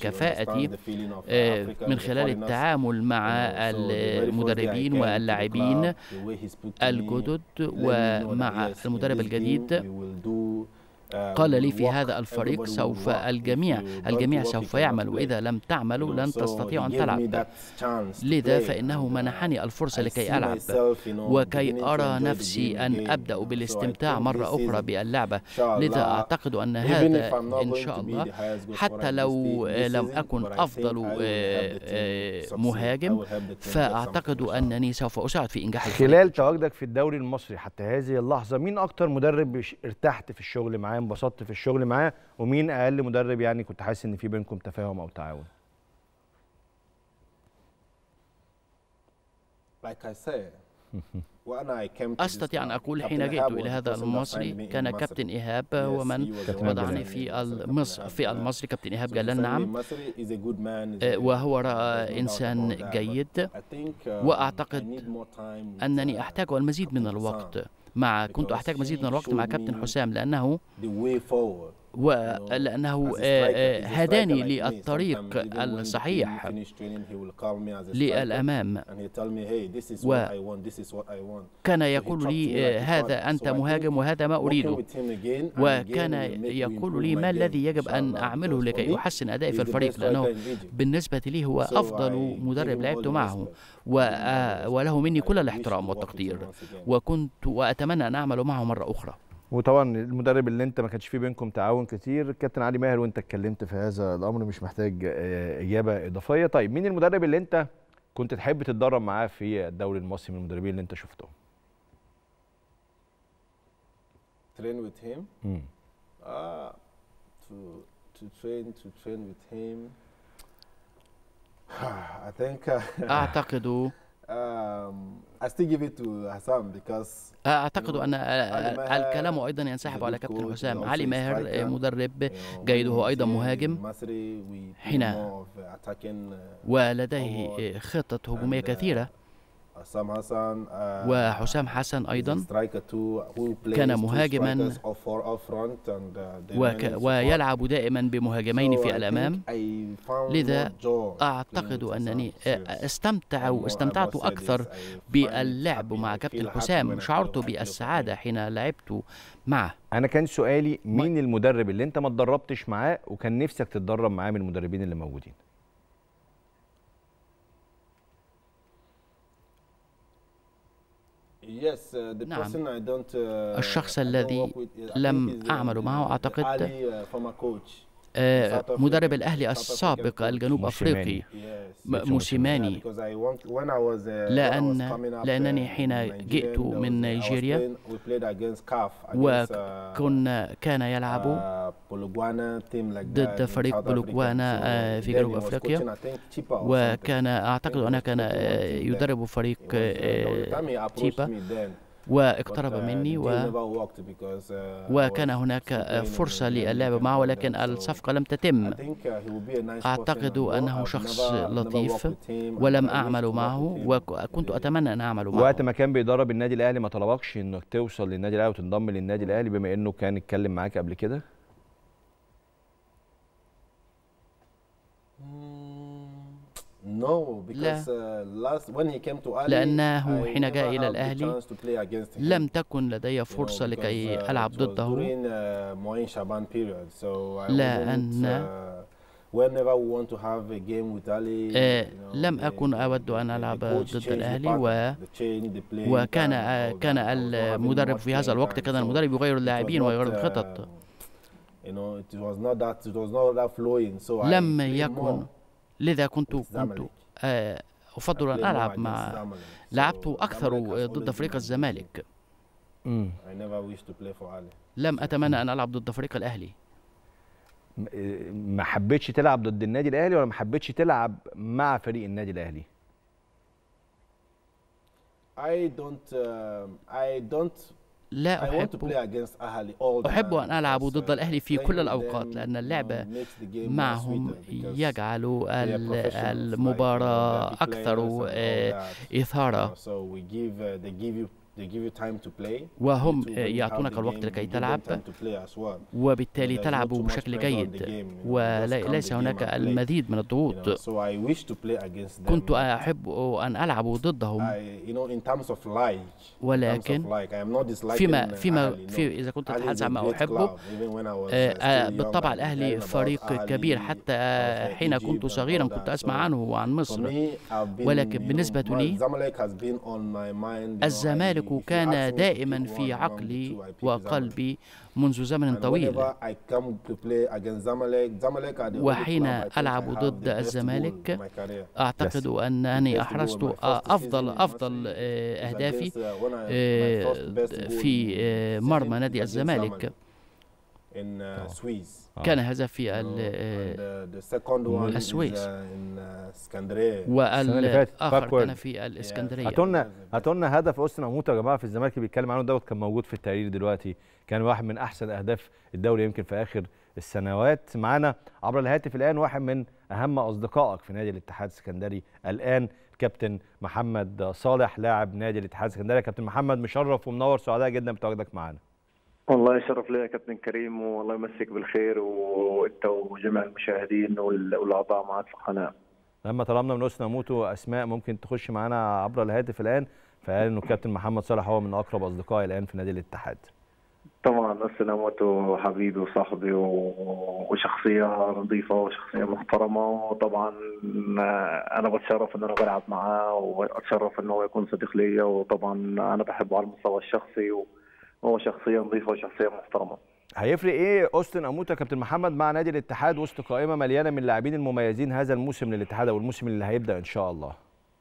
كفاءتي من خلال التعامل مع المدربين واللاعبين الجدد، ومع المدرب الجديد قال لي في هذا الفريق سوف الجميع سوف يعمل، وإذا لم تعملوا لن تستطيعوا أن تلعب، لذا فإنه منحني الفرصة لكي ألعب وكي أرى نفسي أن أبدأ بالاستمتاع مرة أخرى باللعبة، لذا أعتقد أن هذا إن شاء الله حتى لو لم أكن أفضل مهاجم فأعتقد أنني سوف أساعد في إنجاح الفريق. خلال تواجدك في الدوري المصري حتى هذه اللحظة، مين أكتر مدرب ارتحت في الشغل معاه، انبسطت في الشغل معاه، ومين اقل مدرب يعني كنت حاسس ان في بينكم تفاهم او تعاون؟ أستطيع أن أقول حين جئت إلى هذا المصري كان كابتن إيهاب ومن وضعني في المصري كابتن إيهاب جلال، نعم، وهو إنسان جيد، وأعتقد أنني أحتاج المزيد من الوقت مع كنت أحتاج مزيد من الوقت مع كابتن حسام، لأنه هداني للطريق الصحيح للأمام، وكان يقول لي هذا أنت مهاجم وهذا ما أريده، وكان يقول لي ما الذي يجب أن أعمله لكي أحسن أدائي في الفريق، لأنه بالنسبة لي هو أفضل مدرب لعبت معه وله مني كل الاحترام والتقدير، وأتمنى أن أعمل معه مرة أخرى. وطبعا المدرب اللي انت ما كانش فيه بينكم تعاون كتير كابتن علي ماهر، وانت اتكلمت في هذا الامر مش محتاج اجابه اضافيه. طيب مين المدرب اللي انت كنت تحب تتدرب معاه في الدوري المصري من المدربين اللي انت شفتهم؟ اعتقد أعتقد أن الكلام أيضا ينسحب على كابتن حسام. علي ماهر مدرب جيد، هو أيضا مهاجم حين ولديه خطة هجومية كثيرة، وحسام حسن أيضا كان مهاجما ويلعب دائما بمهاجمين في الأمام، لذا أعتقد أنني استمتعت أكثر باللعب مع كابتن حسام، شعرت بالسعادة حين لعبت معه. أنا كان سؤالي مين المدرب اللي أنت ما اتدربتش معاه وكان نفسك تتدرب معاه من المدربين اللي موجودين؟ نعم، الشخص الذي لم أعمل معه أعتقد مدرب الأهلي السابق الجنوب أفريقي موسيماني، لأنني حين جئت من نيجيريا كان يلعب ضد فريق بولوغوانا في جنوب أفريقيا، وكان أعتقد أنه كان يدرب فريق تيبا، واقترب مني وكان هناك فرصة للعب معه، ولكن الصفقة لم تتم. أعتقد أنه شخص لطيف ولم أعمل معه، وكنت أتمنى أن أعمل معه. وقت ما كان بيدرب النادي الأهلي ما طلبكش إنك توصل للنادي الأهلي وتنضم للنادي الأهلي بما إنه كان اتكلم معاك قبل كده؟ لا، لأنه حين جاء إلى الأهلي لم تكن لدي فرصة لكي ألعب ضده، لأن لم أكن أود أن ألعب ضد الأهلي، وكان المدرب في هذا الوقت كان المدرب يغير اللاعبين ويغير الخطط، لم يكن، لذا كنت أفضل أن ألعب مع لعبت أكثر ضد فريق الزمالك. لم أتمنى أن ألعب ضد فريق الأهلي. ما حبيتش تلعب ضد النادي الأهلي ولا ما حبيتش تلعب مع فريق النادي الأهلي؟ لا أحب أن ألعب ضد الأهلي في كل الأوقات، لأن اللعب معهم يجعل المباراة أكثر إثارة، وهم يعطونك الوقت لكي تلعب، وبالتالي تلعب بشكل جيد وليس هناك المزيد من الضغوط. كنت أحب أن ألعب ضدهم، ولكن إذا كنت أتحدث عن ما أحبه، بالطبع الأهلي فريق كبير، حتى حين كنت صغيرا كنت أسمع عنه وعن مصر، ولكن بالنسبة لي الزمالك كان دائما في عقلي وقلبي منذ زمن طويل، وحين ألعب ضد الزمالك أعتقد أنني أحرزت أفضل أهدافي في مرمى نادي الزمالك. كان هذا في السويس، والآخر كان في الإسكندرية. هاتولنا هدف أوستن أموتو يا جماعة في الزمالك بيتكلم عنه دوت، كان موجود في التقرير دلوقتي، كان واحد من أحسن أهداف الدوري يمكن في آخر السنوات. معانا عبر الهاتف الآن واحد من أهم أصدقائك في نادي الاتحاد الإسكندري الآن، كابتن محمد صالح لاعب نادي الاتحاد الإسكندري. كابتن محمد مشرف ومنور، سعداء جدا بتواجدك معانا. والله يشرف لي يا كابتن كريم، والله يمسك بالخير وانت وجميع المشاهدين والاعضاء معاك في القناه. لما طلبنا من أوستن أموتو اسماء ممكن تخش معانا عبر الهاتف الان، فقال انه الكابتن محمد صالح هو من اقرب اصدقائي الان في نادي الاتحاد. طبعا أوستن أموتو حبيبي وصاحبي وشخصيه نظيفه وشخصيه محترمه، وطبعا انا بتشرف ان انا بلعب معاه، واتشرف انه هو يكون صديق ليا، وطبعا انا بحبه على المستوى الشخصي، هو شخصية نظيفة وشخصية محترمة. هيفرق ايه أوستن أموتو يا كابتن محمد مع نادي الاتحاد وسط قائمة مليانة من اللاعبين المميزين هذا الموسم للاتحاد او الموسم اللي هيبدأ إن شاء الله؟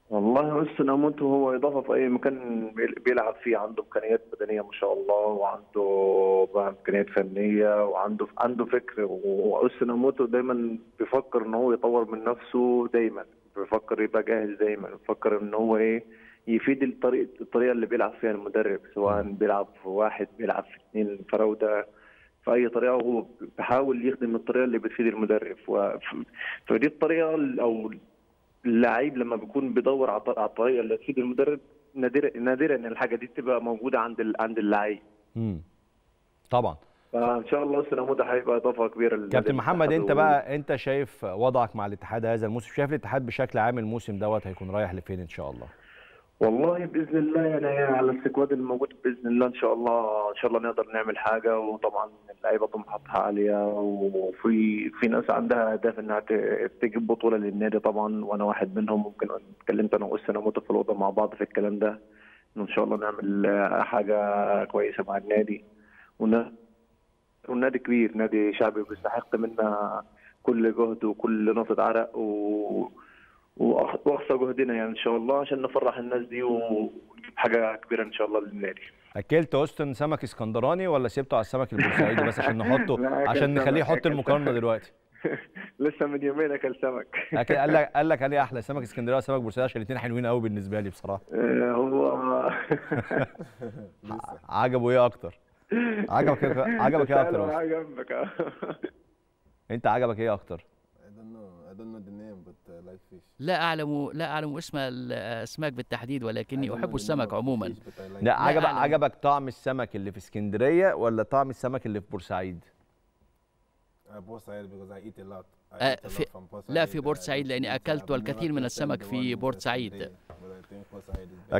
والله أوستن أموتو هو إضافة في أي مكان بيلعب فيه، عنده إمكانيات بدنية ما شاء الله، وعنده إمكانيات فنية، وعنده فكر، وأوستن أموتو دايما بيفكر إن هو يطور من نفسه، دايما بيفكر يبقى جاهز، دايما بيفكر إن هو إيه يفيد الطريقه اللي بيلعب فيها المدرب، سواء بيلعب في واحد، بيلعب في اثنين، فراوده، في اي طريقه هو بيحاول يخدم الطريقه اللي بتفيد المدرب. فدي الطريقه او اللعيب لما بيكون بيدور على الطريقه اللي تفيد المدرب نادرا ان الحاجه دي تبقى موجوده عند اللعيب. طبعا فان شاء الله أوستن أموتو هيبقى اضافه كبيره. كابتن محمد انت بقى انت شايف وضعك مع الاتحاد هذا الموسم، شايف الاتحاد بشكل عام الموسم دوت هيكون رايح لفين ان شاء الله؟ والله باذن الله يعني على السكواد الموجود باذن الله ان شاء الله نقدر نعمل حاجه، وطبعا اللعيبه طموحاتها عاليه، وفي ناس عندها اهداف انها تجيب بطوله للنادي طبعا، وانا واحد منهم. ممكن اتكلمت انا وأوستن أموتو في الأوضة مع بعض في الكلام ده، ان شاء الله نعمل حاجه كويسه مع النادي، والنادي كبير، نادي شعبي بيستحق منا كل جهد وكل نفط عرق واقصى جهدنا يعني ان شاء الله عشان نفرح الناس دي ونجيب حاجه كبيره ان شاء الله للنادي. اكلت اوستن سمك اسكندراني ولا سيبته على السمك البورسعيدي بس عشان نحطه عشان نخليه يحط المقارنه دلوقتي؟ لسه من يومين اكل سمك. قال لك عليه احلى سمك اسكندريه وسمك بورسعيدي عشان الاثنين حلوين قوي بالنسبه لي بصراحه. هو عجبه ايه اكتر؟ عجبك ايه اكتر؟ عجبك انت عجبك ايه اكتر؟ لا اعلم اسم الاسماك بالتحديد ولكني احب السمك عموما. لا عجبك طعم السمك اللي في اسكندريه ولا طعم السمك اللي في بورسعيد؟ لا في بورسعيد لاني اكلت الكثير من السمك في بورسعيد.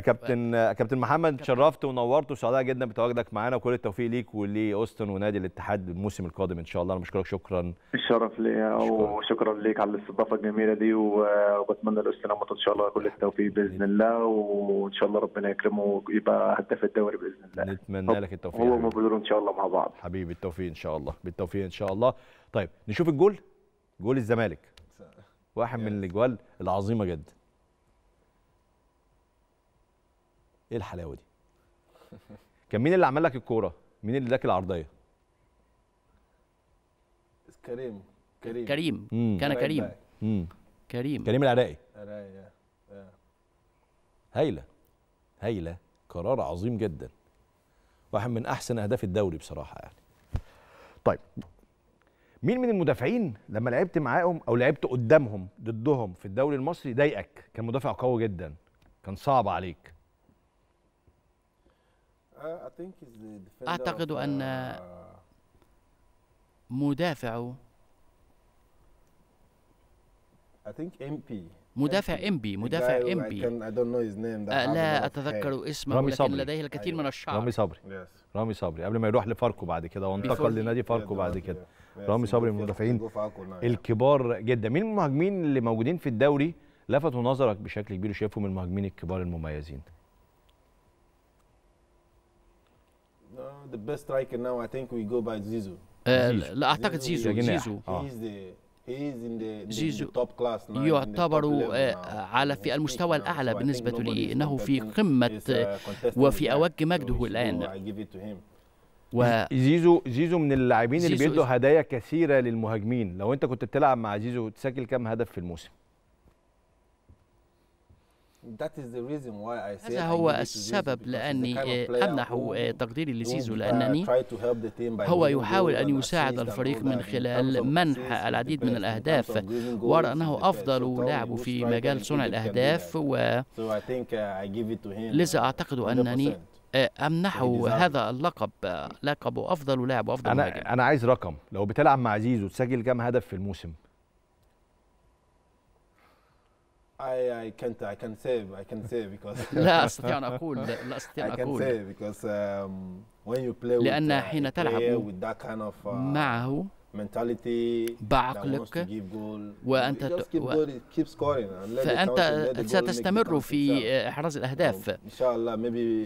كابتن محمد شرفت ونورت وسعداء جدا بتواجدك معانا وكل التوفيق ليك ولاوستن ونادي الاتحاد الموسم القادم ان شاء الله. انا بشكرك شكرا. الشرف ليا وشكرا ليك على الاستضافه الجميله دي وبتمنى لاوستن اموتو ان شاء الله كل التوفيق باذن الله وان شاء الله ربنا يكرمه يبقى هداف الدوري باذن الله. نتمنى لك التوفيق هو وبدر ان شاء الله مع بعض حبيبي. التوفيق ان شاء الله بالتوفيق ان شاء الله. طيب نشوف الجول، جول الزمالك واحد من الاجوال العظيمه جدا. ايه الحلاوه دي؟ كان مين اللي عمل لك الكوره؟ مين اللي اداك العرضيه؟ كريم كان كريم العراقي. هايله قرار عظيم جدا، واحد من احسن اهداف الدوري بصراحه يعني. طيب مين من المدافعين لما لعبت معاهم او لعبت قدامهم ضدهم في الدوري المصري ضايقك؟ كان مدافع قوي جدا، كان صعب عليك. أعتقد أن مدافع مدافع إنبي لا أتذكر اسمه ولكن لديه الكثير من الشعر. رامي صبري قبل ما يروح لفاركو بعد كده وانتقل لنادي فاركو بعد كده. رامي صبري من المدافعين الكبار جدا. مين المهاجمين اللي موجودين في الدوري لفتوا نظرك بشكل كبير وشايفهم من المهاجمين الكبار المميزين؟ The best striker now I think we go by Zizo. لا أعتقد زيزو. زيزو يعتبر على في المستوى الأعلى بالنسبة لي، إنه في قمة وفي أوج مجده الآن. زيزو من اللاعبين اللي بيدوا هدايا كثيرة للمهاجمين. لو أنت كنت بتلعب مع زيزو تسجل كم هدف في الموسم؟ هذا هو السبب لأني أمنح تقديري لزيزو، لأنني هو يحاول أن يساعد الفريق من خلال منح العديد من الأهداف، وأرى أنه أفضل لاعب في مجال صنع الأهداف، ولذا أعتقد أنني أمنحه هذا اللقب، لقب أفضل لاعب وأفضل مهاجم. أنا عايز رقم، لو بتلعب مع زيزو تسجل كم هدف في الموسم؟ I can say because لا أستطيع أن أقول because when you play لأن حين تلعب معه بعقلك فأنت ستستمر في إحراز الأهداف إن شاء الله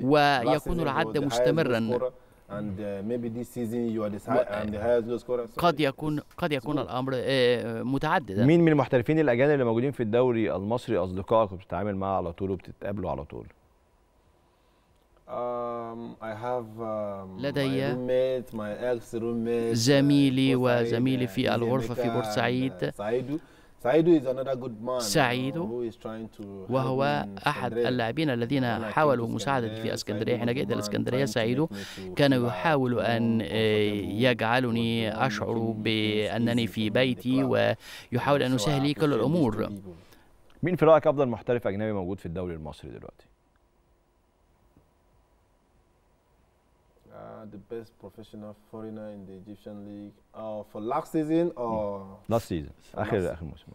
ويكون العد مستمرا. قد يكون الامر متعددا. مين من المحترفين الاجانب اللي موجودين في الدوري المصري اصدقائك وبتتعامل معاه على طول وبتتقابلوا على طول؟ لدي زميلي وزميلي في الغرفه في بورسعيد، سعيد وهو أحد اللاعبين الذين حاولوا مساعدتي في اسكندرية حين جئت إلى اسكندرية. سعيد كان يحاول أن يجعلني أشعر بأنني في بيتي ويحاول أن يسهل لي كل الأمور. مين في رأيك أفضل محترف أجنبي موجود في الدوري المصري دلوقتي؟ The best professional foreigner in the Egyptian league for last season or last season آخر موسم.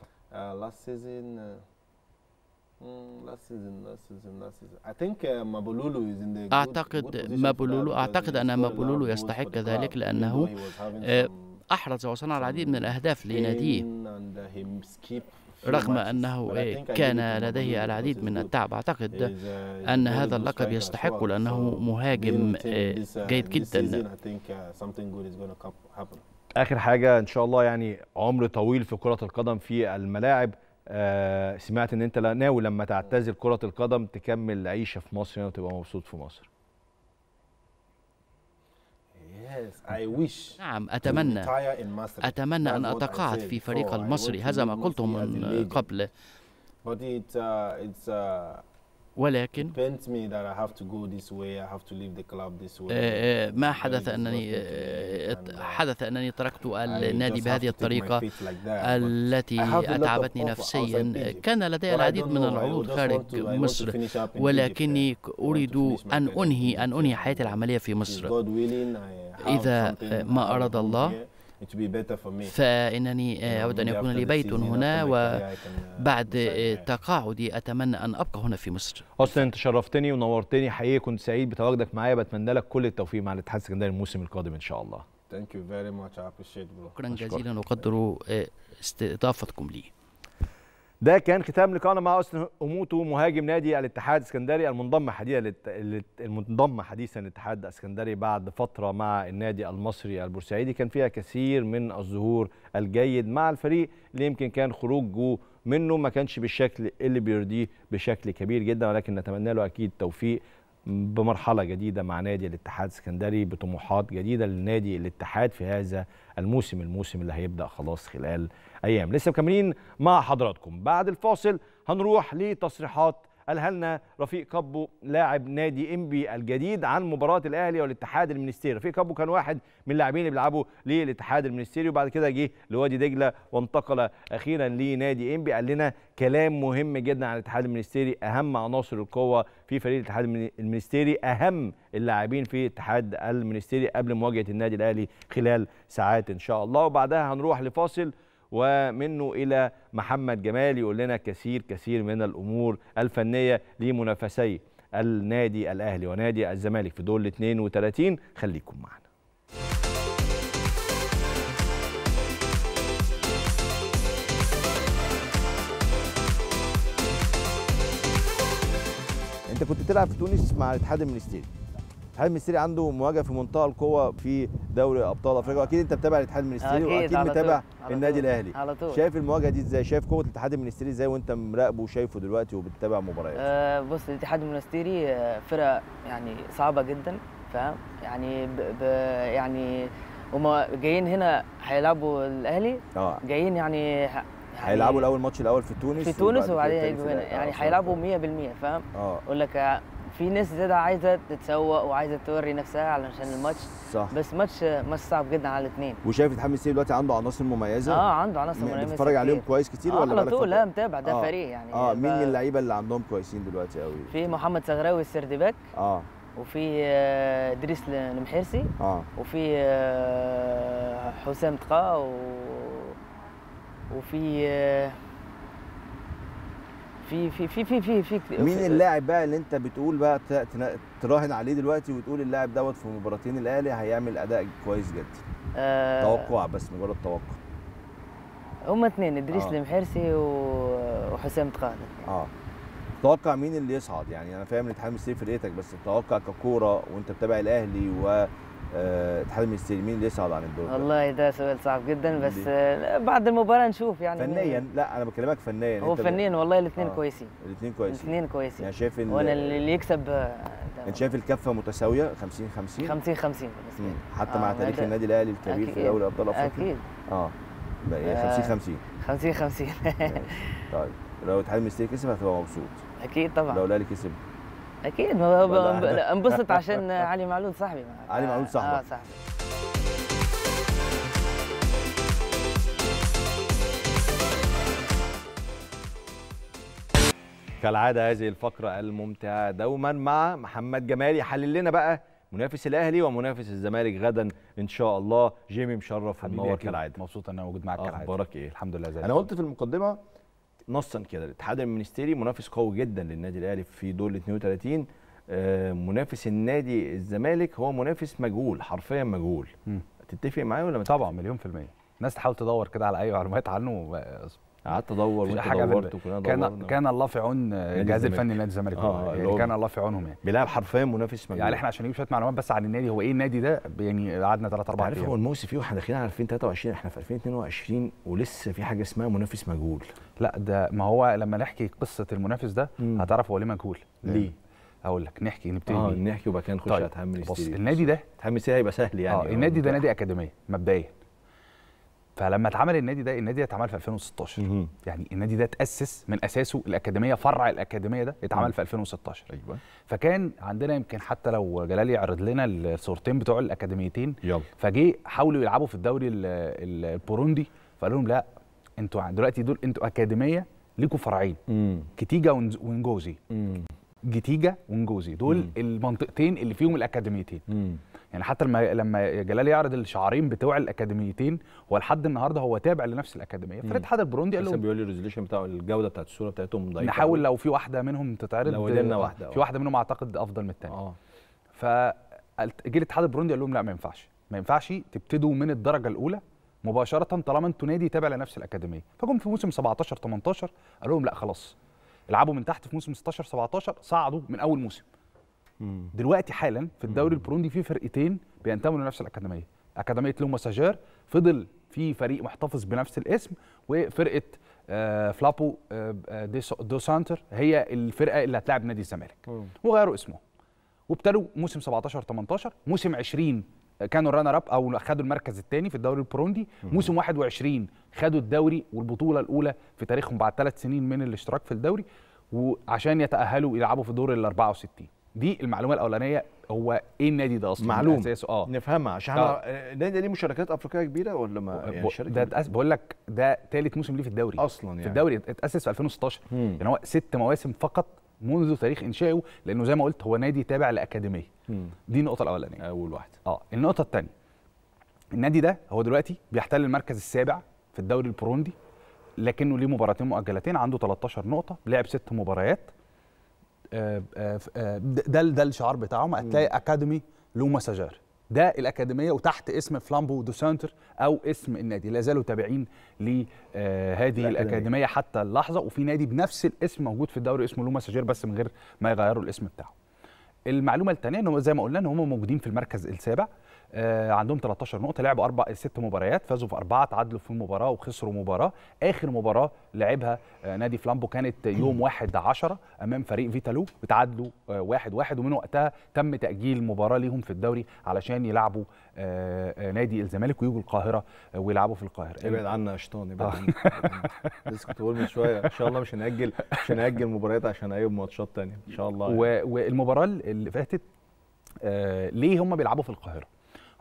Last season I think Maaloul is in the good أعتقد أن Maaloul يستحق ذلك لأنه أحرز وصنع العديد من الأهداف لناديه رغم أنه كان لديه العديد من التعب. أعتقد أن هذا اللقب يستحق لأنه مهاجم جيد جدا. آخر حاجة إن شاء الله، يعني عمر طويل في كرة القدم في الملاعب. سمعت إن أنت ناوي لما تعتزل كرة القدم تكمل عيشة في مصر يعني وتبقى مبسوط في مصر. نعم، أتمنى أن أتقاعد في فريق المصري، هذا ما قلته من قبل، ولكن ما حدث أنني تركت النادي بهذه الطريقة التي أتعبتني نفسيا. كان لدي العديد من العروض خارج مصر، ولكني أريد أن أنهي حياتي العملية في مصر. إذا ما أراد الله فإنني أود أن يكون لي بيت هنا، وبعد تقاعدي أتمنى أن أبقى هنا في مصر. أصلا أنت شرفتني ونورتني حقيقي، كنت سعيد بتواجدك معايا، بتمنى لك كل التوفيق مع الاتحاد الاسكندري الموسم القادم إن شاء الله. شكرا جزيلا، أقدر استضافتكم لي. ده كان ختام لقاءنا مع أوستن أموتو، مهاجم نادي الاتحاد الاسكندري المنضم حديثا للاتحاد الاسكندري بعد فترة مع النادي المصري البورسعيدي كان فيها كثير من الظهور الجيد مع الفريق اللي يمكن كان خروجه منه ما كانش بالشكل اللي بيرضيه بشكل كبير جدا، ولكن نتمنى له أكيد توفيق بمرحلة جديدة مع نادي الاتحاد الاسكندري، بطموحات جديدة لنادي الاتحاد في هذا الموسم اللي هيبدأ خلاص خلال أيام. لسه مكملين مع حضراتكم بعد الفاصل، هنروح لتصريحات الهلنا رفيق كابو لاعب نادي إنبي الجديد عن مباراة الأهلي والاتحاد المنستيري. رفيق كابو كان واحد من اللاعبين اللي بيلعبوا للاتحاد المنستيري وبعد كده جه لوادي دجلة وانتقل أخيرا لنادي إنبي. قال لنا كلام مهم جدا عن الاتحاد المنستيري، أهم عناصر القوة في فريق الاتحاد المنستيري، أهم اللاعبين في الاتحاد المنستيري قبل مواجهة النادي الأهلي خلال ساعات إن شاء الله. وبعدها هنروح لفاصل ومنه إلى محمد جمال يقول لنا كثير من الأمور الفنية لمنافسي النادي الأهلي ونادي الزمالك في دور 32. خليكم معنا. أنت كنت بتلعب في تونس مع الاتحاد المنستيري. الاتحاد المنستيري عنده مواجهه في منطقه القوه في دوري ابطال افريقيا، واكيد انت متابع الاتحاد المنستيري واكيد متابع النادي الاهلي. شايف المواجهه دي ازاي؟ شايف قوه الاتحاد المنستيري ازاي وانت مراقبه وشايفه دلوقتي وبتتابع مباريات؟ بص، الاتحاد المنستيري فرقه يعني صعبه جدا، فاهم يعني يعني هما جايين هنا هيلعبوا الاهلي، جايين يعني هيلعبوا الاول ماتش الاول في تونس وبعدين هيجوا هنا، يعني هيلعبوا 100%، فاهم؟ اقول لك في ناس زياده عايزه تتسوق وعايزه توري نفسها علشان الماتش، صح. بس ماتش صعب جدا على الاثنين. وشايف الاتحاد المصري دلوقتي عنده عناصر مميزه؟ عنده عناصر مميزه، بتتفرج عليهم كويس كتير ولا على طول؟ لا، متابع ده فريق يعني. مين اللعيبه اللي عندهم كويسين دلوقتي قوي؟ في محمد صغراوي السردباك، وفي ادريس المحيرسي، وفي حسام تقاه، وفي في في في في في في مين اللاعب بقى اللي انت بتقول بقى تراهن عليه دلوقتي وتقول اللاعب دوت في مباراتين الاهلي هيعمل اداء كويس جدا؟ توقع، بس مجرد توقع. هما اثنين، ادريس المحيرسي وحسام تقاه. توقع مين اللي يصعد؟ يعني انا فاهم الاتحاد المصري فرقتك، بس توقع ككوره وانت بتابع الاهلي و الاتحاد المنستيري مين اللي يصعد عن الدور؟ والله ده سؤال صعب جدا، بس بعد المباراه نشوف يعني. فنيا؟ لا، انا بكلمك فنيا. هو فنيا والله الاثنين كويسين. الاثنين كويسين يعني. شايف وانا اللي يكسب. انت شايف الكفه متساويه 50-50؟ 50-50 حتى مع تاريخ النادي الاهلي الكبير في دوري ابطال افريقيا. اكيد 50-50. طيب لو الاتحاد المنستيري كسب هتبقى مبسوط؟ اكيد طبعا. لو الاهلي كسب أكيد انبسط عشان علي معلول صاحبي. علي معلول صاحبي. صاحبي. كالعادة هذه الفقرة الممتعة دوما مع محمد جمال يحلل لنا بقى منافس الأهلي ومنافس الزمالك غدا إن شاء الله. جيمي مشرف ومنور كالعادة. مبسوط أن أنا موجود معاك كالعادة. أخبارك إيه؟ الحمد لله زي الفل. أنا قلت في المقدمة نصا كده، الاتحاد المنستيري منافس قوي جدا للنادي الاهلي في دور ال 32. منافس النادي الزمالك هو منافس مجهول، حرفيا مجهول. تتفق معايا ولا؟ طبعا 100%. الناس تحاول تدور كده على اي معلومات عنه قعدت ادور وانت دورت وكلنا دورنا. كان الله في عون الجهاز الفني لنادي الزمالك يعني كان الله في عونهم يعني. بيلعب حرفيا منافس مجنون. يعني احنا عشان نجيب شويه معلومات بس عن النادي، هو ايه النادي ده يعني؟ قعدنا 3-4 ايام. عارف هو الموسم فيه واحنا داخلين على 2023، احنا في 2022 ولسه في حاجه اسمها منافس مجهول. لا ده ما هو لما نحكي قصه المنافس ده هتعرف هو ليه مجهول. ليه؟ هقول لك، نبتدي نحكي وبعد كده نخش على تحمل السيري. بص النادي ده تحمل السيري هيبقى سهل يعني. النادي ده نادي اكاديميه مبدئيا، فلما اتعمل النادي ده، النادي ده اتعمل في 2016 يعني النادي ده اتأسس من اساسه الاكاديميه، فرع الاكاديميه ده اتعمل في 2016. ايوه فكان عندنا يمكن حتى لو جلال يعرض لنا الصورتين بتوع الاكاديميتين. يلا فجه حاولوا يلعبوا في الدوري البوروندي فقال لهم لا انتوا دلوقتي دول انتوا اكاديميه ليكوا فرعين كتيجا ونجوزي. جتيجا ونجوزي دول المنطقتين اللي فيهم الاكاديميتين. يعني حتى لما جلال يعرض الشعارين بتوع الاكاديميتين، هو لحد النهارده هو تابع لنفس الاكاديميه. فالاتحاد البروندي قال لهم بيقول لي الريزوليوشن بتاع الجوده بتاعت الصوره بتاعتهم ضعيفه، نحاول لو في واحده منهم تتعرض، لو قدرنا واحده في واحده منهم اعتقد افضل من الثانيه. فجه الاتحاد البروندي قال لهم لا، ما ينفعش تبتدوا من الدرجه الاولى مباشره طالما انتوا نادي تابع لنفس الاكاديميه. فجم في موسم 17-18 قال لهم لا خلاص، لعبوا من تحت في موسم 16-17 صعدوا من اول موسم. دلوقتي حالا في الدوري البروندي في فرقتين بينتموا لنفس الاكاديميه، اكاديميه لو ميساجير فضل في فريق محتفظ بنفس الاسم، وفرقه فلامبو دو سانتر هي الفرقه اللي هتلاعب نادي الزمالك، وغيروا اسمهم وابتدوا موسم 17-18. موسم 20 كانوا الرانر اب او خدوا المركز الثاني في الدوري البروندي. موسم 21 خدوا الدوري والبطوله الاولى في تاريخهم بعد 3 سنين من الاشتراك في الدوري، وعشان يتاهلوا يلعبوا في دور ال 64. دي المعلومه الاولانيه، هو ايه النادي ده اصلا؟ معلومه نفهمها عشان النادي ده ليه مشاركات افريقيه كبيره ولا ما يعني ده بقول لك ده ثالث موسم ليه في الدوري اصلا يعني. في الدوري اتاسس في 2016 يعني هو 6 مواسم فقط منذ تاريخ انشائه، لانه زي ما قلت هو نادي تابع لاكاديميه. دي النقطه الاولانيه، اول واحده. النقطه الثانيه، النادي ده هو دلوقتي بيحتل المركز السابع في الدوري البروندي، لكنه ليه مباراتين مؤجلتين، عنده 13 نقطه، لعب 6 مباريات. ده الشعار بتاعهم، هتلاقي اكاديمي لو ميساجير، ده الاكاديميه وتحت اسم فلامبو دو سانتر او اسم النادي، لا زالوا تابعين لهذه الاكاديميه حتى اللحظه. وفي نادي بنفس الاسم موجود في الدوري اسمه لو ميساجير بس من غير ما يغيروا الاسم بتاعه. المعلومه الثانيه ان زي ما قلنا ان هم موجودين في المركز السابع، عندهم 13 نقطه، لعبوا 6 مباريات، فازوا في 4، تعادلوا في مباراه وخسروا مباراه. اخر مباراه لعبها نادي فلامبو كانت يوم 1/10 امام فريق فيتالو، وتعادلوا 1-1، ومن وقتها تم تاجيل مباراه ليهم في الدوري علشان يلعبوا نادي الزمالك ويجوا القاهره ويلعبوا في القاهره. ابعد عنا يا شيطان، ابعد عنا. لسه كنت بقول من شويه ان شاء الله مش هنأجل مباريات عشان اي ماتشات ثانيه ان شاء الله يعني. والمباراه اللي فاتت ليه هم بيلعبوا في القاهره؟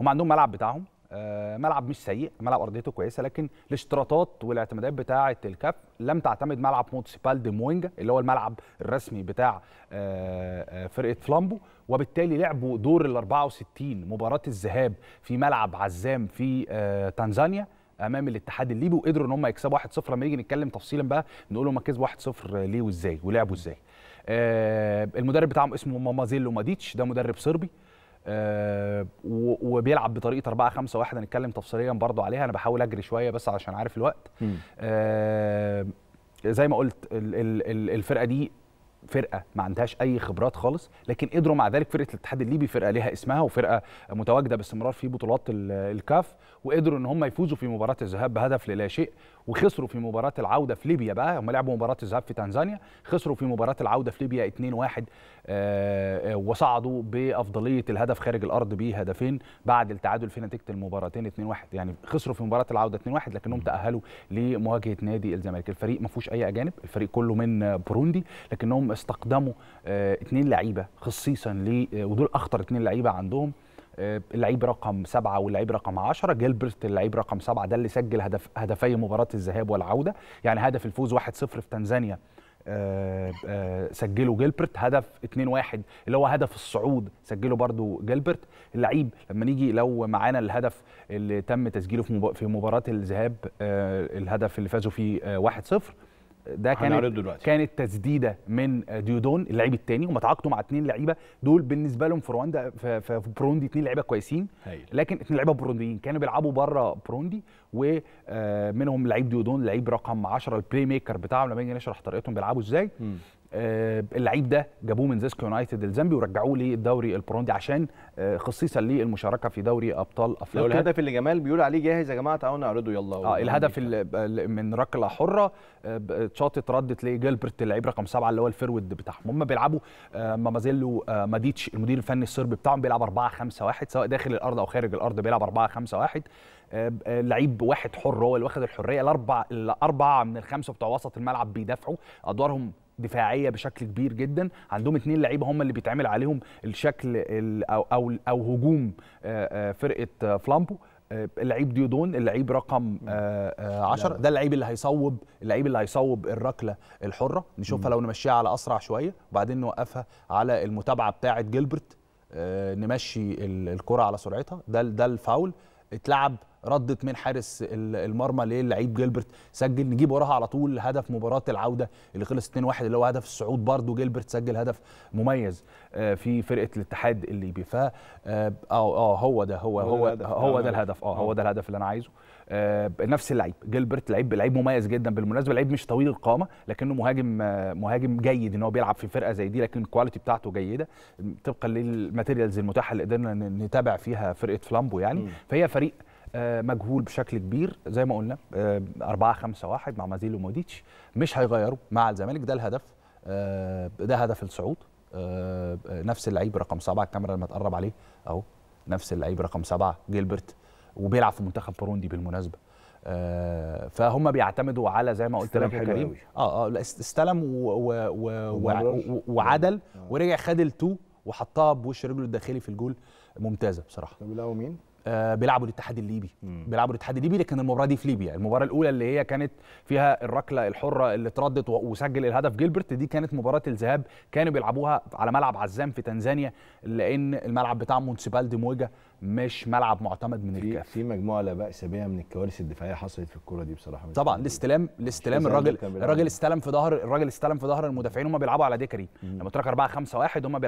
هم عندهم ملعب بتاعهم، ملعب مش سيء، ملعب ارضيته كويسه، لكن الاشتراطات والاعتمادات بتاعه الكاف لم تعتمد ملعب مونسيبال دي موينجا اللي هو الملعب الرسمي بتاع فرقه فلامبو، وبالتالي لعبوا دور ال 64 مباراه الذهاب في ملعب عزام في تنزانيا امام الاتحاد الليبي، وقدروا ان هم يكسبوا 1-0. لما نيجي نتكلم تفصيلا بقى نقول هم كسبوا 1-0 ليه وازاي ولعبوا ازاي. المدرب بتاعهم اسمه مامازيلو ماديتش، ده مدرب صربي، وبيلعب بطريقه 4-5-1 هنتكلم تفصيليا برضه عليها. انا بحاول اجري شويه بس عشان عارف الوقت. زي ما قلت الفرقه دي فرقه ما عندهاش اي خبرات خالص، لكن قدروا مع ذلك، فرقه الاتحاد الليبي فرقه ليها اسمها وفرقه متواجده باستمرار في بطولات الكاف، وقدروا ان هم يفوزوا في مباراه الذهاب بهدف للا شيء، وخسروا في مباراه العوده في ليبيا. بقى هم لعبوا مباراه الذهاب في تنزانيا، خسروا في مباراه العوده في ليبيا 2-1 وصعدوا بافضليه الهدف خارج الارض بهدفين بعد التعادل في نتيجه المباراتين 2-1. يعني خسروا في مباراه العوده 2-1 لكنهم تاهلوا لمواجهه نادي الزمالك. الفريق ما فيهوش اي اجانب، الفريق كله من بروندي، لكنهم استقدموا 2 لعيبه خصيصا ودول اخطر 2 لعيبه عندهم، اللعيب رقم 7 واللعيب رقم 10. جيلبرت اللعيب رقم 7 ده اللي سجل هدفي مباراه الذهاب والعوده، يعني هدف الفوز 1-0 في تنزانيا سجله جيلبرت، هدف 2-1 اللي هو هدف الصعود سجله برضو جيلبرت. اللعيب لما نيجي لو معانا الهدف اللي تم تسجيله في مباراه الذهاب، الهدف اللي فازوا فيه 1-0، ده كانت تسديده من ديودون اللاعب الثاني، هم تعاقدوا مع اثنين لعيبه دول بالنسبه لهم في رواندا في بروندي اثنين لعيبه كويسين، لكن اثنين لعيبه برونديين كانوا بيلعبوا بره بروندي، ومنهم لعيب ديودون لعيب رقم 10 البلاي ميكر بتاعهم، لما نيجي نشرح طريقتهم بيلعبوا ازاي. اللعيب ده جابوه من زيسكو يونايتد الزامبي ورجعوه للدوري البروندي عشان خصيصا للمشاركه في دوري ابطال افريقيا. لو الهدف اللي جمال بيقول عليه جاهز يا جماعه تعالوا نعرضه يلا الهدف من ركله حره اتشاطت ردت لجيلبرت اللعيب رقم 7 اللي هو الفيرود بتاعهم. هم بيلعبوا مامازيلو ماديتش المدير الفني الصربي بتاعهم بيلعب 4-5-1 سواء داخل الارض او خارج الارض، بيلعب 4-5-1. لعيب واحد حر هو اللي واخد الحريه، الاربعه من الخمسه بتوع وسط الملعب بيدافعوا، ادوارهم دفاعيه بشكل كبير جدا، عندهم اثنين لعيبه هم اللي بيتعمل عليهم الشكل او هجوم فرقه فلامبو، اللعيب ديودون اللعيب رقم 10 ده اللعيب اللي هيصوب الركله الحره، نشوفها لو نمشيها على اسرع شويه وبعدين نوقفها على المتابعه بتاعه جيلبرت، نمشي الكره على سرعتها، ده الفاول اتلعب ردت من حارس المرمى للعيب جيلبرت، سجل، نجيب وراها على طول هدف مباراه العوده اللي خلص 2-1 اللي هو هدف الصعود، برضه جيلبرت سجل هدف مميز في فرقه الاتحاد الليبي. ف هو ده الهدف اللي انا عايزه. نفس اللعيب جيلبرت، لعيب مميز جدا بالمناسبه، لعيب مش طويل القامه لكنه مهاجم جيد ان هو بيلعب في فرقه زي دي، لكن الكواليتي بتاعته جيده طبقا للماتيريالز المتاحه اللي قدرنا نتابع فيها فرقه فلامبو يعني. فهي فريق مجهول بشكل كبير زي ما قلنا، 4-5-1 مع مازيلو موديتش مش هيغيروا مع الزمالك، ده الهدف، ده هدف الصعود، نفس اللعيب رقم 7 الكاميرا لما تقرب عليه اهو، نفس اللعيب رقم 7 جيلبرت وبيلعب في منتخب بروندي بالمناسبه. فهم بيعتمدوا على زي ما قلت لك يا كريم استلم وعدل ورجع خد ال2 وحطها بوش رجله الداخلي في الجول، ممتازه بصراحه. طب بيلعبوا مين؟ بيلعبوا الاتحاد الليبي، لكن المباراه دي في ليبيا. المباراه الاولى اللي هي كانت فيها الركله الحره اللي اتردت وسجل الهدف جيلبرت دي كانت مباراه الذهاب، كانوا بيلعبوها على ملعب عزام في تنزانيا، لان الملعب بتاع مونسيبال دي موجه مش ملعب معتمد من الكاف. في مجموعه لا باس بها من الكوارث الدفاعيه حصلت في الكوره دي بصراحه. طبعا الاستلام الراجل استلم في ظهر المدافعين، هم بيلعبوا على ديكري لما ترك 4-5-1 هم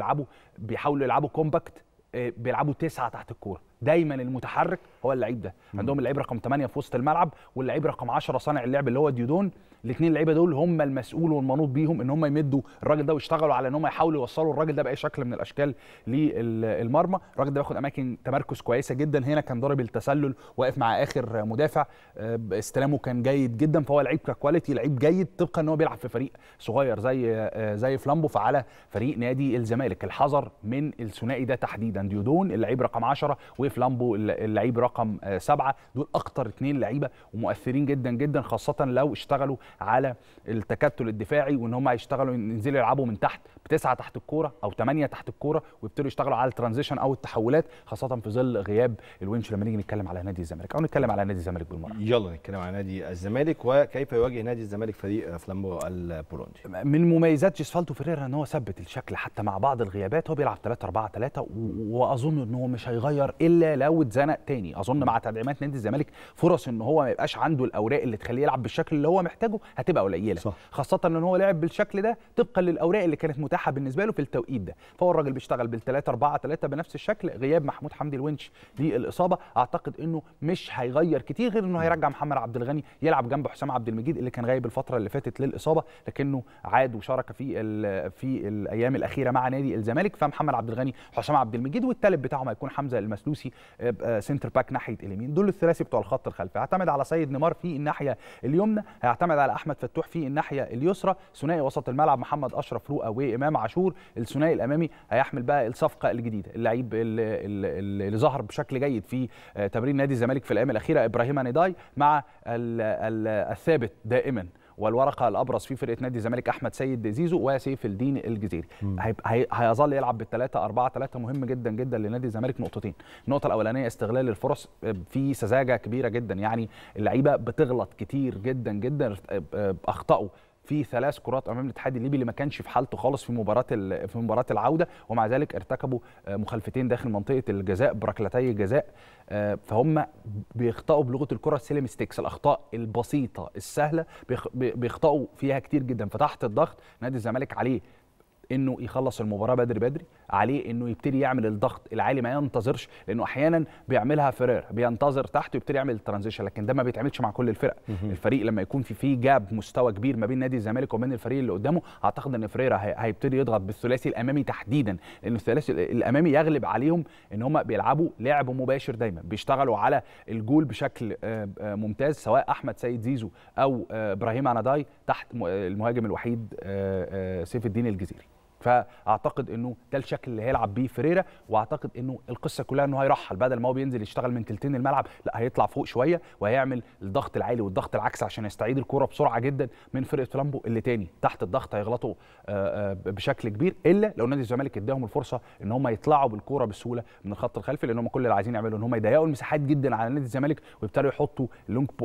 بيحاولوا يلعبوا كومباكت، بيلعبوا 9 تحت الكوره، دايما المتحرك هو اللعيب ده. عندهم اللعيب رقم 8 في وسط الملعب واللعيب رقم 10 صانع اللعب اللي هو ديودون، الاثنين اللعيبه دول هم المسؤول والمنوط بيهم ان هم يمدوا الراجل ده ويشتغلوا على ان هم يحاولوا يوصلوا الراجل ده باي شكل من الاشكال للمرمى. الراجل ده بياخد اماكن تمركز كويسه جدا، هنا كان ضارب التسلل واقف مع اخر مدافع، استلامه كان جيد جدا، فهو لعيب ككواليتي لعيب جيد طبقا ان هو بيلعب في فريق صغير زي فلامبو. فعلى فريق نادي الزمالك الحذر من الثنائي ده تحديدا، ديودون اللعيب رقم 10 وفلامبو اللعيب رقم 7، دول اكتر اثنين لعيبه ومؤثرين جدا جدا، خاصه لو اشتغلوا على التكتل الدفاعي وان هم هيشتغلوا ينزلوا يلعبوا من تحت ب9 تحت الكوره او 8 تحت الكوره ويبتدوا يشتغلوا على الترانزيشن او التحولات، خاصه في ظل غياب الونش. لما نيجي نتكلم على نادي الزمالك بالمره، يلا نتكلم على نادي الزمالك وكيف يواجه نادي الزمالك فريق فلامبو البولندي. من مميزات جيسفالدو فيريرا ان هو ثبت الشكل حتى مع بعض الغيابات، هو بيلعب 3-4-3 واظن ان هو مش هيغير الا لو اتزنق تاني. اظن مع تدعيمات نادي الزمالك فرص ان هو ما يبقاش عنده الاوراق اللي تخليه يلعب بالشكل اللي هو محتاجه هتبقى قليله، خاصه ان هو لعب بالشكل ده طبقا للاوراق اللي كانت متاحه بالنسبه له في التوقيت ده، فهو الراجل بيشتغل بال3-4-3 بنفس الشكل. غياب محمود حمدي الونش للاصابه اعتقد انه مش هيغير كتير غير انه هيرجع محمد عبد الغني يلعب جنب حسام عبد المجيد اللي كان غايب الفتره اللي فاتت للاصابه، لكنه عاد وشارك في الايام الاخيره مع نادي الزمالك. فمحمد عبد الغني، حسام عبد المجيد، والثالث بتاعهم هيكون حمزه المسلوسي سنتر باك ناحيه اليمين، دول الثلاثي بتوع الخط الخلفي. هيعتمد على سيد نمار في الناحيه اليمنى، هيعتمد على احمد فتوح في الناحيه اليسرى، ثنائي وسط الملعب محمد اشرف رؤى وامام عاشور، الثنائي الامامي هيحمل بقى الصفقه الجديده اللعيب اللي ظهر بشكل جيد في تمرين نادي الزمالك في الايام الاخيره ابراهيم نداي، مع الثابت دائما والورقه الابرز في فرقه نادي الزمالك احمد سيد زيزو وسيف الدين الجزيري. هيظل يلعب بال3-4-3 مهم جدا جدا لنادي الزمالك. نقطتين، النقطه الاولانيه استغلال الفرص في سذاجه كبيره جدا، يعني اللعيبه بتغلط كتير جدا جدا، اخطاوا في 3 كرات امام الاتحاد الليبي اللي ما كانش في حالته خالص في مباراه العوده، ومع ذلك ارتكبوا مخالفتين داخل منطقه الجزاء بركلتي الجزاء. فهم بيخطئوا بلغه الكره السلم ستيكس، الاخطاء البسيطه السهله بيخطئوا فيها كتير جدا. فتحت الضغط نادي الزمالك عليه انه يخلص المباراه بدري بدري، عليه انه يبتدي يعمل الضغط العالي، ما ينتظرش، لانه احيانا بيعملها فيرير، بينتظر تحت ويبتدي يعمل الترانزيشن، لكن ده ما بيتعملش مع كل الفرق. الفريق لما يكون في جاب مستوى كبير ما بين نادي الزمالك وما بين الفريق اللي قدامه، اعتقد ان فيريرا هيبتدي يضغط بالثلاثي الامامي تحديدا، لانه الثلاثي الامامي يغلب عليهم ان هم بيلعبوا لعب مباشر دايما، بيشتغلوا على الجول بشكل ممتاز، سواء احمد سيد زيزو او ابراهيم عناداي تحت المهاجم الوحيد سيف الدين الجزيري. فاعتقد انه ده الشكل اللي هيلعب بيه فريرة، واعتقد انه القصه كلها انه هيرحل، بدل ما هو بينزل يشتغل من تلتين الملعب، لا هيطلع فوق شويه وهيعمل الضغط العالي والضغط العكسي عشان يستعيد الكره بسرعه جدا من فرقه فلامبو اللي تاني تحت الضغط هيغلطوا بشكل كبير، الا لو نادي الزمالك اداهم الفرصه ان هم يطلعوا بالكره بسهوله من الخط الخلفي، لان هم كل اللي عايزين يعملوا ان هم يضيقوا المساحات جدا على نادي الزمالك ويبتدوا يحطوا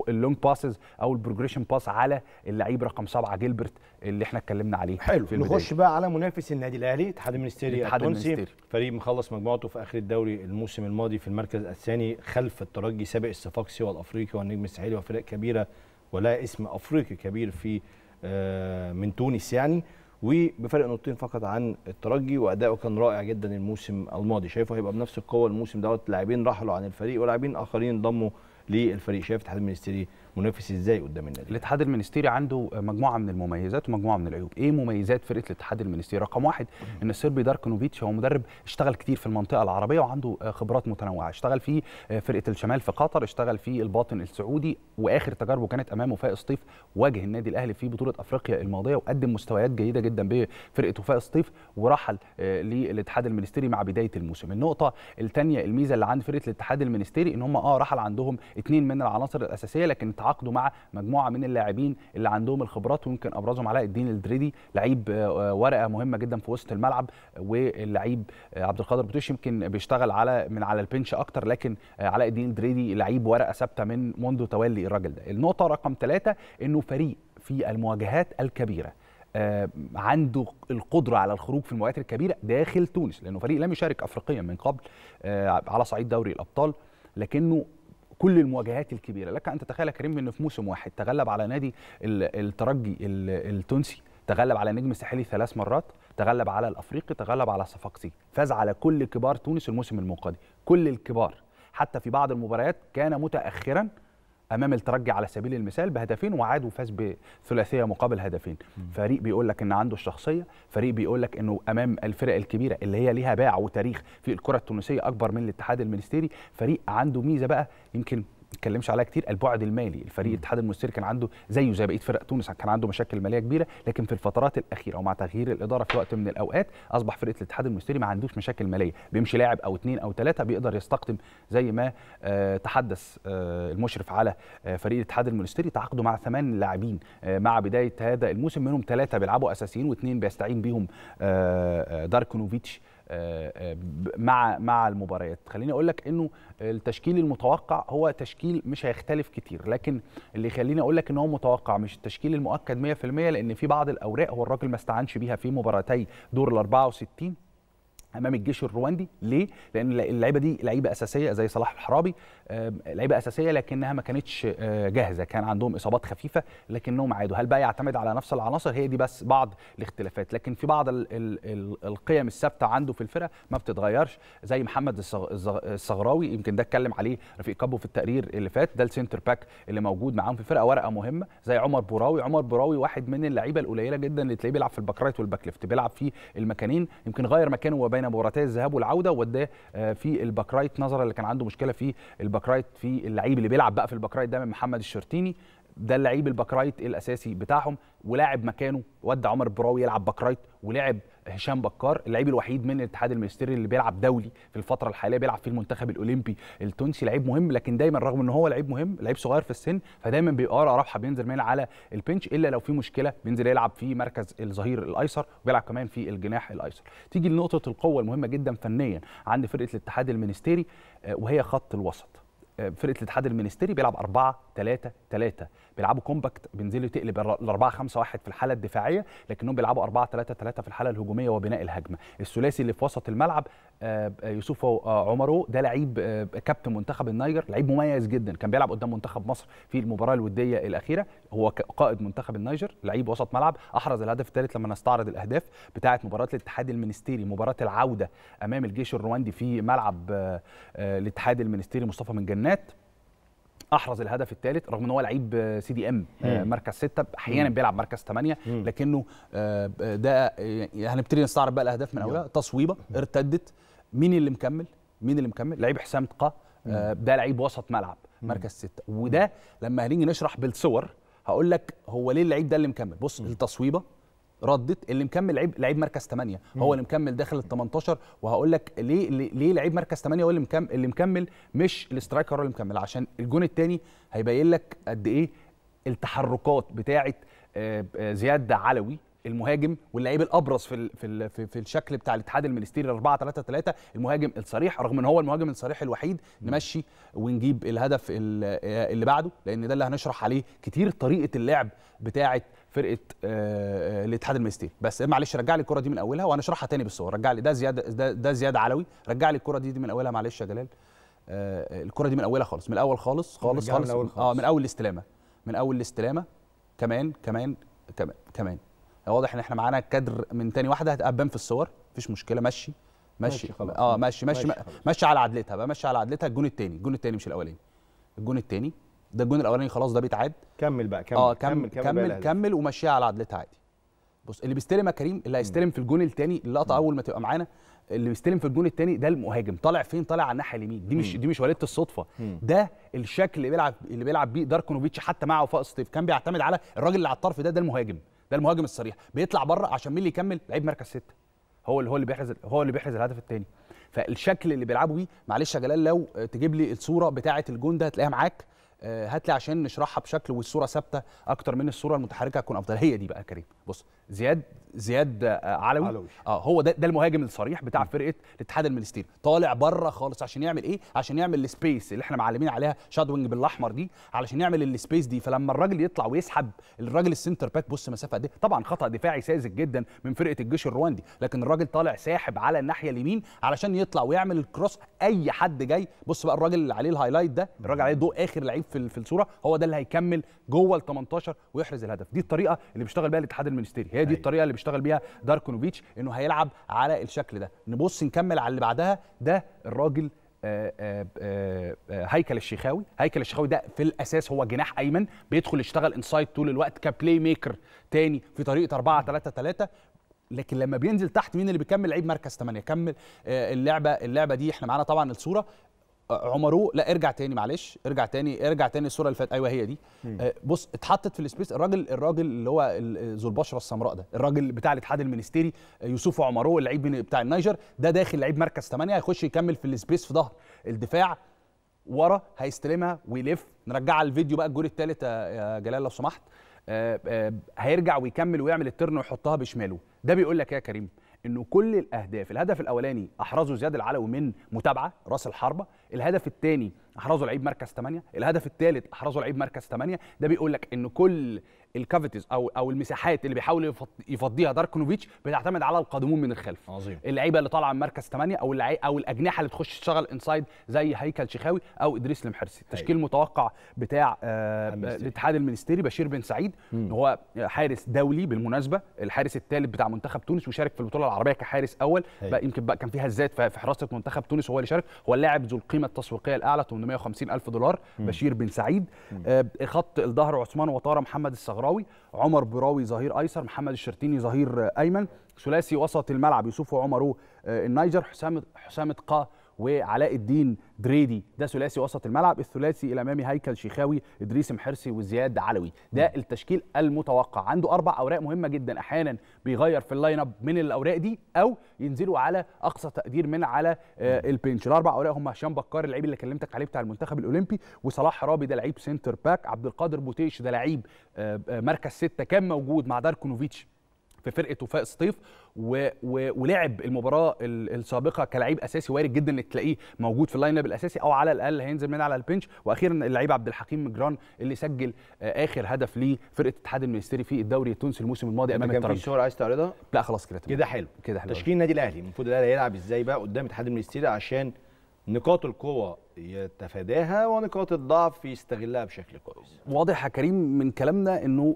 اللونج باسز او البروجريشن باس على اللعيب رقم 7 جيلبرت اللي احنا اتكلمنا عليه. حلو، نخش بقى على منافس النادي الاهلي، اتحاد المنستيري التونسي، فريق مخلص مجموعته في اخر الدوري الموسم الماضي في المركز الثاني خلف الترجي، سابق الصفاقسي سوى الافريقي والنجم الساحلي وفرق كبيره ولا اسم افريقي كبير في من تونس يعني، وبفرق نقطتين فقط عن الترجي، واداؤه كان رائع جدا الموسم الماضي. شايفه هيبقى بنفس القوه الموسم دوت، لاعبين رحلوا عن الفريق ولاعبين اخرين انضموا للفريق. شايف الاتحاد المنستيري منافس ازاي قدام النادي؟ الاتحاد المنستيري عنده مجموعه من المميزات ومجموعه من العيوب. ايه مميزات فرقه الاتحاد المنستيري؟ رقم واحد ان الصربي داركو ميلينوفيتش هو مدرب اشتغل كتير في المنطقه العربيه وعنده خبرات متنوعه، اشتغل في فرقه الشمال في قطر، اشتغل في الباطن السعودي، واخر تجاربه كانت امام وفاء سطيف، واجه النادي الاهلي في بطوله افريقيا الماضيه وقدم مستويات جيده جدا بفرقه وفاء سطيف، ورحل للاتحاد المنستيري مع بدايه الموسم. النقطه الثانيه الميزه اللي عند فرقه الاتحاد المنستيري ان هم رحل عندهم 2 من العناصر الاساسيه، لكن تعاقدوا مع مجموعه من اللاعبين اللي عندهم الخبرات، ويمكن ابرزهم علاء الدين الدريدي لعيب ورقه مهمه جدا في وسط الملعب، واللعيب عبد القادر بتوش يمكن بيشتغل على البنش اكتر، لكن علاء الدين الدريدي لعيب ورقه ثابته منذ تولي الراجل ده. النقطه رقم 3 انه فريق في المواجهات الكبيره عنده القدره على الخروج في المواجهات الكبيره داخل تونس، لانه فريق لم يشارك افريقيا من قبل على صعيد دوري الابطال، لكنه كل المواجهات الكبيره. لك ان تتخيل يا كريم انه في موسم واحد تغلب على نادي الترجي التونسي، تغلب على نجم الساحلي 3 مرات، تغلب على الافريقي، تغلب على الصفاقسي، فاز على كل كبار تونس الموسم المنقضي، كل الكبار، حتى في بعض المباريات كان متاخرا امام الترجي على سبيل المثال بهدفين، وعاد وفاز بثلاثيه مقابل هدفين. فريق بيقول لك ان عنده الشخصيه، فريق بيقول لك انه امام الفرق الكبيره اللي هي ليها باع وتاريخ في الكره التونسيه اكبر من الاتحاد المنستيري. فريق عنده ميزه بقى يمكن ما اتكلمش عليها كتير، البعد المالي. الفريق الاتحاد المنستيري كان عنده زي بقيه فرق تونس كان عنده مشاكل ماليه كبيره، لكن في الفترات الاخيره ومع تغيير الاداره في وقت من الاوقات اصبح فرقه الاتحاد المنستيري ما عندوش مشاكل ماليه، بيمشي لاعب او 2 أو 3 بيقدر يستقطب، زي ما تحدث المشرف على فريق الاتحاد المنستيري، تعاقدوا مع 8 لاعبين مع بدايه هذا الموسم، منهم 3 بيلعبوا اساسيين و2 بيستعين بيهم داركو نوفيتش مع المباريات. خليني اقول لك انه التشكيل المتوقع هو تشكيل مش هيختلف كتير، لكن اللي خليني اقول لك ان هو متوقع مش التشكيل المؤكد 100%، لان في بعض الاوراق هو الراجل ما استعنش بيها في مباراتي دور ال 64 امام الجيش الرواندي. ليه؟ لان اللعيبه دي لعيبه اساسيه زي صلاح الحرابي، لعيبه اساسيه لكنها ما كانتش جاهزه، كان عندهم اصابات خفيفه لكنهم عادوا. هل بقى يعتمد على نفس العناصر؟ هي دي بس بعض الاختلافات، لكن في بعض القيم الثابته عنده في الفرقه ما بتتغيرش، زي محمد الصغراوي، يمكن ده اتكلم عليه رفيق كابو في التقرير اللي فات، ده السنتر باك اللي موجود معاهم في الفرقه ورقه مهمه، زي عمر بوراوي. عمر بوراوي واحد من اللعيبه القليله جدا اللي تلاقيه بيلعب في الباك رايت والباك ليفت، بيلعب في المكانين، يمكن غير مكانه بين مباراتي الذهاب والعوده واداه في الباك رايت، نظرا اللي كان عنده مشكله في الباك رايت، في اللعيب اللي بيلعب بقى في الباك رايت ده من محمد الشرتيني، ده اللعيب الباك رايت الاساسي بتاعهم، ولاعب مكانه ودى عمر براوي يلعب باك رايت، ولعب هشام بكار اللعيب الوحيد من الاتحاد المنستيري اللي بيلعب دولي في الفتره الحاليه، بيلعب في المنتخب الاولمبي التونسي، لعيب مهم، لكن دايما رغم ان هو لعيب مهم لعيب صغير في السن، فدايما بيبقى رابحه بينزل من على البنش، الا لو في مشكله بينزل يلعب في مركز الظهير الايسر، وبيلعب كمان في الجناح الايسر. تيجي لنقطه القوه المهمه جدا فنيا عند فرقه الاتحاد المنستيري، وهي خط الوسط. فرقه الاتحاد المنستيري بيلعب 4-3-3، بيلعبوا كومباكت، بينزلوا تقلب 4-5-1 في الحاله الدفاعيه، لكنهم بيلعبوا 4-3-3 في الحاله الهجوميه وبناء الهجمه. الثلاثي اللي في وسط الملعب يوسف عمرو، ده لعيب كابتن منتخب النيجر، لعيب مميز جدا، كان بيلعب قدام منتخب مصر في المباراه الوديه الاخيره، هو قائد منتخب النيجر، لعيب وسط ملعب، احرز الهدف الثالث لما نستعرض الاهداف بتاعه مباراه الاتحاد المنستيري، مباراه العوده امام الجيش الرواندي في ملعب الاتحاد المنستيري مصطفى من جنات، احرز الهدف الثالث رغم ان هو لعيب CDM مركز 6، احيانا بيلعب مركز 8، لكنه ده هنبتدي نستعرض بقى الاهداف من اولها. تصويبه ارتدت، مين اللي مكمل؟ لعيب حسام طقه، ده لعيب وسط ملعب مركز 6، وده لما هنيجي نشرح بالصور هقول لك هو ليه اللعيب ده اللي مكمل. بص التصويبه ردت، اللي مكمل لعيب مركز 8، هو اللي مكمل داخل ال 18، وهقول لك ليه لعيب مركز 8 هو اللي مكمل مش الاسترايكر هو اللي مكمل، عشان الجون الثاني هيبين لك قد ايه التحركات بتاعه زياد علوي المهاجم، واللعيب الابرز في الشكل بتاع الاتحاد المنستيري 4-3-3، المهاجم الصريح، رغم ان هو المهاجم الصريح الوحيد. نمشي ونجيب الهدف اللي بعده، لان ده اللي هنشرح عليه كتير طريقه اللعب بتاعه فرقه الاتحاد المنستيري. بس معلش رجع لي الكره دي من اولها وهنشرحها تاني بالصور. رجع لي ده زياد علوي، رجع لي الكره دي من اولها معلش يا جلال. الكره دي من اولها خالص، من الاول خالص، من اول الاستلامه، كمان واضح ان احنا معانا كادر من تاني واحده هتبان في الصور، مفيش مشكله. ماشي على عدلتها بقى، ماشي على عدلتها. الجون التاني مش الاولاني، الجون التاني ده، الجون الاولاني خلاص ده بيتعاد. كمل بقى، كمل ومشيها على عدلتها عادي. بص اللي بيستلم يا كريم، اللي هيستلم في الجون التاني اللقطه اول ما تبقى معانا، اللي بيستلم في الجون التاني ده المهاجم طالع فين؟ طالع على الناحيه اليمين، دي مش وليده الصدفه، ده الشكل اللي بيلعب بيه داركو نوفيتش حتى مع وفاء سطيف، كان بيعتمد على الراجل اللي على الطرف ده، ده المهاجم الصريح، بيطلع بره عشان مين اللي يكمل؟ لعيب مركز 6، هو اللي بيحرز الهدف الثاني. فالشكل اللي بيلعبوا بيه، معلش يا جلال لو تجيب لي الصوره بتاعه الجون ده هتلاقيها معاك، هات لي عشان نشرحها بشكل والصوره ثابته اكتر من الصوره المتحركه هتكون افضل. هي دي بقى يا كريم، بص زياد علوي، هو ده المهاجم الصريح بتاع فرقه الاتحاد المنستيري، طالع بره خالص عشان يعمل ايه؟ عشان يعمل السبيس اللي احنا معلمين عليها شادوينج بالاحمر دي، علشان يعمل السبيس دي. فلما الراجل يطلع ويسحب الراجل السنتر باك، بص مسافه قد ايه، طبعا خطا دفاعي ساذج جدا من فرقه الجيش الرواندي، لكن الراجل طالع ساحب على الناحيه اليمين علشان يطلع ويعمل الكروس. اي حد جاي، بص بقى الراجل اللي عليه الهايلايت ده، الراجل عليه ضوء اخر لعيب في الصوره، هو ده اللي هيكمل جوه ال 18 ويحرز الهدف. دي الطريقه اللي بيشتغل بيها الاتحاد المنستيري، هي دي الطريقه اللي بيشتغل بيها داركو نوفيتش، انه هيلعب على الشكل ده. نبص نكمل على اللي بعدها، ده الراجل هيكل الشيخاوي ده في الاساس هو جناح ايمن، بيدخل يشتغل انسايد طول الوقت كبلاي ميكر تاني في طريقه 4-3-3، لكن لما بينزل تحت مين اللي بيكمل؟ لعيب مركز 8 كمل اللعبه دي. احنا معانا طبعا الصوره عمرو، لا ارجع تاني الصوره اللي فاتت، ايوه هي دي. بص اتحطت في السبيس، الراجل اللي هو ذو البشره السمراء ده، الراجل بتاع الاتحاد المنستيري يوسف عمرو، اللعيب بتاع النيجر ده، داخل لعيب مركز 8، هيخش يكمل في السبيس في ظهر الدفاع ورا، هيستلمها ويلف. نرجع على الفيديو بقى الجول الثالث يا جلال لو سمحت. هيرجع ويكمل ويعمل الترن ويحطها بشماله. ده بيقول لك يا كريم انه كل الاهداف، الهدف الاولاني احرزه زياد العلوي من متابعه راس الحربه، الهدف الثاني احرزه لعيب مركز 8، الهدف الثالث احرزه لعيب مركز 8. ده بيقول لك ان كل الكافيتيز او المساحات اللي بيحاول يفضيها داركو نوفيتش بتعتمد على القادمون من الخلف. عظيم. اللعيبه اللي طالعه من مركز 8 او الاجنحه اللي تخش تشتغل انسايد زي هيكل شيخاوي او ادريس المحرسي. التشكيل المتوقع بتاع الاتحاد المنستيري بشير بن سعيد، هو حارس دولي بالمناسبه، الحارس الثالث بتاع منتخب تونس، وشارك في البطوله العربيه كحارس اول، بقى يمكن بقى كان فيها الزاد في حراسه منتخب تونس هو اللي شارك. هو اللاعب ذو القيمه التسويقيه الاعلى $850,000 بشير بن سعيد. خط الظهر عثمان وطاره، محمد الغراوي، عمر براوي ظهير ايسر، محمد الشرتيني ظهير ايمن. ثلاثي وسط الملعب يوسف عمرو النيجر، حسام تقاه وعلاء الدين دريدي، ده ثلاثي وسط الملعب. الثلاثي الامامي هيكل شيخاوي، ادريس محرسي وزياد علوي. ده التشكيل المتوقع. عنده 4 اوراق مهمه جدا، احيانا بيغير في اللاين اب من الاوراق دي او ينزلوا على اقصى تقدير من على البنش. ال4 اوراق هم هشام بكار اللعيب اللي كلمتك عليه بتاع المنتخب الاولمبي، وصلاح حرابي ده لعيب سنتر باك، عبد القادر بوتيش ده لعيب مركز 6 كان موجود مع داركو نوفيتش في فرقه وفاء سطيف ولعب المباراه السابقه كلاعب اساسي، وارد جدا انك تلاقيه موجود في اللاين اب الاساسي او على الاقل هينزل من على البنش. واخيرا اللعيب عبد الحكيم مجران اللي سجل اخر هدف لفرقه الاتحاد المنستيري في الدوري التونسي الموسم الماضي امام الترجي. كان في صوره عايز تعرضها؟ لا خلاص كده تمام. كده حلو، كده حلو. تشكيل النادي الاهلي المفروض الاهلي يلعب ازاي بقى قدام الاتحاد المنستيري عشان نقاط القوة يتفاداها ونقاط الضعف يستغلها بشكل كويس؟ واضح يا كريم من كلامنا انه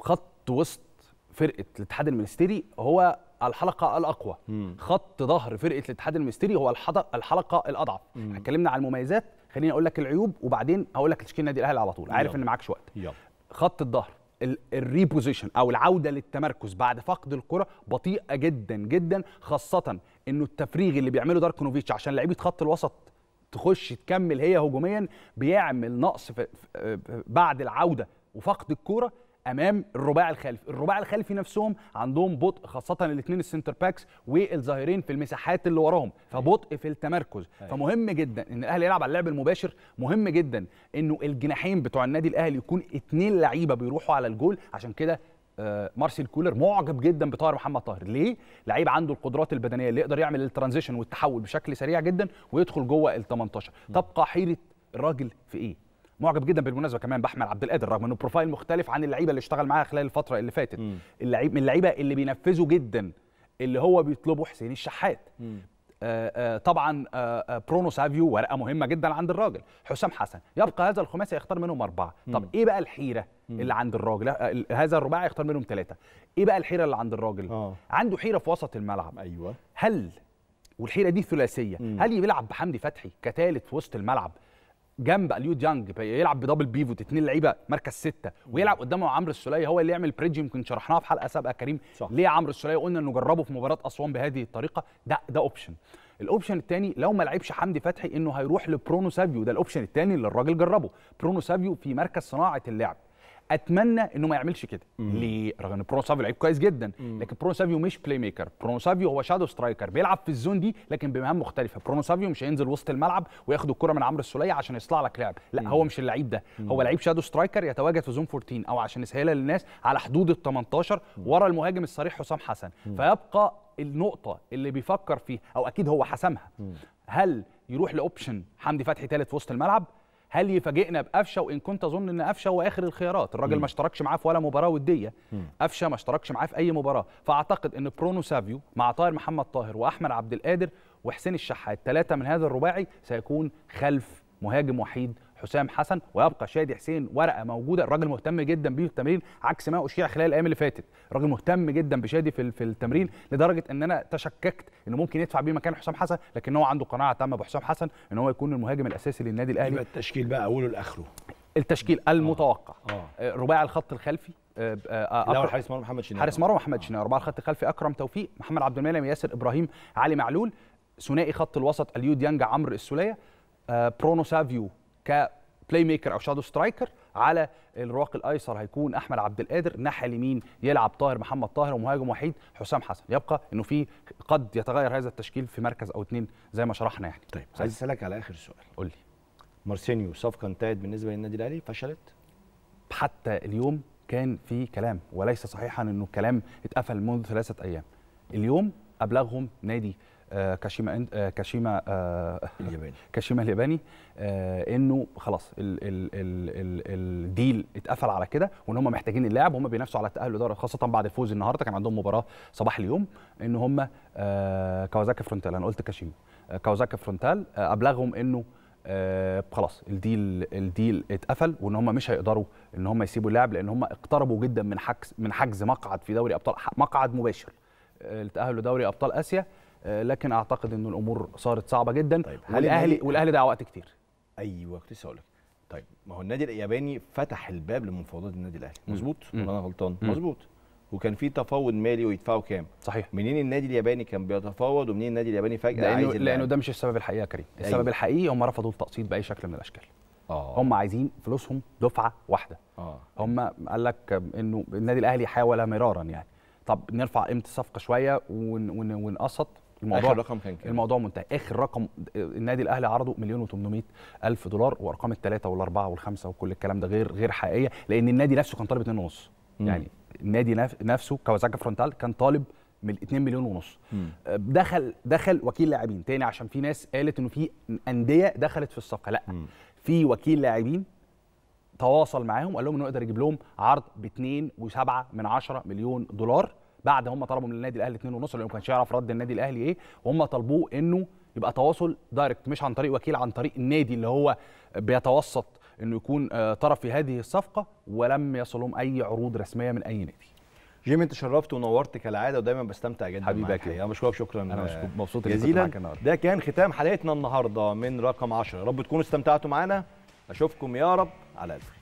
خط وسط فرقة الاتحاد المنستيري هو الحلقة الأقوى، خط ظهر فرقة الاتحاد المنستيري هو الحلقة الأضعف. اتكلمنا على المميزات، خليني اقول لك العيوب وبعدين هقول لك تشكيل النادي الاهلي على طول. عارف ان معكش وقت. خط الظهر الريبوزيشن او العوده للتمركز بعد فقد الكره بطيئه جدا جدا، خاصه انه التفريغ اللي بيعمله داركو نوفيتش عشان لعيبه خط الوسط تخش تكمل هي هجوميا بيعمل نقص بعد العوده وفقد الكره امام الرباع الخلفي. الرباع الخلفي نفسهم عندهم بطء، خاصه الاثنين السنتر باكس والظاهرين في المساحات اللي وراهم، فبطء في التمركز. فمهم جدا ان الاهلي يلعب على اللعب المباشر، مهم جدا انه الجناحين بتوع النادي الاهلي يكون اثنين لعيبه بيروحوا على الجول. عشان كده مارسيل كولر معجب جدا بطاهر محمد طاهر. ليه؟ لعيب عنده القدرات البدنيه اللي يقدر يعمل الترانزيشن والتحول بشكل سريع جدا ويدخل جوه ال 18. تبقى حيره الراجل في ايه؟ معجب جدا بالمناسبه كمان باحمد عبد القادر رغم انه بروفايل مختلف عن اللعيبه اللي اشتغل معاها خلال الفتره اللي فاتت. اللعيب من اللعيبه اللي بينفذوا جدا اللي هو بيطلبه حسين الشحات. طبعا برونو سافيو ورقه مهمه جدا عند الراجل. حسام حسن، يبقى هذا الخماسي يختار منهم 4. طب ايه بقى الحيره اللي عند الراجل؟ هذا الرباعي يختار منهم 3. ايه بقى الحيره اللي عند الراجل؟ عنده حيره في وسط الملعب. ايوه، هل والحيره دي ثلاثيه، هل يلعب بحمدي فتحي كثالث في وسط الملعب جنب اليو ديانج، يلعب بدبل بيفوت اثنين لعيبه مركز 6 ويلعب قدامه عمرو السوليه هو اللي يعمل بريدج. يمكن شرحناها في حلقه سابقه كريم. صح. ليه عمرو السوليه قلنا انه جربه في مباراه اسوان بهذه الطريقه؟ ده اوبشن. الاوبشن الثاني لو ما لعبش حمدي فتحي انه هيروح لبرونو سافيو، ده الاوبشن الثاني اللي الراجل جربه، برونو سافيو في مركز صناعه اللعب. اتمنى انه ما يعملش كده. ليه؟ رغم ان برونو سافيو لعيب كويس جدا، لكن برونو سافيو مش بلاي ميكر. برونو سافيو هو شادو سترايكر، بيلعب في الزون دي لكن بمهام مختلفه. برونو سافيو مش هينزل وسط الملعب وياخد الكره من عمرو السوليه عشان يصنع لك لعب، لا هو مش اللعيب ده. هو لعيب شادو سترايكر يتواجد في زون 14 او عشان يسهلها للناس على حدود ال 18 ورا المهاجم الصريح حسام حسن. فيبقى النقطه اللي بيفكر فيها او اكيد هو حسمها، هل يروح لاوبشن حمدي فتحي ثالث في وسط الملعب؟ هل يفاجئنا بقفشه؟ وان كنت اظن ان قفشه هو اخر الخيارات. الراجل ما اشتركش معاه في ولا مباراه وديه، قفشه ما اشتركش معاه في اي مباراه. فاعتقد ان برونو سافيو مع طاهر محمد طاهر واحمد عبد القادر وحسين الشحات، 3 من هذا الرباعي سيكون خلف مهاجم وحيد حسام حسن، ويبقى شادي حسين ورقه موجوده. الراجل مهتم جدا بيه في التمرين عكس ما اشيع خلال الايام اللي فاتت. الراجل مهتم جدا بشادي في التمرين لدرجه ان انا تشككت انه ممكن يدفع بيه مكان حسام حسن، لكن هو عنده قناعه تامه بحسام حسن ان هو يكون المهاجم الاساسي للنادي الاهلي. يبقى التشكيل بقى اوله لاخره. التشكيل المتوقع رباعي الخط الخلفي، حارس مرمى محمد شناوي، رباعي الخط الخلفي اكرم توفيق، محمد عبد المنعم، ياسر ابراهيم، علي معلول. ثنائي خط الوسط اليو ديانج، عمرو السوليه، برونو سافيو كبلاي ميكر او شادو سترايكر. على الرواق الايسر هيكون احمد عبد القادر، ناحيه اليمين يلعب طاهر محمد طاهر، ومهاجم وحيد حسام حسن. يبقى انه في قد يتغير هذا التشكيل في مركز او 2 زي ما شرحنا يعني. طيب عايز اسالك على اخر سؤال، قول لي مارسينيو صفقه انتهت بالنسبه للنادي الاهلي، فشلت؟ حتى اليوم كان في كلام وليس صحيحا انه الكلام اتقفل منذ 3 ايام. اليوم ابلغهم نادي كاشيما الياباني انه خلاص الديل اتقفل على كده، وان هم محتاجين اللاعب وهم بينافسوا على التاهل لدوري، خاصه بعد الفوز النهارده. كان عندهم مباراه صباح اليوم ان هم كاوازاكي فرونتال، انا قلت كاشيما، كاوازاكي فرونتال ابلغهم انه خلاص الديل اتقفل، وان هم مش هيقدروا ان هم يسيبوا اللاعب لان هم اقتربوا جدا من حجز مقعد في دوري ابطال، مقعد مباشر التاهل لدوري ابطال اسيا. لكن اعتقد ان الامور صارت صعبه جدا. طيب والاهلي ضيع وقت كتير. ايوه كنت لسه هقول لك. طيب ما هو النادي الياباني فتح الباب لمفاوضات النادي الاهلي، مظبوط ولا انا غلطان؟ مظبوط. وكان في تفاوض مالي ويدفعوا كام؟ صحيح. منين النادي الياباني كان بيتفاوض ومنين النادي الياباني فجاه عايز؟ لانه ده مش السبب الحقيقي يا كريم. السبب الحقيقي هم رفضوا التقسيط باي شكل من الاشكال. هم عايزين فلوسهم دفعه واحده. هم قال لك انه النادي الاهلي حاول مرارا يعني، طب نرفع قيمه الصفقه شويه ونقسط الموضوع. آخر رقم كان كده. الموضوع منتهي. اخر رقم النادي الاهلي عرضه $1,800,000، وارقام ال3 وال4 وال5 وكل الكلام ده غير حقيقيه، لان النادي نفسه كان طالب 2.5. يعني النادي نفسه كوازاكا فرونتال كان طالب من 2.5 مليون. دخل وكيل لاعبين تاني، عشان في ناس قالت انه في انديه دخلت في الصفقه، لا في وكيل لاعبين تواصل معاهم وقال لهم انه يقدر يجيب لهم عرض ب 2.7 مليون دولار بعد هم طلبوا من النادي الاهلي 2.5 لانه ما كانش يعرف رد النادي الاهلي ايه، وهم طلبوه انه يبقى تواصل دايركت مش عن طريق وكيل، عن طريق النادي اللي هو بيتوسط انه يكون طرف في هذه الصفقه، ولم يصلهم اي عروض رسميه من اي نادي. جيمي انت شرفت ونورت كالعاده، ودايما بستمتع جدا حبيبك. انا مشكور، شكرا، انا مبسوط جدا. ده كان ختام حلقتنا النهارده من رقم 10. يا رب تكونوا استمتعتوا معانا، اشوفكم يا رب على الف